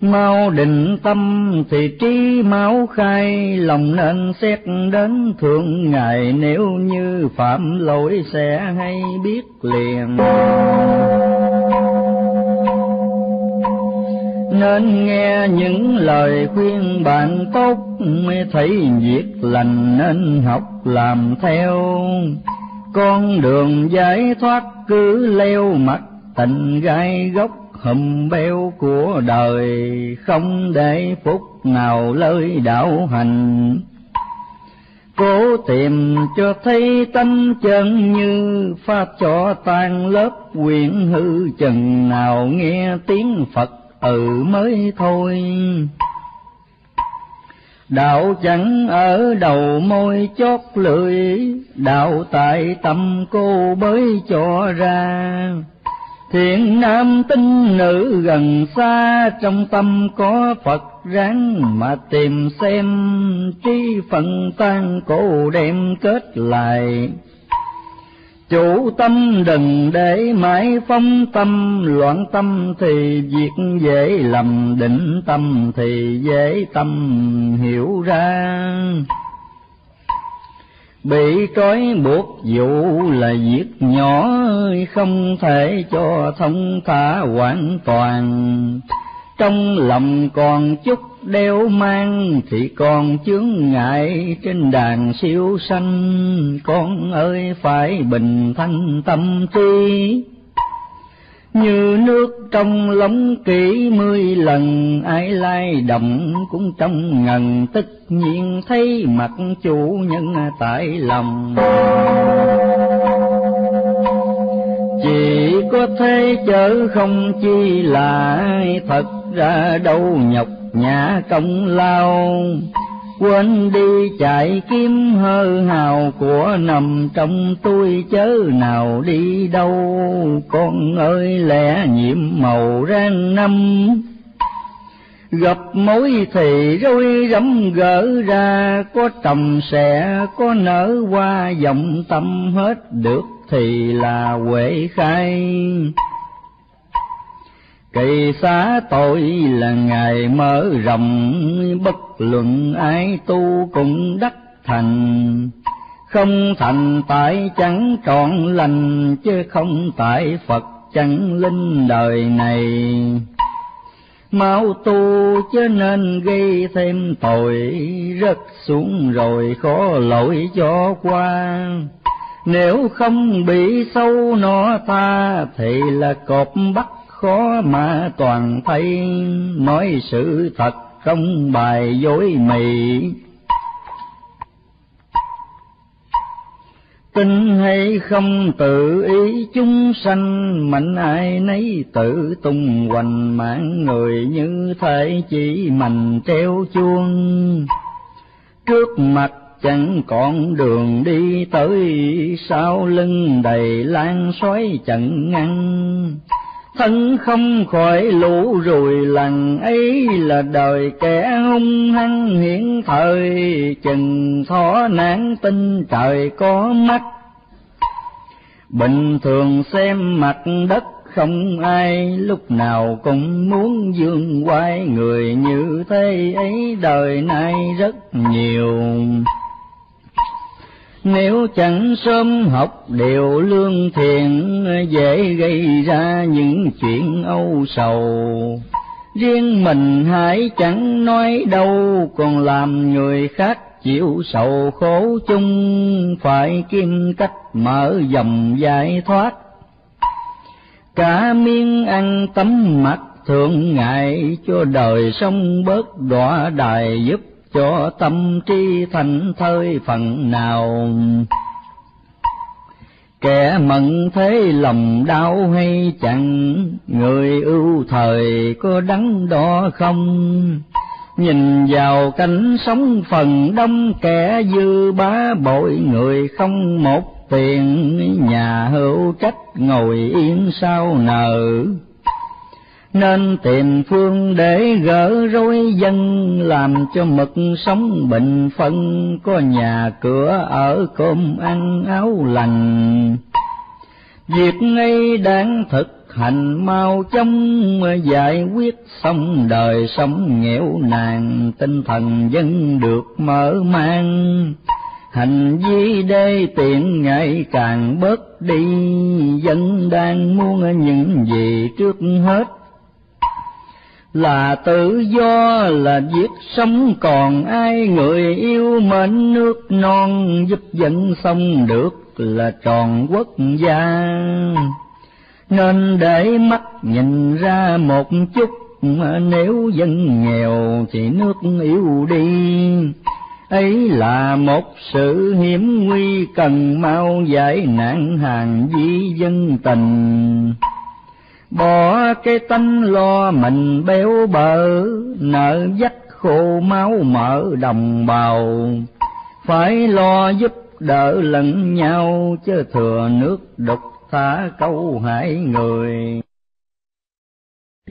mau định tâm thì trí máu khai. Lòng nên xét đến thượng ngài, nếu như phạm lỗi sẽ hay biết liền. Nên nghe những lời khuyên bạn tốt, mới thấy việc lành nên học làm theo. Con đường giải thoát cứ leo, mặt tình gai góc hùm beo của đời, không để phút nào lơi đạo hành. Cố tìm cho thấy tâm chân như, pha cho tan lớp quyển hư. Chừng nào nghe tiếng Phật mới thôi. Đạo chẳng ở đầu môi chót lưỡi, đạo tại tâm cô mới cho ra. Thiện nam tín nữ gần xa, trong tâm có Phật ráng mà tìm xem. Trí phận tan cô đem kết lại, chủ tâm đừng để mãi phóng tâm. Loạn tâm thì việc dễ lầm, định tâm thì dễ tâm hiểu ra. Bị trói buộc vụ là việc nhỏ, không thể cho thông thả hoàn toàn. Trong lòng còn chút đeo mang, thì còn chướng ngại trên đàn siêu sanh. Con ơi phải bình thanh tâm trí, Như nước trong lóng kỹ 10 lần, ai lai động cũng trong ngần, tất nhiên thấy mặt chủ nhân tại lòng. Chỉ có thế chớ không chi lại, thật ra đâu nhọc nhã công lao. Quên đi chạy kiếm hơ hào, của nằm trong tôi chớ nào đi đâu. Con ơi lẽ nhiệm màu rang năm, gặp mối thì rối rắm gỡ ra. Có trầm sẽ có nở qua, vọng tâm hết được thì là huệ khai. Kỳ xá tội là ngày mở rộng, bất luận ai tu cũng đắc thành. Không thành tại chẳng trọn lành, chứ không tại Phật chẳng linh đời này. Mau tu chứ nên gây thêm tội, rớt xuống rồi khó lỗi cho qua. Nếu không bị sâu nó ta, thì là cọp bắt khó mà toàn thấy. Nói sự thật không bài dối mị, tin hay không tự ý chúng sanh. Mạnh ai nấy tự tung hoành, mạng người như thể chỉ mình treo chuông. Trước mặt chẳng còn đường đi tới, sau lưng đầy lan sói chẳng ngăn. Thân không khỏi lũ rùi lần, ấy là đời kẻ hung hăng hiện thời. Chừng thó nản tin trời có mắt, bình thường xem mặt đất không ai. Lúc nào cũng muốn dương quay, người như thế ấy đời nay rất nhiều. Nếu chẳng sớm học điều lương thiện, dễ gây ra những chuyện âu sầu. Riêng mình hãy chẳng nói đâu, còn làm người khác chịu sầu khổ chung. Phải kiếm cách mở dòng giải thoát, cả miếng ăn tấm mặt thượng ngại. Cho đời sống bớt đọa đài, giúp cho tâm trí thành thơi phần nào. Kẻ mận thế lòng đau hay chẳng, người ưu thời có đắn đo không. Nhìn vào cảnh sống phần đông, kẻ dư bá bội người không một tiền. Nhà hữu trách ngồi yên sao nợ, nên tìm phương để gỡ rối dân. Làm cho mực sống bình phân, có nhà cửa ở cơm ăn áo lành. Việc ấy đáng thực hành mau chóng, giải quyết xong đời sống nghèo nàn. Tinh thần dân được mở mang, hành vi đê tiện ngày càng bớt đi. Dân đang muốn những gì trước hết là tự do, là việc sống còn ai. Người yêu mến nước non, giúp dân xong được là tròn quốc gia. Nên để mắt nhìn ra một chút, mà nếu dân nghèo thì nước yếu đi. Ấy là một sự hiểm nguy, cần mau giải nạn hàng vi dân tình. Bỏ cái tánh lo mình béo bở, nợ dắt khô máu mỡ đồng bào. Phải lo giúp đỡ lẫn nhau, chứ thừa nước đục thả câu hại người.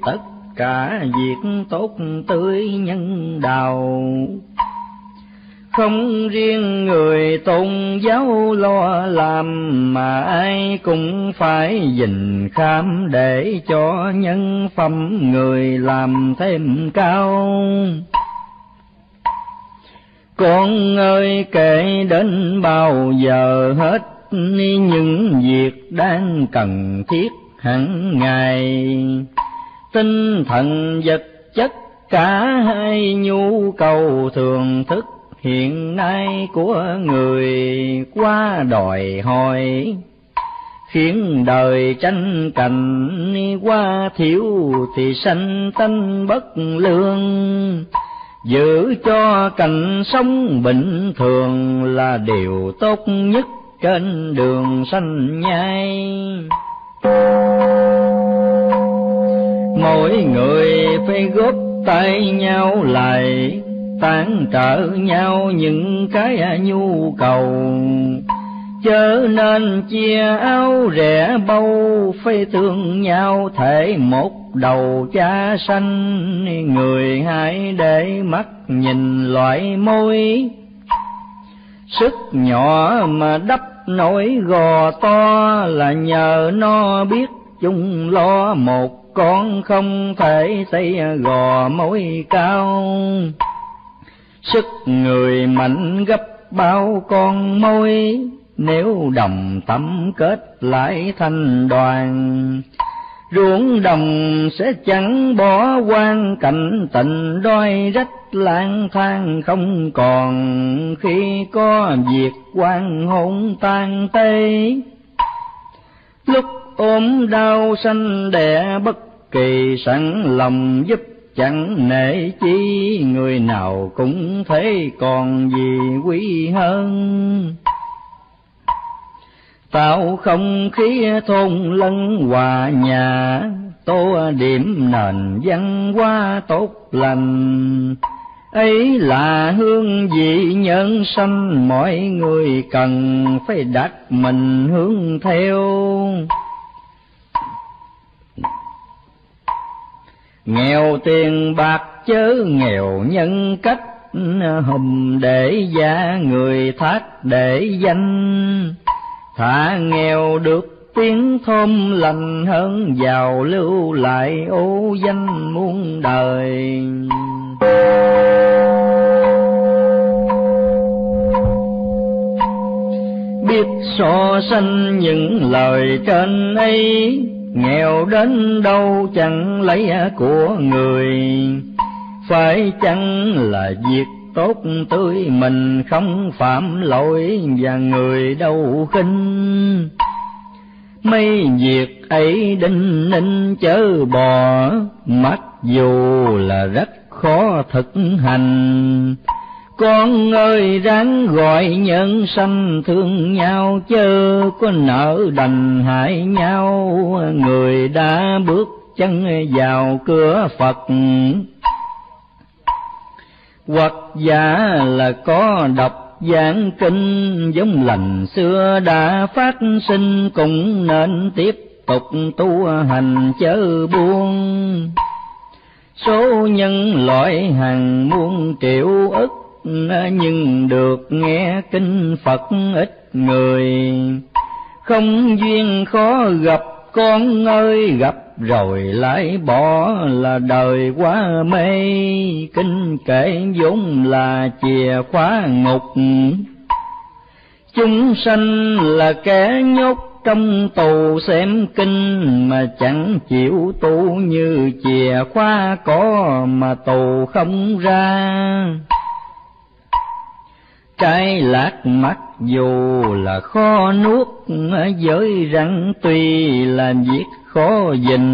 Tất cả việc tốt tươi nhân đạo, không riêng người tôn giáo lo làm. Mà ai cũng phải gìn khám, để cho nhân phẩm người làm thêm cao. Con ơi kể đến bao giờ hết, những việc đang cần thiết hằng ngày. Tinh thần vật chất cả hai nhu cầu thường thức hiện nay của người, quá đòi hỏi khiến đời tranh cạnh qua thiểu thì sanh tánh bất lương. Giữ cho cảnh sống bình thường là điều tốt nhất trên đường sanh nhai. Mỗi người phải góp tay nhau lại, tán trợ nhau những cái nhu cầu. Chớ nên chia áo rẻ bâu, phải thương nhau thể một đầu cha sanh. Người hãy để mắt nhìn loại môi, sức nhỏ mà đắp nổi gò to, là nhờ nó biết chung lo một con, không thể xây gò mối cao. Sức người mạnh gấp bao con mối, nếu đồng tâm kết lại thành đoàn. Ruộng đồng sẽ chẳng bỏ quan cảnh tình, đói rách lang thang không còn, khi có việc quan hôn tan tê. Lúc ốm đau sanh đẻ bất kỳ, sẵn lòng giúp chẳng nể chi, người nào cũng thế còn gì quý hơn. Tạo không khí thôn lân hòa nhà, tô điểm nền văn hóa tốt lành. Ấy là hương vị nhân sanh mọi người cần phải đặt mình hướng theo. Nghèo tiền bạc chớ nghèo nhân cách, hùm để gia người thác để danh. Thả nghèo được tiếng thơm lành hơn, giàu lưu lại ô danh muôn đời. Biết so sánh những lời trên ấy, nghèo đến đâu chẳng lấy của người. Phải chăng là việc tốt tươi mình không phạm lỗi, và người đâu khinh. Mấy việc ấy đinh ninh chớ bỏ, mặc dù là rất khó thực hành. Con ơi ráng gọi nhân sanh thương nhau, chớ có nỡ đành hại nhau. Người đã bước chân vào cửa Phật, hoặc giả là có đọc giảng kinh. Giống lành xưa đã phát sinh, cũng nên tiếp tục tu hành chớ buông. Số nhân loại hàng muôn triệu ức, nhưng được nghe kinh Phật ít người. Không duyên khó gặp con ơi, gặp rồi lại bỏ là đời quá mê. Kinh kệ vốn là chìa khóa ngục, chúng sanh là kẻ nhốt trong tù. Xem kinh mà chẳng chịu tu, như chìa khóa có mà tù không ra. Trái lạc mặc dù là khó nuốt, với răng tuy là việc khó gìn.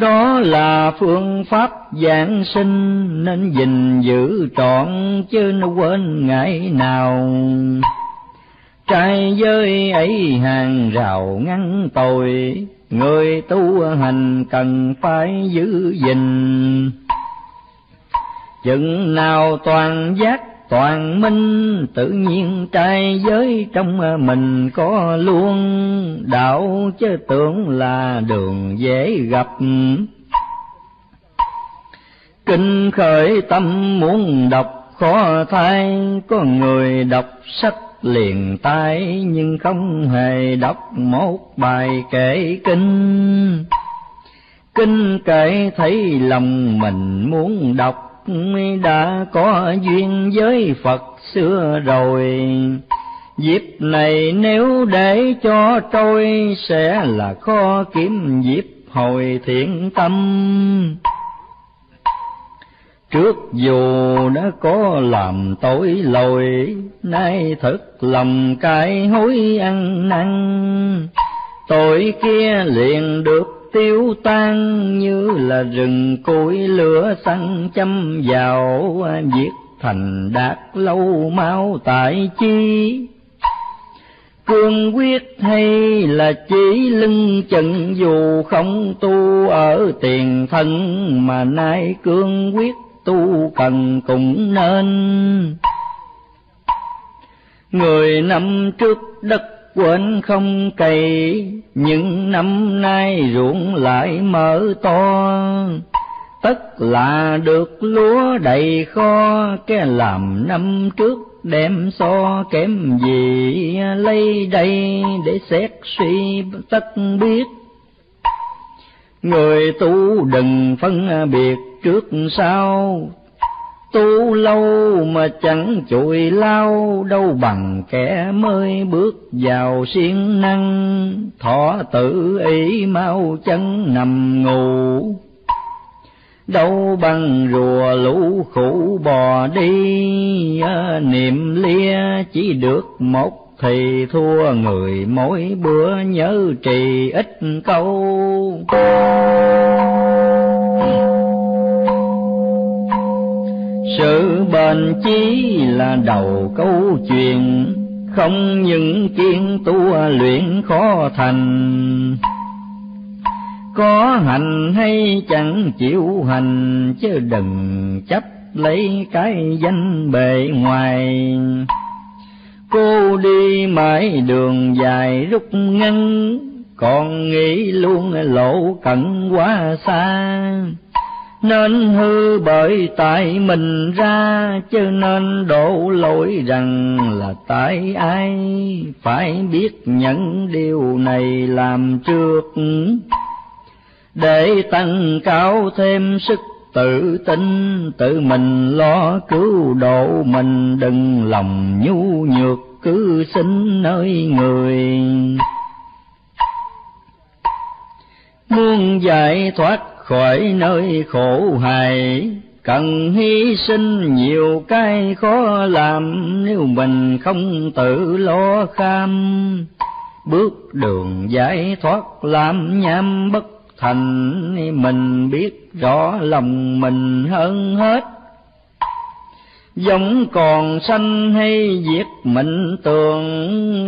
Đó là phương pháp giảng sinh, nên gìn giữ trọn chứ nó quên ngày nào. Trái giới ấy hàng rào ngăn tội, người tu hành cần phải giữ gìn. Chừng nào toàn giác toàn minh, tự nhiên trai giới trong mình có luôn. Đạo chứ tưởng là đường dễ gặp, kinh khởi tâm muốn đọc khó thay. Có người đọc sách liền tay, nhưng không hề đọc một bài kể kinh. Kinh kể thấy lòng mình muốn đọc, đã có duyên với Phật xưa rồi. Dịp này nếu để cho trôi, sẽ là khó kiếm dịp hồi thiện tâm. Trước dù đã có làm tội lỗi, nay thật lòng cải hối ăn năn. Tội kia liền được tiêu tan, như là rừng củi lửa xăng châm vào. Việc thành đạt lâu mau tại chi, cương quyết hay là chỉ lưng chừng. Dù không tu ở tiền thân, mà nay cương quyết tu cần cũng nên. Người năm trước đất quên không cày, những năm nay ruộng lại mở to. Tất là được lúa đầy kho, cái làm năm trước đem so kém gì. Lấy đây để xét suy tất biết, người tu đừng phân biệt trước sau. Tu lâu mà chẳng chùi lau, đâu bằng kẻ mới bước vào siêng năng. Thọ tự ý mau chân nằm ngủ, đâu bằng rùa lũ khủ bò đi. Niệm lia chỉ được một thì thua người, mỗi bữa nhớ trì ít câu. Sự bền chí là đầu câu chuyện, không những kiên tu luyện khó thành. Có hành hay chẳng chịu hành, chứ đừng chấp lấy cái danh bề ngoài. Cô đi mãi đường dài rút ngắn, còn nghĩ luôn lộ cận quá xa. Nên hư bởi tại mình ra, chứ nên đổ lỗi rằng là tại ai. Phải biết những điều này làm trước, để tăng cao thêm sức tự tin. Tự mình lo cứu độ mình, đừng lòng nhu nhược cứ xin nơi người. Muốn giải thoát khỏi nơi khổ hài, cần hy sinh nhiều cái khó làm. Nếu mình không tự lo kham, bước đường giải thoát làm nham bất thành. Mình biết rõ lòng mình hơn hết, giống còn sanh hay diệt mình tường.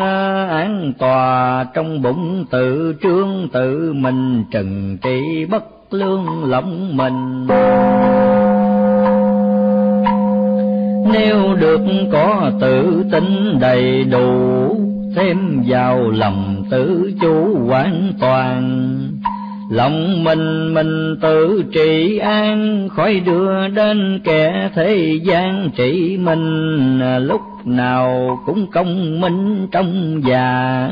Án tòa trong bụng tự trương, tự mình trừng trị bất lương lòng mình. Nếu được có tự tin đầy đủ, thêm vào lòng tự chủ hoàn toàn. Lòng mình tự trị an, khỏi đưa đến kẻ thế gian trị mình. Lúc nào cũng công minh trong già,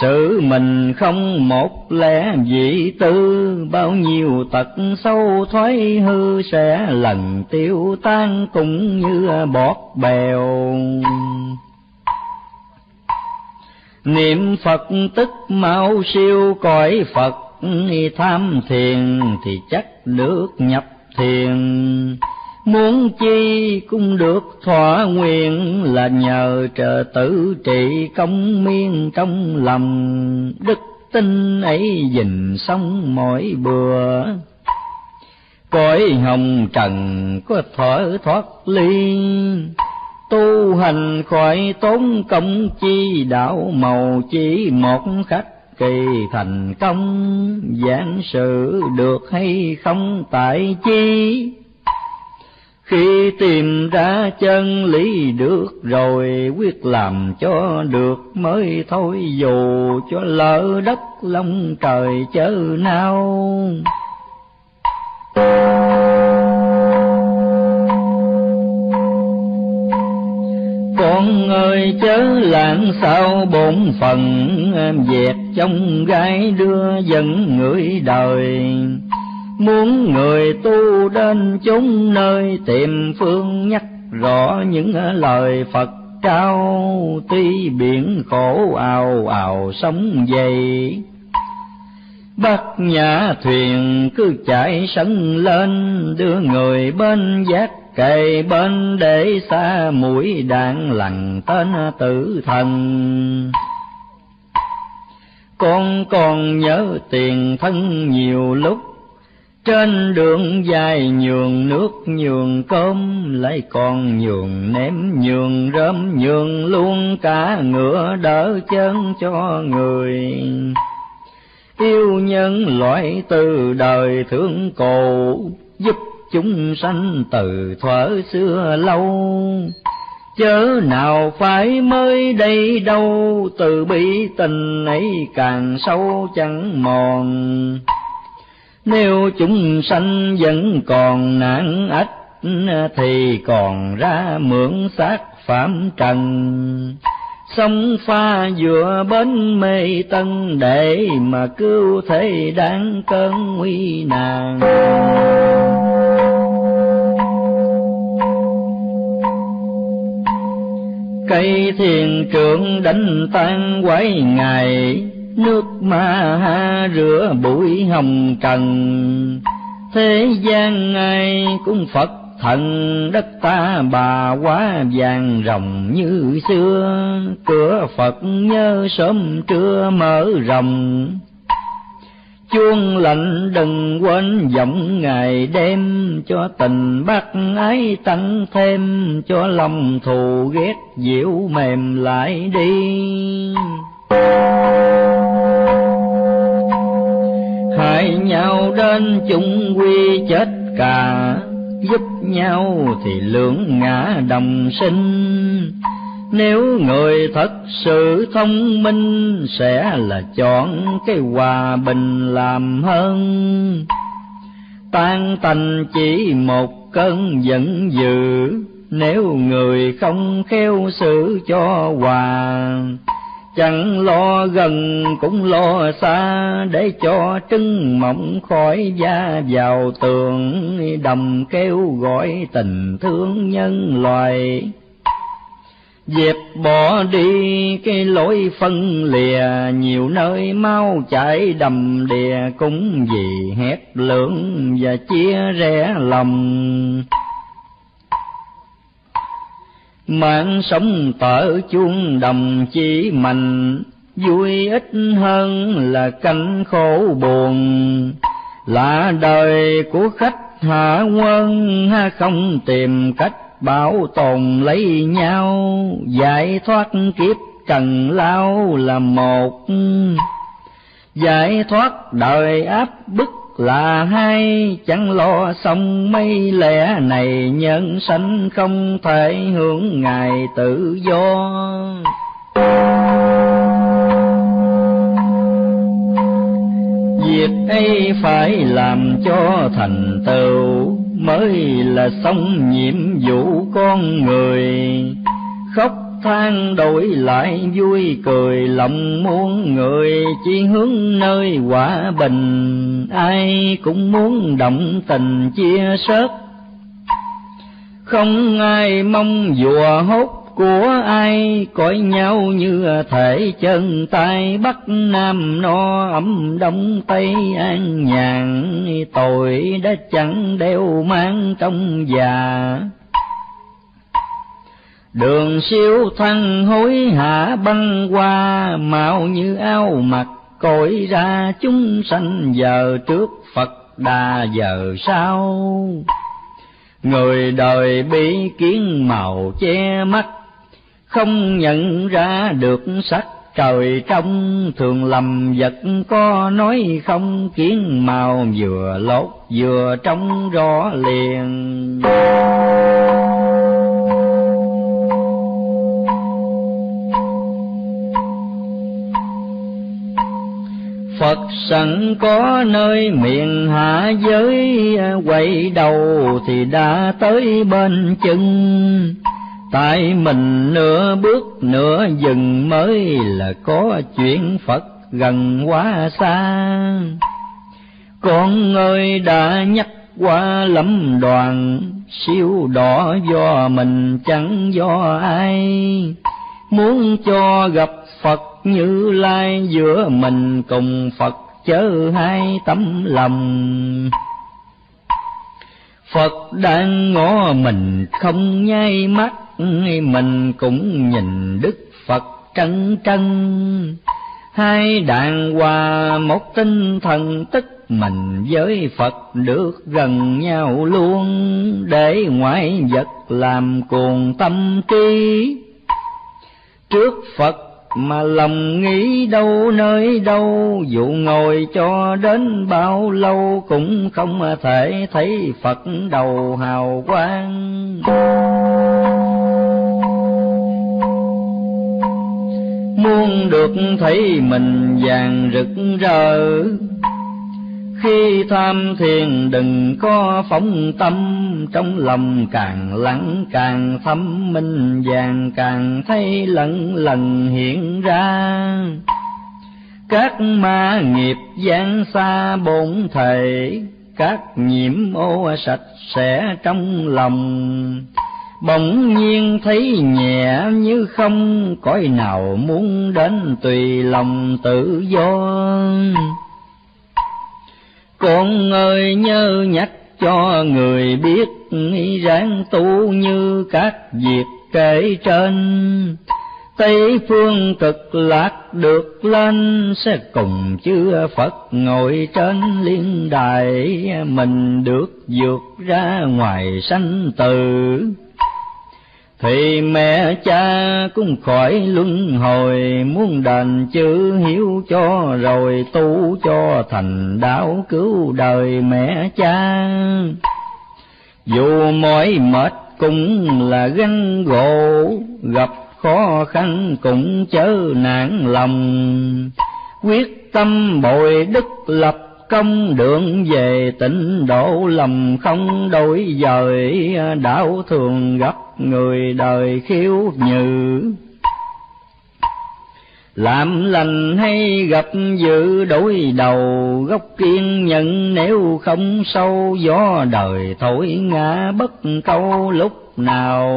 sự mình không một lẽ dị tư. Bao nhiêu tật sâu thoái hư, sẽ lần tiêu tan cũng như bọt bèo. Niệm Phật tức mau siêu cõi Phật, tham thiền thì chắc được nhập thiền. Muốn chi cũng được thỏa nguyện, là nhờ trợ tử trị công miên trong lòng. Đức tin ấy dình xong mỗi bữa, cõi hồng trần có thở thoát ly. Tu hành khỏi tốn công chi, đạo màu chỉ một khách kỳ thành công. Giảng sự được hay không tại chi, khi tìm ra chân lý được rồi. Quyết làm cho được mới thôi, dù cho lỡ đất long trời chớ nao. Con ơi chớ lãng sao bổn phận, dẹp trong gái đưa dẫn người đời. Muốn người tu đến chốn nơi, tìm phương nhắc rõ những lời Phật trao. Tuy biển khổ ào ào sóng dày, Bắt nhà thuyền cứ chạy sấn lên, đưa người bên giác kề bên để xa mũi đạn lằn tên tử thần. Con còn nhớ tiền thân nhiều lúc, trên đường dài nhường nước nhường cơm, lại còn nhường ném nhường rơm nhường luôn cả ngựa đỡ chân cho người. Yêu nhân loại từ đời thương cầu, giúp chúng sanh từ thuở xưa lâu. Chớ nào phải mới đây đâu, từ bi tình ấy càng sâu chẳng mòn. Nếu chúng sanh vẫn còn nạn ách, thì còn ra mượn xác phạm trần. Sông pha giữa bến mê tân để mà cứu thế đáng cơn nguy nạn. Cây thiền trượng đánh tan quái ngày, nước ma ha rửa bụi hồng trần. Thế gian ai cũng Phật thần, đất ta bà quá vàng rồng như xưa. Cửa Phật nhớ sớm trưa mở rồng, chuông lạnh đừng quên vọng ngày đêm. Cho tình bác ái tăng thêm, cho lòng thù ghét dịu mềm lại đi. Hại nhau đến chung quy chết cả, giúp nhau thì lưỡng ngã đồng sinh. Nếu người thật sự thông minh, sẽ là chọn cái hòa bình làm hơn. Tan tành chỉ một cơn giận dữ, nếu người không khéo xử cho hòa. Chẳng lo gần cũng lo xa, để cho trứng mỏng khỏi da vào tường. Đầm kêu gọi tình thương nhân loại, dẹp bỏ đi cái lối phân lìa. Nhiều nơi mau chảy đầm đìa, cũng vì hét lưỡng và chia rẽ lòng. Mạng sống tở chuông đồng chí mạnh, vui ít hơn là cảnh khổ buồn. Là đời của khách hạ quân, không tìm cách bảo tồn lấy nhau. Giải thoát kiếp trần lao là một, giải thoát đời áp bức là hai. Chẳng lo xong mấy lẽ này, nhân sanh không thể hưởng ngài tự do. Việc ấy phải làm cho thành tựu, mới là xong nhiệm vụ con người. Khóc than đổi lại vui cười, lòng muốn người chỉ hướng nơi hòa bình. Ai cũng muốn động tình chia sớt, không ai mong dùa hốt của ai. Cõi nhau như thể chân tay, Bắc Nam no ấm Đông Tây an nhàn. Tội đã chẳng đeo mang trong già, đường siêu thăng hối hạ băng qua. Mạo như áo mặc cội ra chúng sanh, giờ trước Phật Đà giờ sau. Người đời bị kiến màu che mắt, không nhận ra được sắc trời trong. Thường lầm vật có nói không, kiến màu vừa lót vừa trong rõ liền. Phật sẵn có nơi miền hạ giới, quay đầu thì đã tới bên chân. Tại mình nửa bước nửa dừng, mới là có chuyện Phật gần quá xa. Con ơi đã nhắc qua lắm đoàn, siêu đỏ do mình chẳng do ai. Muốn cho gặp Phật Như Lai, giữa mình cùng Phật chớ hai tấm lòng. Phật đang ngó mình không nháy mắt, mình cũng nhìn Đức Phật trân trân. Hai đàn hòa một tinh thần, tức mình với Phật được gần nhau luôn, để ngoại vật làm cuồng tâm trí. Trước Phật mà lòng nghĩ đâu nơi đâu, dù ngồi cho đến bao lâu cũng không thể thấy Phật đầu hào quang. Muốn được thấy mình vàng rực rỡ, khi tham thiền đừng có phóng tâm, trong lòng càng lắng càng thâm minh, vàng càng thấy lẫn lần hiện ra. Các ma nghiệp giáng xa bốn thể, các nhiễm ô sạch sẽ trong lòng. Bỗng nhiên thấy nhẹ như không, cõi nào muốn đến tùy lòng tự do. Con ơi nhớ nhắc cho người biết, ráng tu như các việc kể trên. Tây phương cực lạc được lên, sẽ cùng chư Phật ngồi trên liên đài. Mình được vượt ra ngoài sanh tử, thì mẹ cha cũng khỏi luân hồi. Muốn đền chữ hiếu cho rồi tu cho thành đạo, cứu đời mẹ cha. Dù mỏi mệt cũng là gánh gỗ, gặp khó khăn cũng chớ nản lòng. Quyết tâm bồi đức lập công, đường về tịnh độ lòng không đổi dời. Đạo thường gặp người đời khiếu nhự, làm lành hay gặp dữ đối đầu. Gốc kiên nhẫn nếu không sâu, gió đời thổi ngã bất câu lúc nào.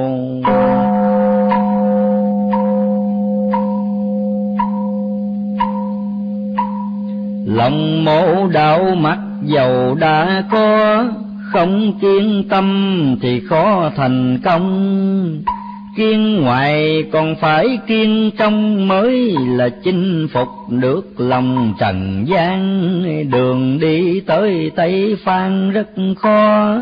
Lòng mộ đạo mặc dầu đã có, không kiên tâm thì khó thành công. Kiên ngoài còn phải kiên trong, mới là chinh phục được lòng trần gian. Đường đi tới Tây Phương rất khó,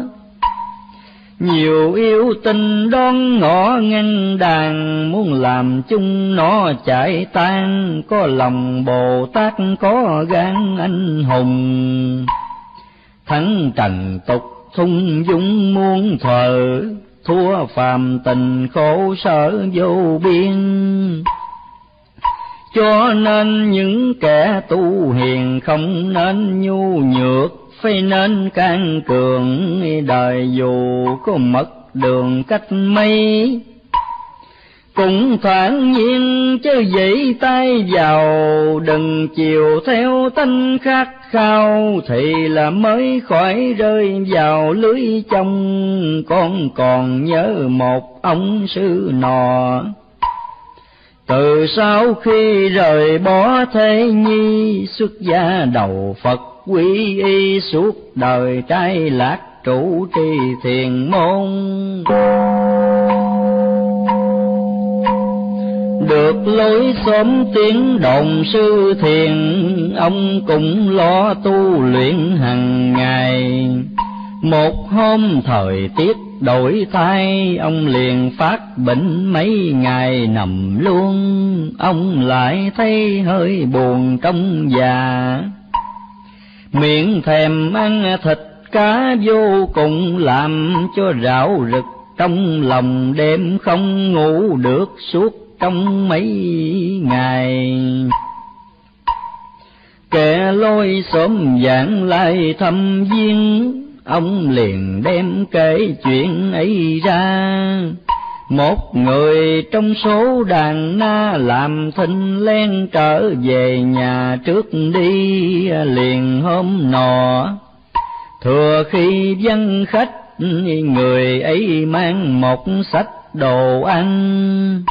nhiều yêu tình đón ngõ ngăn đàn. Muốn làm chung nó chạy tan, có lòng Bồ Tát có gan anh hùng. Thắng trần tục thung dung muôn thờ, thua phàm tình khổ sở vô biên. Cho nên những kẻ tu hiền không nên nhu nhược, phải nên can cường. Đời dù có mất đường cách mấy, cũng thoáng nhiên chứ dĩ tay vào. Đừng chiều theo tánh khát khao, thì là mới khỏi rơi vào lưới trong. Con còn nhớ một ông sư nọ, từ sau khi rời bỏ thế nhi, xuất gia đầu Phật quy y, suốt đời trai lạc trụ trì thiền môn. Được lối xóm tiếng đồn sư thiền, ông cũng lo tu luyện hằng ngày. Một hôm thời tiết đổi thay, ông liền phát bệnh mấy ngày nằm luôn. Ông lại thấy hơi buồn trong già, miệng thèm ăn thịt cá vô cùng, làm cho rạo rực trong lòng. Đêm không ngủ được suốt trong mấy ngày. Kẻ lôi xóm vãng lại thăm viếng, ông liền đem kể chuyện ấy ra. Một người trong số đàn na làm thinh len trở về nhà trước đi. Liền hôm nọ thừa khi vắng khách, người ấy mang một sách đồ ăn.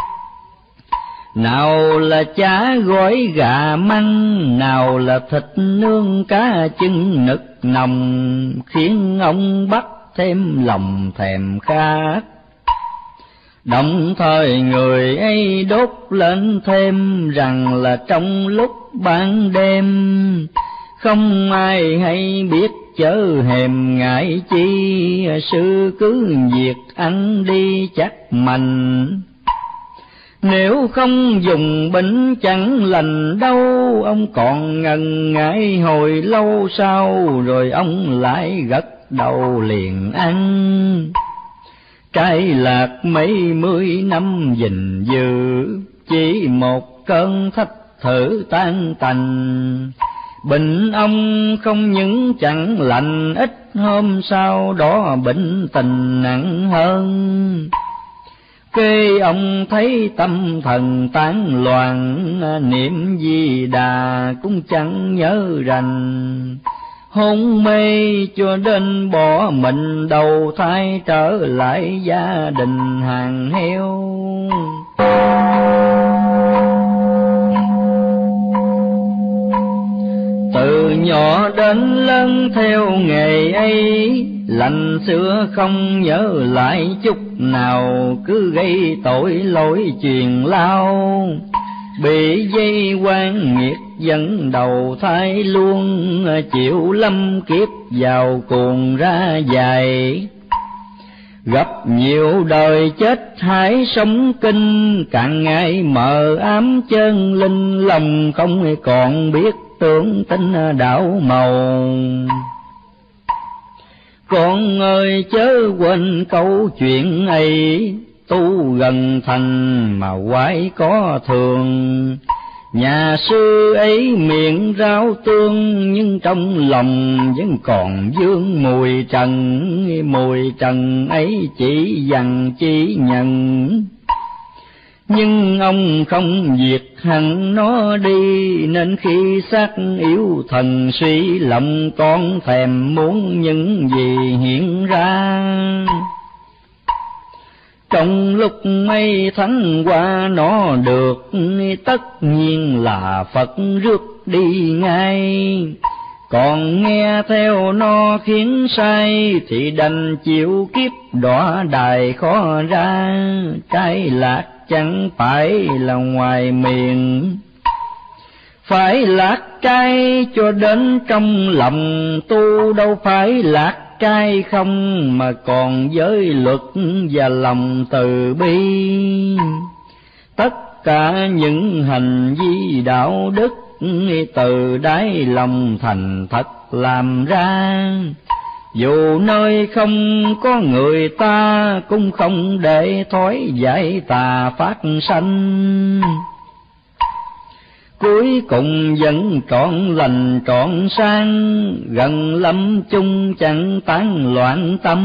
Nào là chả gói gà măng, nào là thịt nướng cá chưng nực nồng, khiến ông bắt thêm lòng thèm khát. Đồng thời người ấy đốt lên thêm rằng là trong lúc ban đêm, không ai hay biết chớ hèm ngại chi, sự cứ việc ăn đi chắc mạnh. Nếu không dùng bệnh chẳng lành đâu, ông còn ngần ngại hồi lâu sau, rồi ông lại gật đầu liền ăn. Trái lạc mấy mươi năm gìn giữ, chỉ một cơn thách thử tan tành. Bệnh ông không những chẳng lành ít, hôm sau đó bệnh tình nặng hơn. Khi ông thấy tâm thần tán loạn, niệm Di Đà cũng chẳng nhớ rành. Hôn mê cho đến bỏ mình đầu thai, trở lại gia đình hàng heo. Từ nhỏ đến lớn theo nghề ấy, lành xưa không nhớ lại chút nào, cứ gây tội lỗi truyền lao. Bị dây quan nghiệt dẫn đầu thai luôn, chịu lâm kiếp vào cuồng ra dài. Gặp nhiều đời chết hãy sống kinh, càng ngày mờ ám chân linh, lòng không còn biết tưởng tin đảo màu. Con ơi chớ quên câu chuyện ấy, tu gần thành mà quái có thường. Nhà sư ấy miệng rau tương, nhưng trong lòng vẫn còn vương mùi trần. Mùi trần ấy chỉ dằn chỉ nhận, nhưng ông không diệt hẳn nó đi. Nên khi xác yếu thần suy, lòng con thèm muốn những gì hiện ra. Trong lúc mấy tháng qua nó được, tất nhiên là Phật rước đi ngay. Còn nghe theo nó khiến sai, thì đành chịu kiếp đọa đài khó ra. Trái lạc chẳng phải là ngoài miệng, phải lạc trai cho đến trong lòng. Tu đâu phải lạc trai không, mà còn giới luật và lòng từ bi. Tất cả những hành vi đạo đức, từ đáy lòng thành thật làm ra. Dù nơi không có người ta, cũng không để thói dạy tà phát sanh. Cuối cùng vẫn trọn lành trọn sang, gần lâm chung chẳng tán loạn tâm.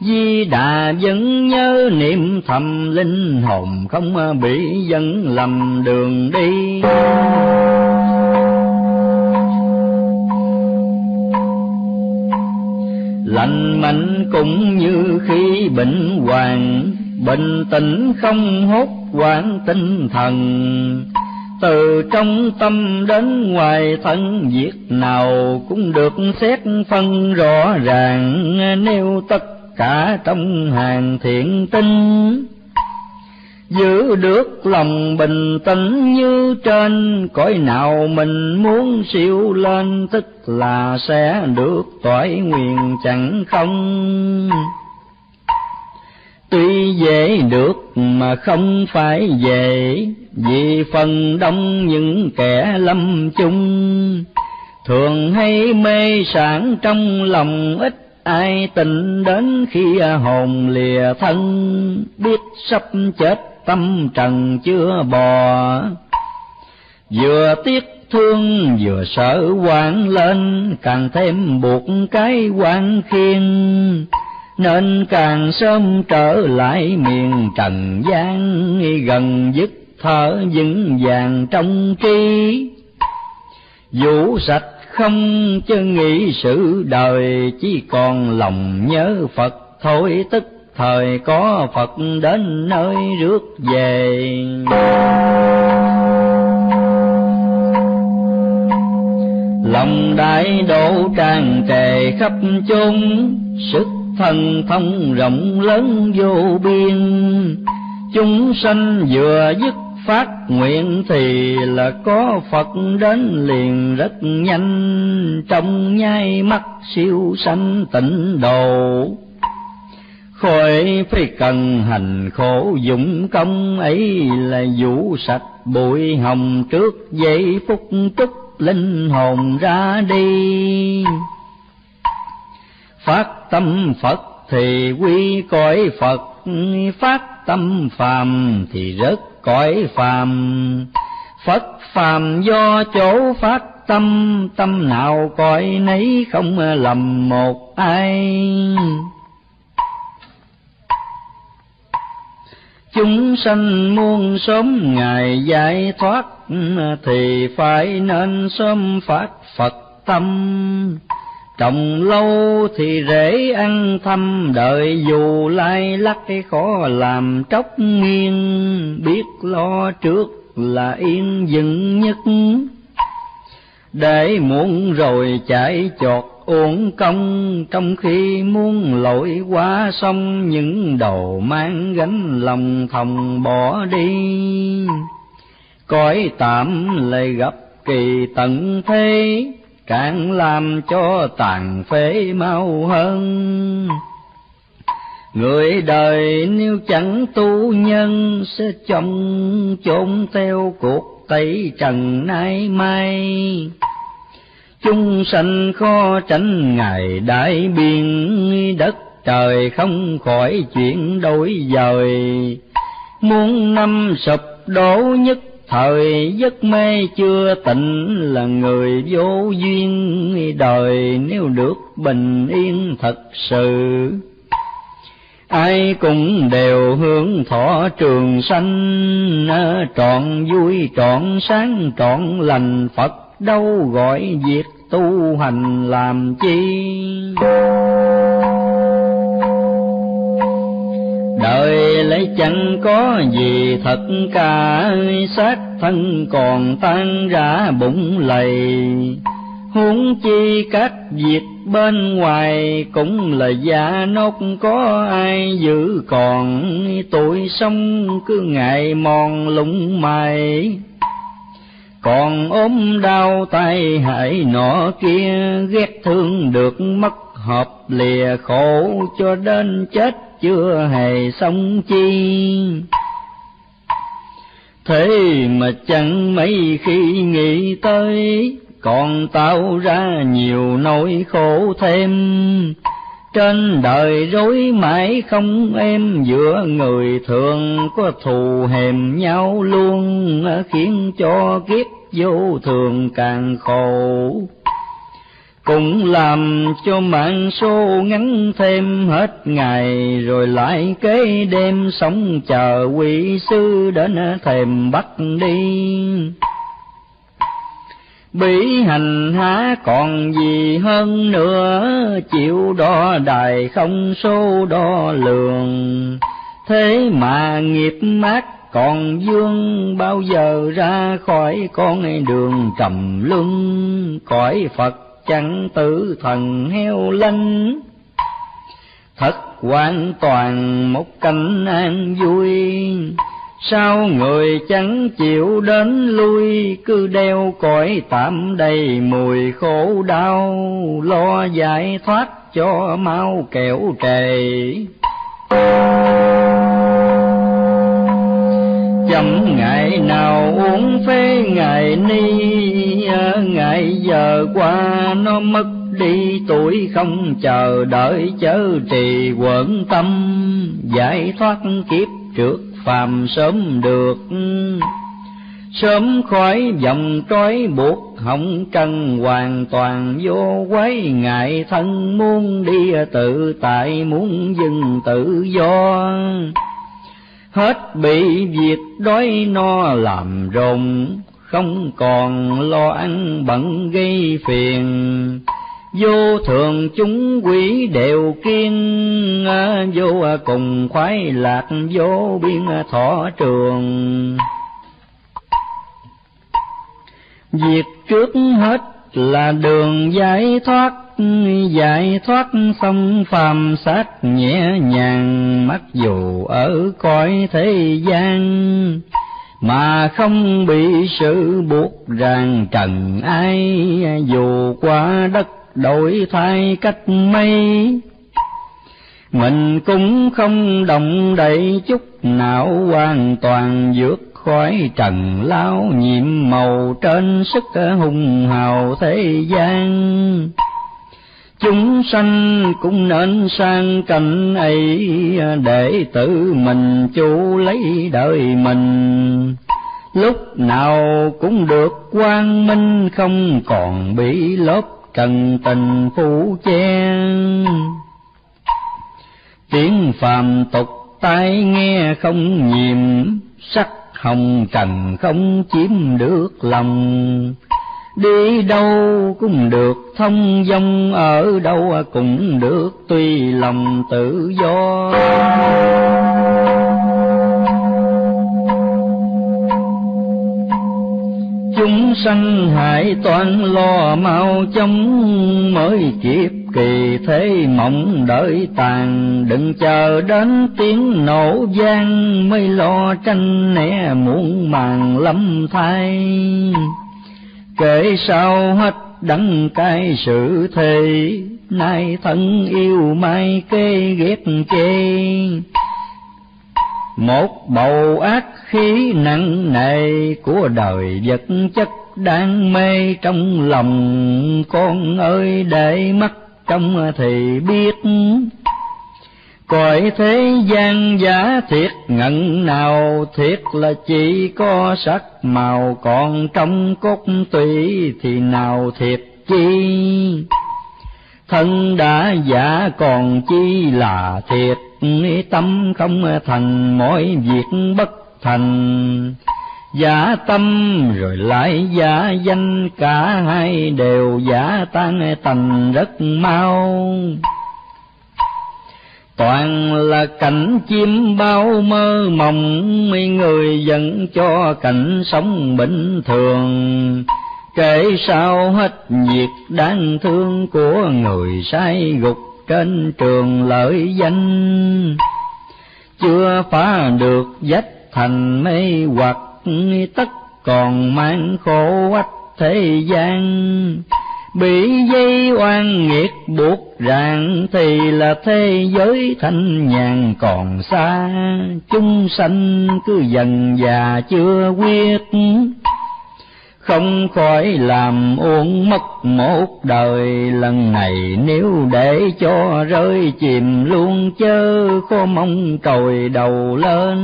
Di Đà vẫn nhớ niệm thầm, linh hồn không bị dẫn lầm đường đi. Lành mạnh cũng như khi bệnh hoạn, bình tĩnh không hốt hoảng tinh thần. Từ trong tâm đến ngoài thân, việc nào cũng được xét phân rõ ràng. Nêu tất cả trong hàng thiện tinh, giữ được lòng bình tĩnh như trên. Cõi nào mình muốn siêu lên, tức là sẽ được toại nguyện chẳng không. Tuy dễ được mà không phải dễ, vì phần đông những kẻ lâm chung thường hay mê sảng trong lòng. Ít ai tỉnh đến khi hồn lìa thân, biết sắp chết tâm trần chưa bò. Vừa tiếc thương vừa sợ hoảng lên, càng thêm buộc cái hoang khiên. Nên càng sớm trở lại miền trần gian, gần dứt thở vững vàng trong trí. Vũ sạch không chứ nghĩ sự đời, chỉ còn lòng nhớ Phật thôi, tức thời có Phật đến nơi rước về. Lòng đại độ tràn trề khắp chốn, sức thần thông rộng lớn vô biên. Chúng sanh vừa dứt phát nguyện thì là có Phật đến liền rất nhanh, trong nháy mắt siêu sanh tịnh độ. Khỏi phải cần hành khổ dũng công ấy là vũ sạch bụi hồng trước giây phút trúc linh hồn ra đi. Phát tâm Phật thì quy cõi Phật, phát tâm phàm thì rớt cõi phàm. Phật phàm do chỗ phát tâm, tâm nào cõi nấy không lầm một ai. Chúng sanh muôn sớm ngày giải thoát, thì phải nên sớm phát Phật tâm. Trồng lâu thì rễ ăn thăm, đợi dù lai lắc khó làm tróc nghiêng. Biết lo trước là yên dừng nhất, để muộn rồi chạy chọt uổng công. Trong khi muốn lội qua sông, những đầu mang gánh lòng thòng bỏ đi. Cõi tạm lại gặp kỳ tận thế, càng làm cho tàn phế mau hơn. Người đời nếu chẳng tu nhân, sẽ trong chốn theo cuộc tẩy trần nay mai. Chúng sanh khó tránh ngày đại biên, đất trời không khỏi chuyện đổi dời. Muốn năm sụp đổ nhất thời, giấc mê chưa tỉnh là người vô duyên. Đời nếu được bình yên thật sự, ai cũng đều hướng thọ trường sanh. Trọn vui trọn sáng trọn lành, Phật đâu gọi việc tu hành làm chi. Đời lấy chẳng có gì thật cả, xác thân còn tan rã bụng lầy. Huống chi các việc bên ngoài, cũng là giả nốt có ai giữ còn. Tuổi sống cứ ngại mòn lụng mày, còn ốm đau tai hại nọ kia. Ghét thương được mất hợp lìa khổ, cho đến chết chưa hề sống chi. Thế mà chẳng mấy khi nghĩ tới, còn tạo ra nhiều nỗi khổ thêm. Trên đời rối mãi không êm, giữa người thường có thù hèm nhau luôn. Khiến cho kiếp vô thường càng khổ, cũng làm cho mạng số ngắn thêm. Hết ngày rồi lại kế đêm, sống chờ quỷ sư đến thèm bắt đi. Bị hành há còn gì hơn nữa, chịu đo đài không số đo lường. Thế mà nghiệp ác còn dương, bao giờ ra khỏi con đường trầm luân. Cõi Phật chẳng tử thần heo lanh, thật hoàn toàn một cảnh an vui. Sao người chẳng chịu đến lui, cứ đeo cõi tạm đầy mùi khổ đau. Lo giải thoát cho mau kẻo trề, chậm ngày nào uống phê ngày ni. Ngày giờ qua nó mất đi, tuổi không chờ đợi chớ trì quẩn tâm. Giải thoát kiếp trước phàm sớm được, sớm khỏi vòng trói buộc hỏng trần. Hoàn toàn vô quái ngại thân, muốn đi tự tại muốn dừng tự do. Hết bị việc đói no làm rộn, không còn lo ăn bận gây phiền. vô thường chúng quỷ đều kiên, vô cùng khoái lạc vô biên thọ trường. Việc trước hết là đường giải thoát xong phàm xác nhẹ nhàng, mặc dù ở cõi thế gian mà không bị sự buộc ràng trần ai, dù qua đất đổi thay cách mây, mình cũng không động đậy chút nào, hoàn toàn vượt khỏi trần lao nhiệm màu trên sức hung hào thế gian. Chúng sanh cũng nên sang cảnh ấy, để tự mình chủ lấy đời mình, lúc nào cũng được quang minh, không còn bị lớp trần tình phủ che. Tiếng phàm tục tai nghe không nhiễm, sắc hồng trần không chiếm được lòng, đi đâu cũng được thông dong, ở đâu cũng được tùy lòng tự do. Chúng sanh hãy toan lo mau chóng, mới kịp kỳ thế mộng đợi tàn, đừng chờ đến tiếng nổ vang, mới lo tranh né muộn màng lắm thay. Kể sao hết đắng cay sự thề, nay thân yêu mai kê ghét chê. Một bầu ác khí nặng nề của đời vật chất đang mê trong lòng, con ơi để mắt trong thì biết. Cõi thế gian giả thiệt ngẩn nào, thiệt là chỉ có sắc màu, còn trong cốt tủy thì nào thiệt chi. Thân đã giả còn chi là thiệt, tâm không thành mọi việc bất thành. Giả tâm rồi lại giả danh, cả hai đều giả tan tành rất mau. Toàn là cảnh chiêm bao mơ mộng, mấy người dẫn cho cảnh sống bình thường. Kể sao hết việc đáng thương của người sai gục trên trường lợi danh, chưa phá được vách thành mê hoặc, tất còn mang khổ quách thế gian. Bị dây oan nghiệt buộc ràng, thì là thế giới thanh nhàn còn xa. Chúng sanh cứ dần già chưa quyết, không khỏi làm uổng mất một đời. Lần này nếu để cho rơi chìm luôn, chớ có mong trồi đầu lên.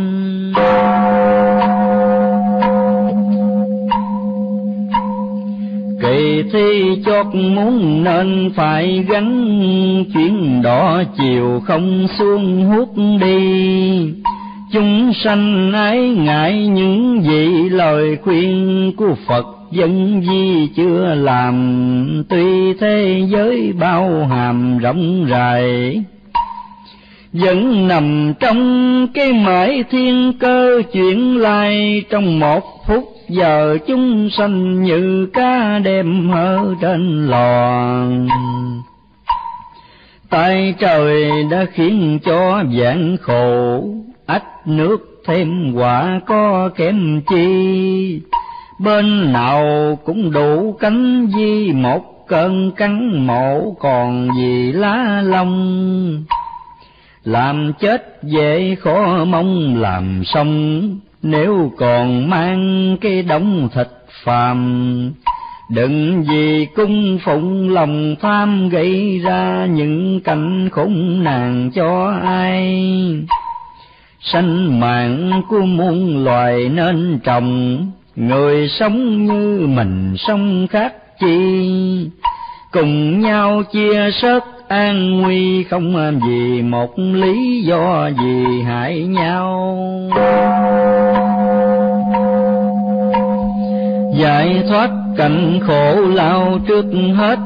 Kỳ thi chót muốn nên phải gánh, chuyến đỏ chiều không xuống hút đi. Chúng sanh ái ngại những gì lời khuyên của Phật dân di chưa làm, tuy thế giới bao hàm rộng rãi, vẫn nằm trong cái mãi thiên cơ chuyển lai. Trong một phút giờ chúng sanh như cá đem hở trên lò, tay trời đã khiến cho vạn khổ. Ách nước thêm quả có kém chi, bên nào cũng đủ cánh di. Một cơn cắn mổ còn gì lá lông, làm chết dễ khó mong làm xong. Nếu còn mang cái đống thịt phàm, đừng vì cung phụng lòng tham gây ra những cảnh khốn nạn cho ai. Sanh mạng của muôn loài nên trồng, người sống như mình sống khác chi. Cùng nhau chia sớt an nguy, không vì một lý do gì hại nhau. Giải thoát cảnh khổ lao trước hết,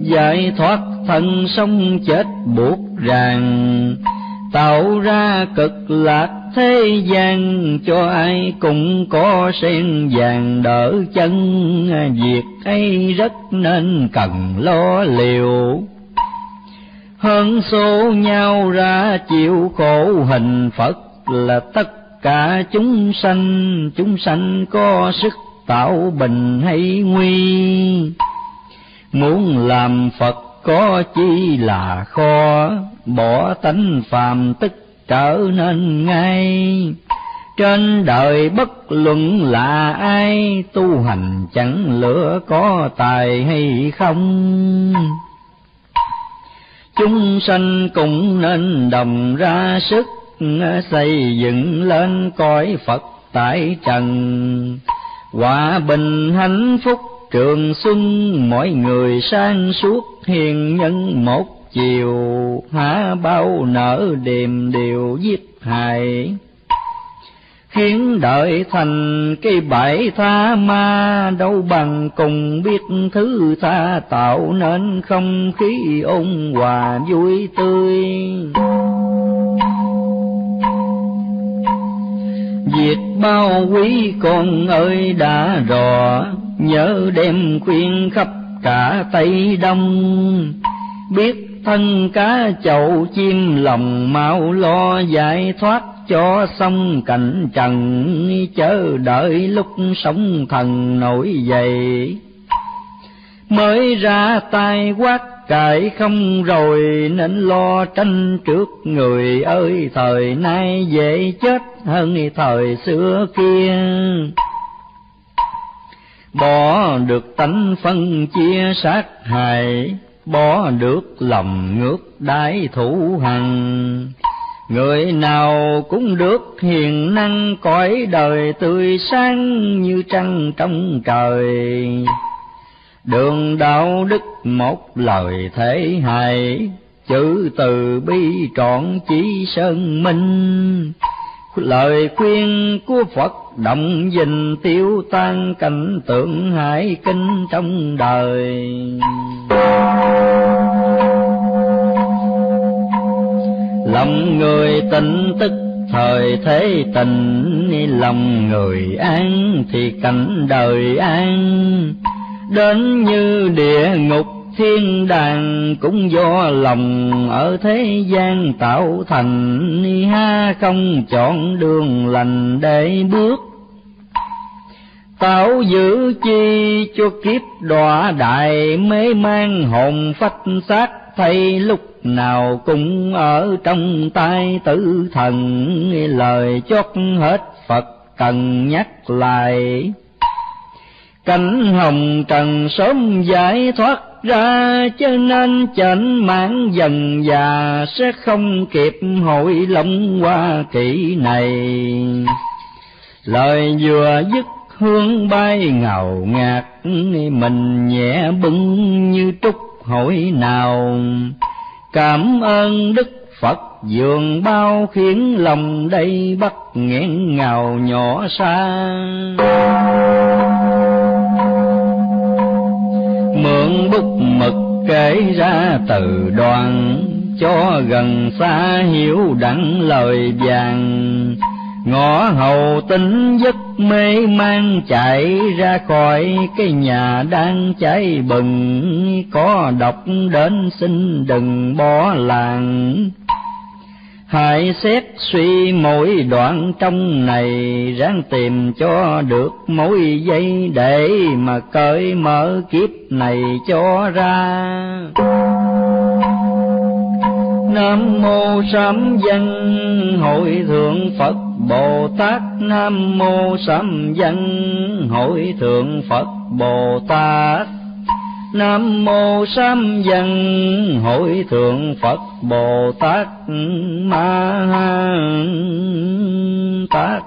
giải thoát thân sống chết buộc ràng, tạo ra cực lạc thế gian cho ai cũng có sen vàng đỡ chân. Việc ấy rất nên cần lo liệu, hơn số nhau ra chịu khổ hình Phật là tất cả chúng sanh. Chúng sanh có sức tạo bình hay nguy, muốn làm Phật có chi là khó. Bỏ tánh phàm tức trở nên ngay, trên đời bất luận là ai tu hành chẳng lựa có tài hay không. Chúng sanh cũng nên đồng ra sức, xây dựng lên cõi Phật tại trần. Hòa bình hạnh phúc trường xuân, mỗi người sang suốt hiền nhân một chiều. Há bao nở đềm đều giết hại, khiến đợi thành cái bãi tha ma. Đâu bằng cùng biết thứ tha, tạo nên không khí ôn hòa vui tươi. Việc bao quý con ơi đã rõ, nhớ đem khuyên khắp cả Tây Đông. Biết thân cá chậu chim lòng mau lo, giải thoát cho xong cảnh trần. Chớ đợi lúc sống thần nổi dậy, mới ra tay quát cải không rồi. Nên lo tranh trước người ơi, thời nay dễ chết hơn thời xưa kia. Bỏ được tánh phân chia sát hại, bỏ được lòng ngược đái thủ hằn. Người nào cũng được hiền năng, cõi đời tươi sáng như trăng trong trời. Đường đạo đức một lời thể hài, chữ từ bi trọn chỉ sơn minh. Lời khuyên của Phật động dình, tiêu tan cảnh tượng hải kinh trong đời. Lòng người tỉnh tức thời thế tình, lòng người an thì cảnh đời an. Đến như địa ngục thiên đàng, cũng do lòng ở thế gian tạo thành. Ha không chọn đường lành để bước, tạo giữ chi cho kiếp đọa đại. Mê mang hồn phách xác thay lúc nào cũng ở trong tay tử thần. Lời chót hết Phật cần nhắc lại, cảnh hồng trần sớm giải thoát ra. Cho nên chảnh mãn dần già, sẽ không kịp hội lòng qua kỷ này. Lời vừa dứt hương bay ngào ngạt, mình nhẹ bưng như trúc hội nào. Cảm ơn đức Phật dường bao, khiến lòng đây bắt nghẹn ngào nhỏ xa. Mượn bút mực kể ra từ đoạn, cho gần xa hiểu đặng lời vàng. Ngõ hầu tính giấc mê mang, chạy ra khỏi cái nhà đang cháy bừng. Có độc đến xin đừng bỏ làng, hãy xét suy mỗi đoạn trong này. Ráng tìm cho được mỗi giây, để mà cởi mở kiếp này cho ra. Nam mô Sám Văn Hội Thượng Phật Bồ Tát, Nam mô Sám Văn Hội Thượng Phật Bồ Tát, Nam mô Sám Văn Hội Thượng Phật Bồ Tát Ma Ha Tát.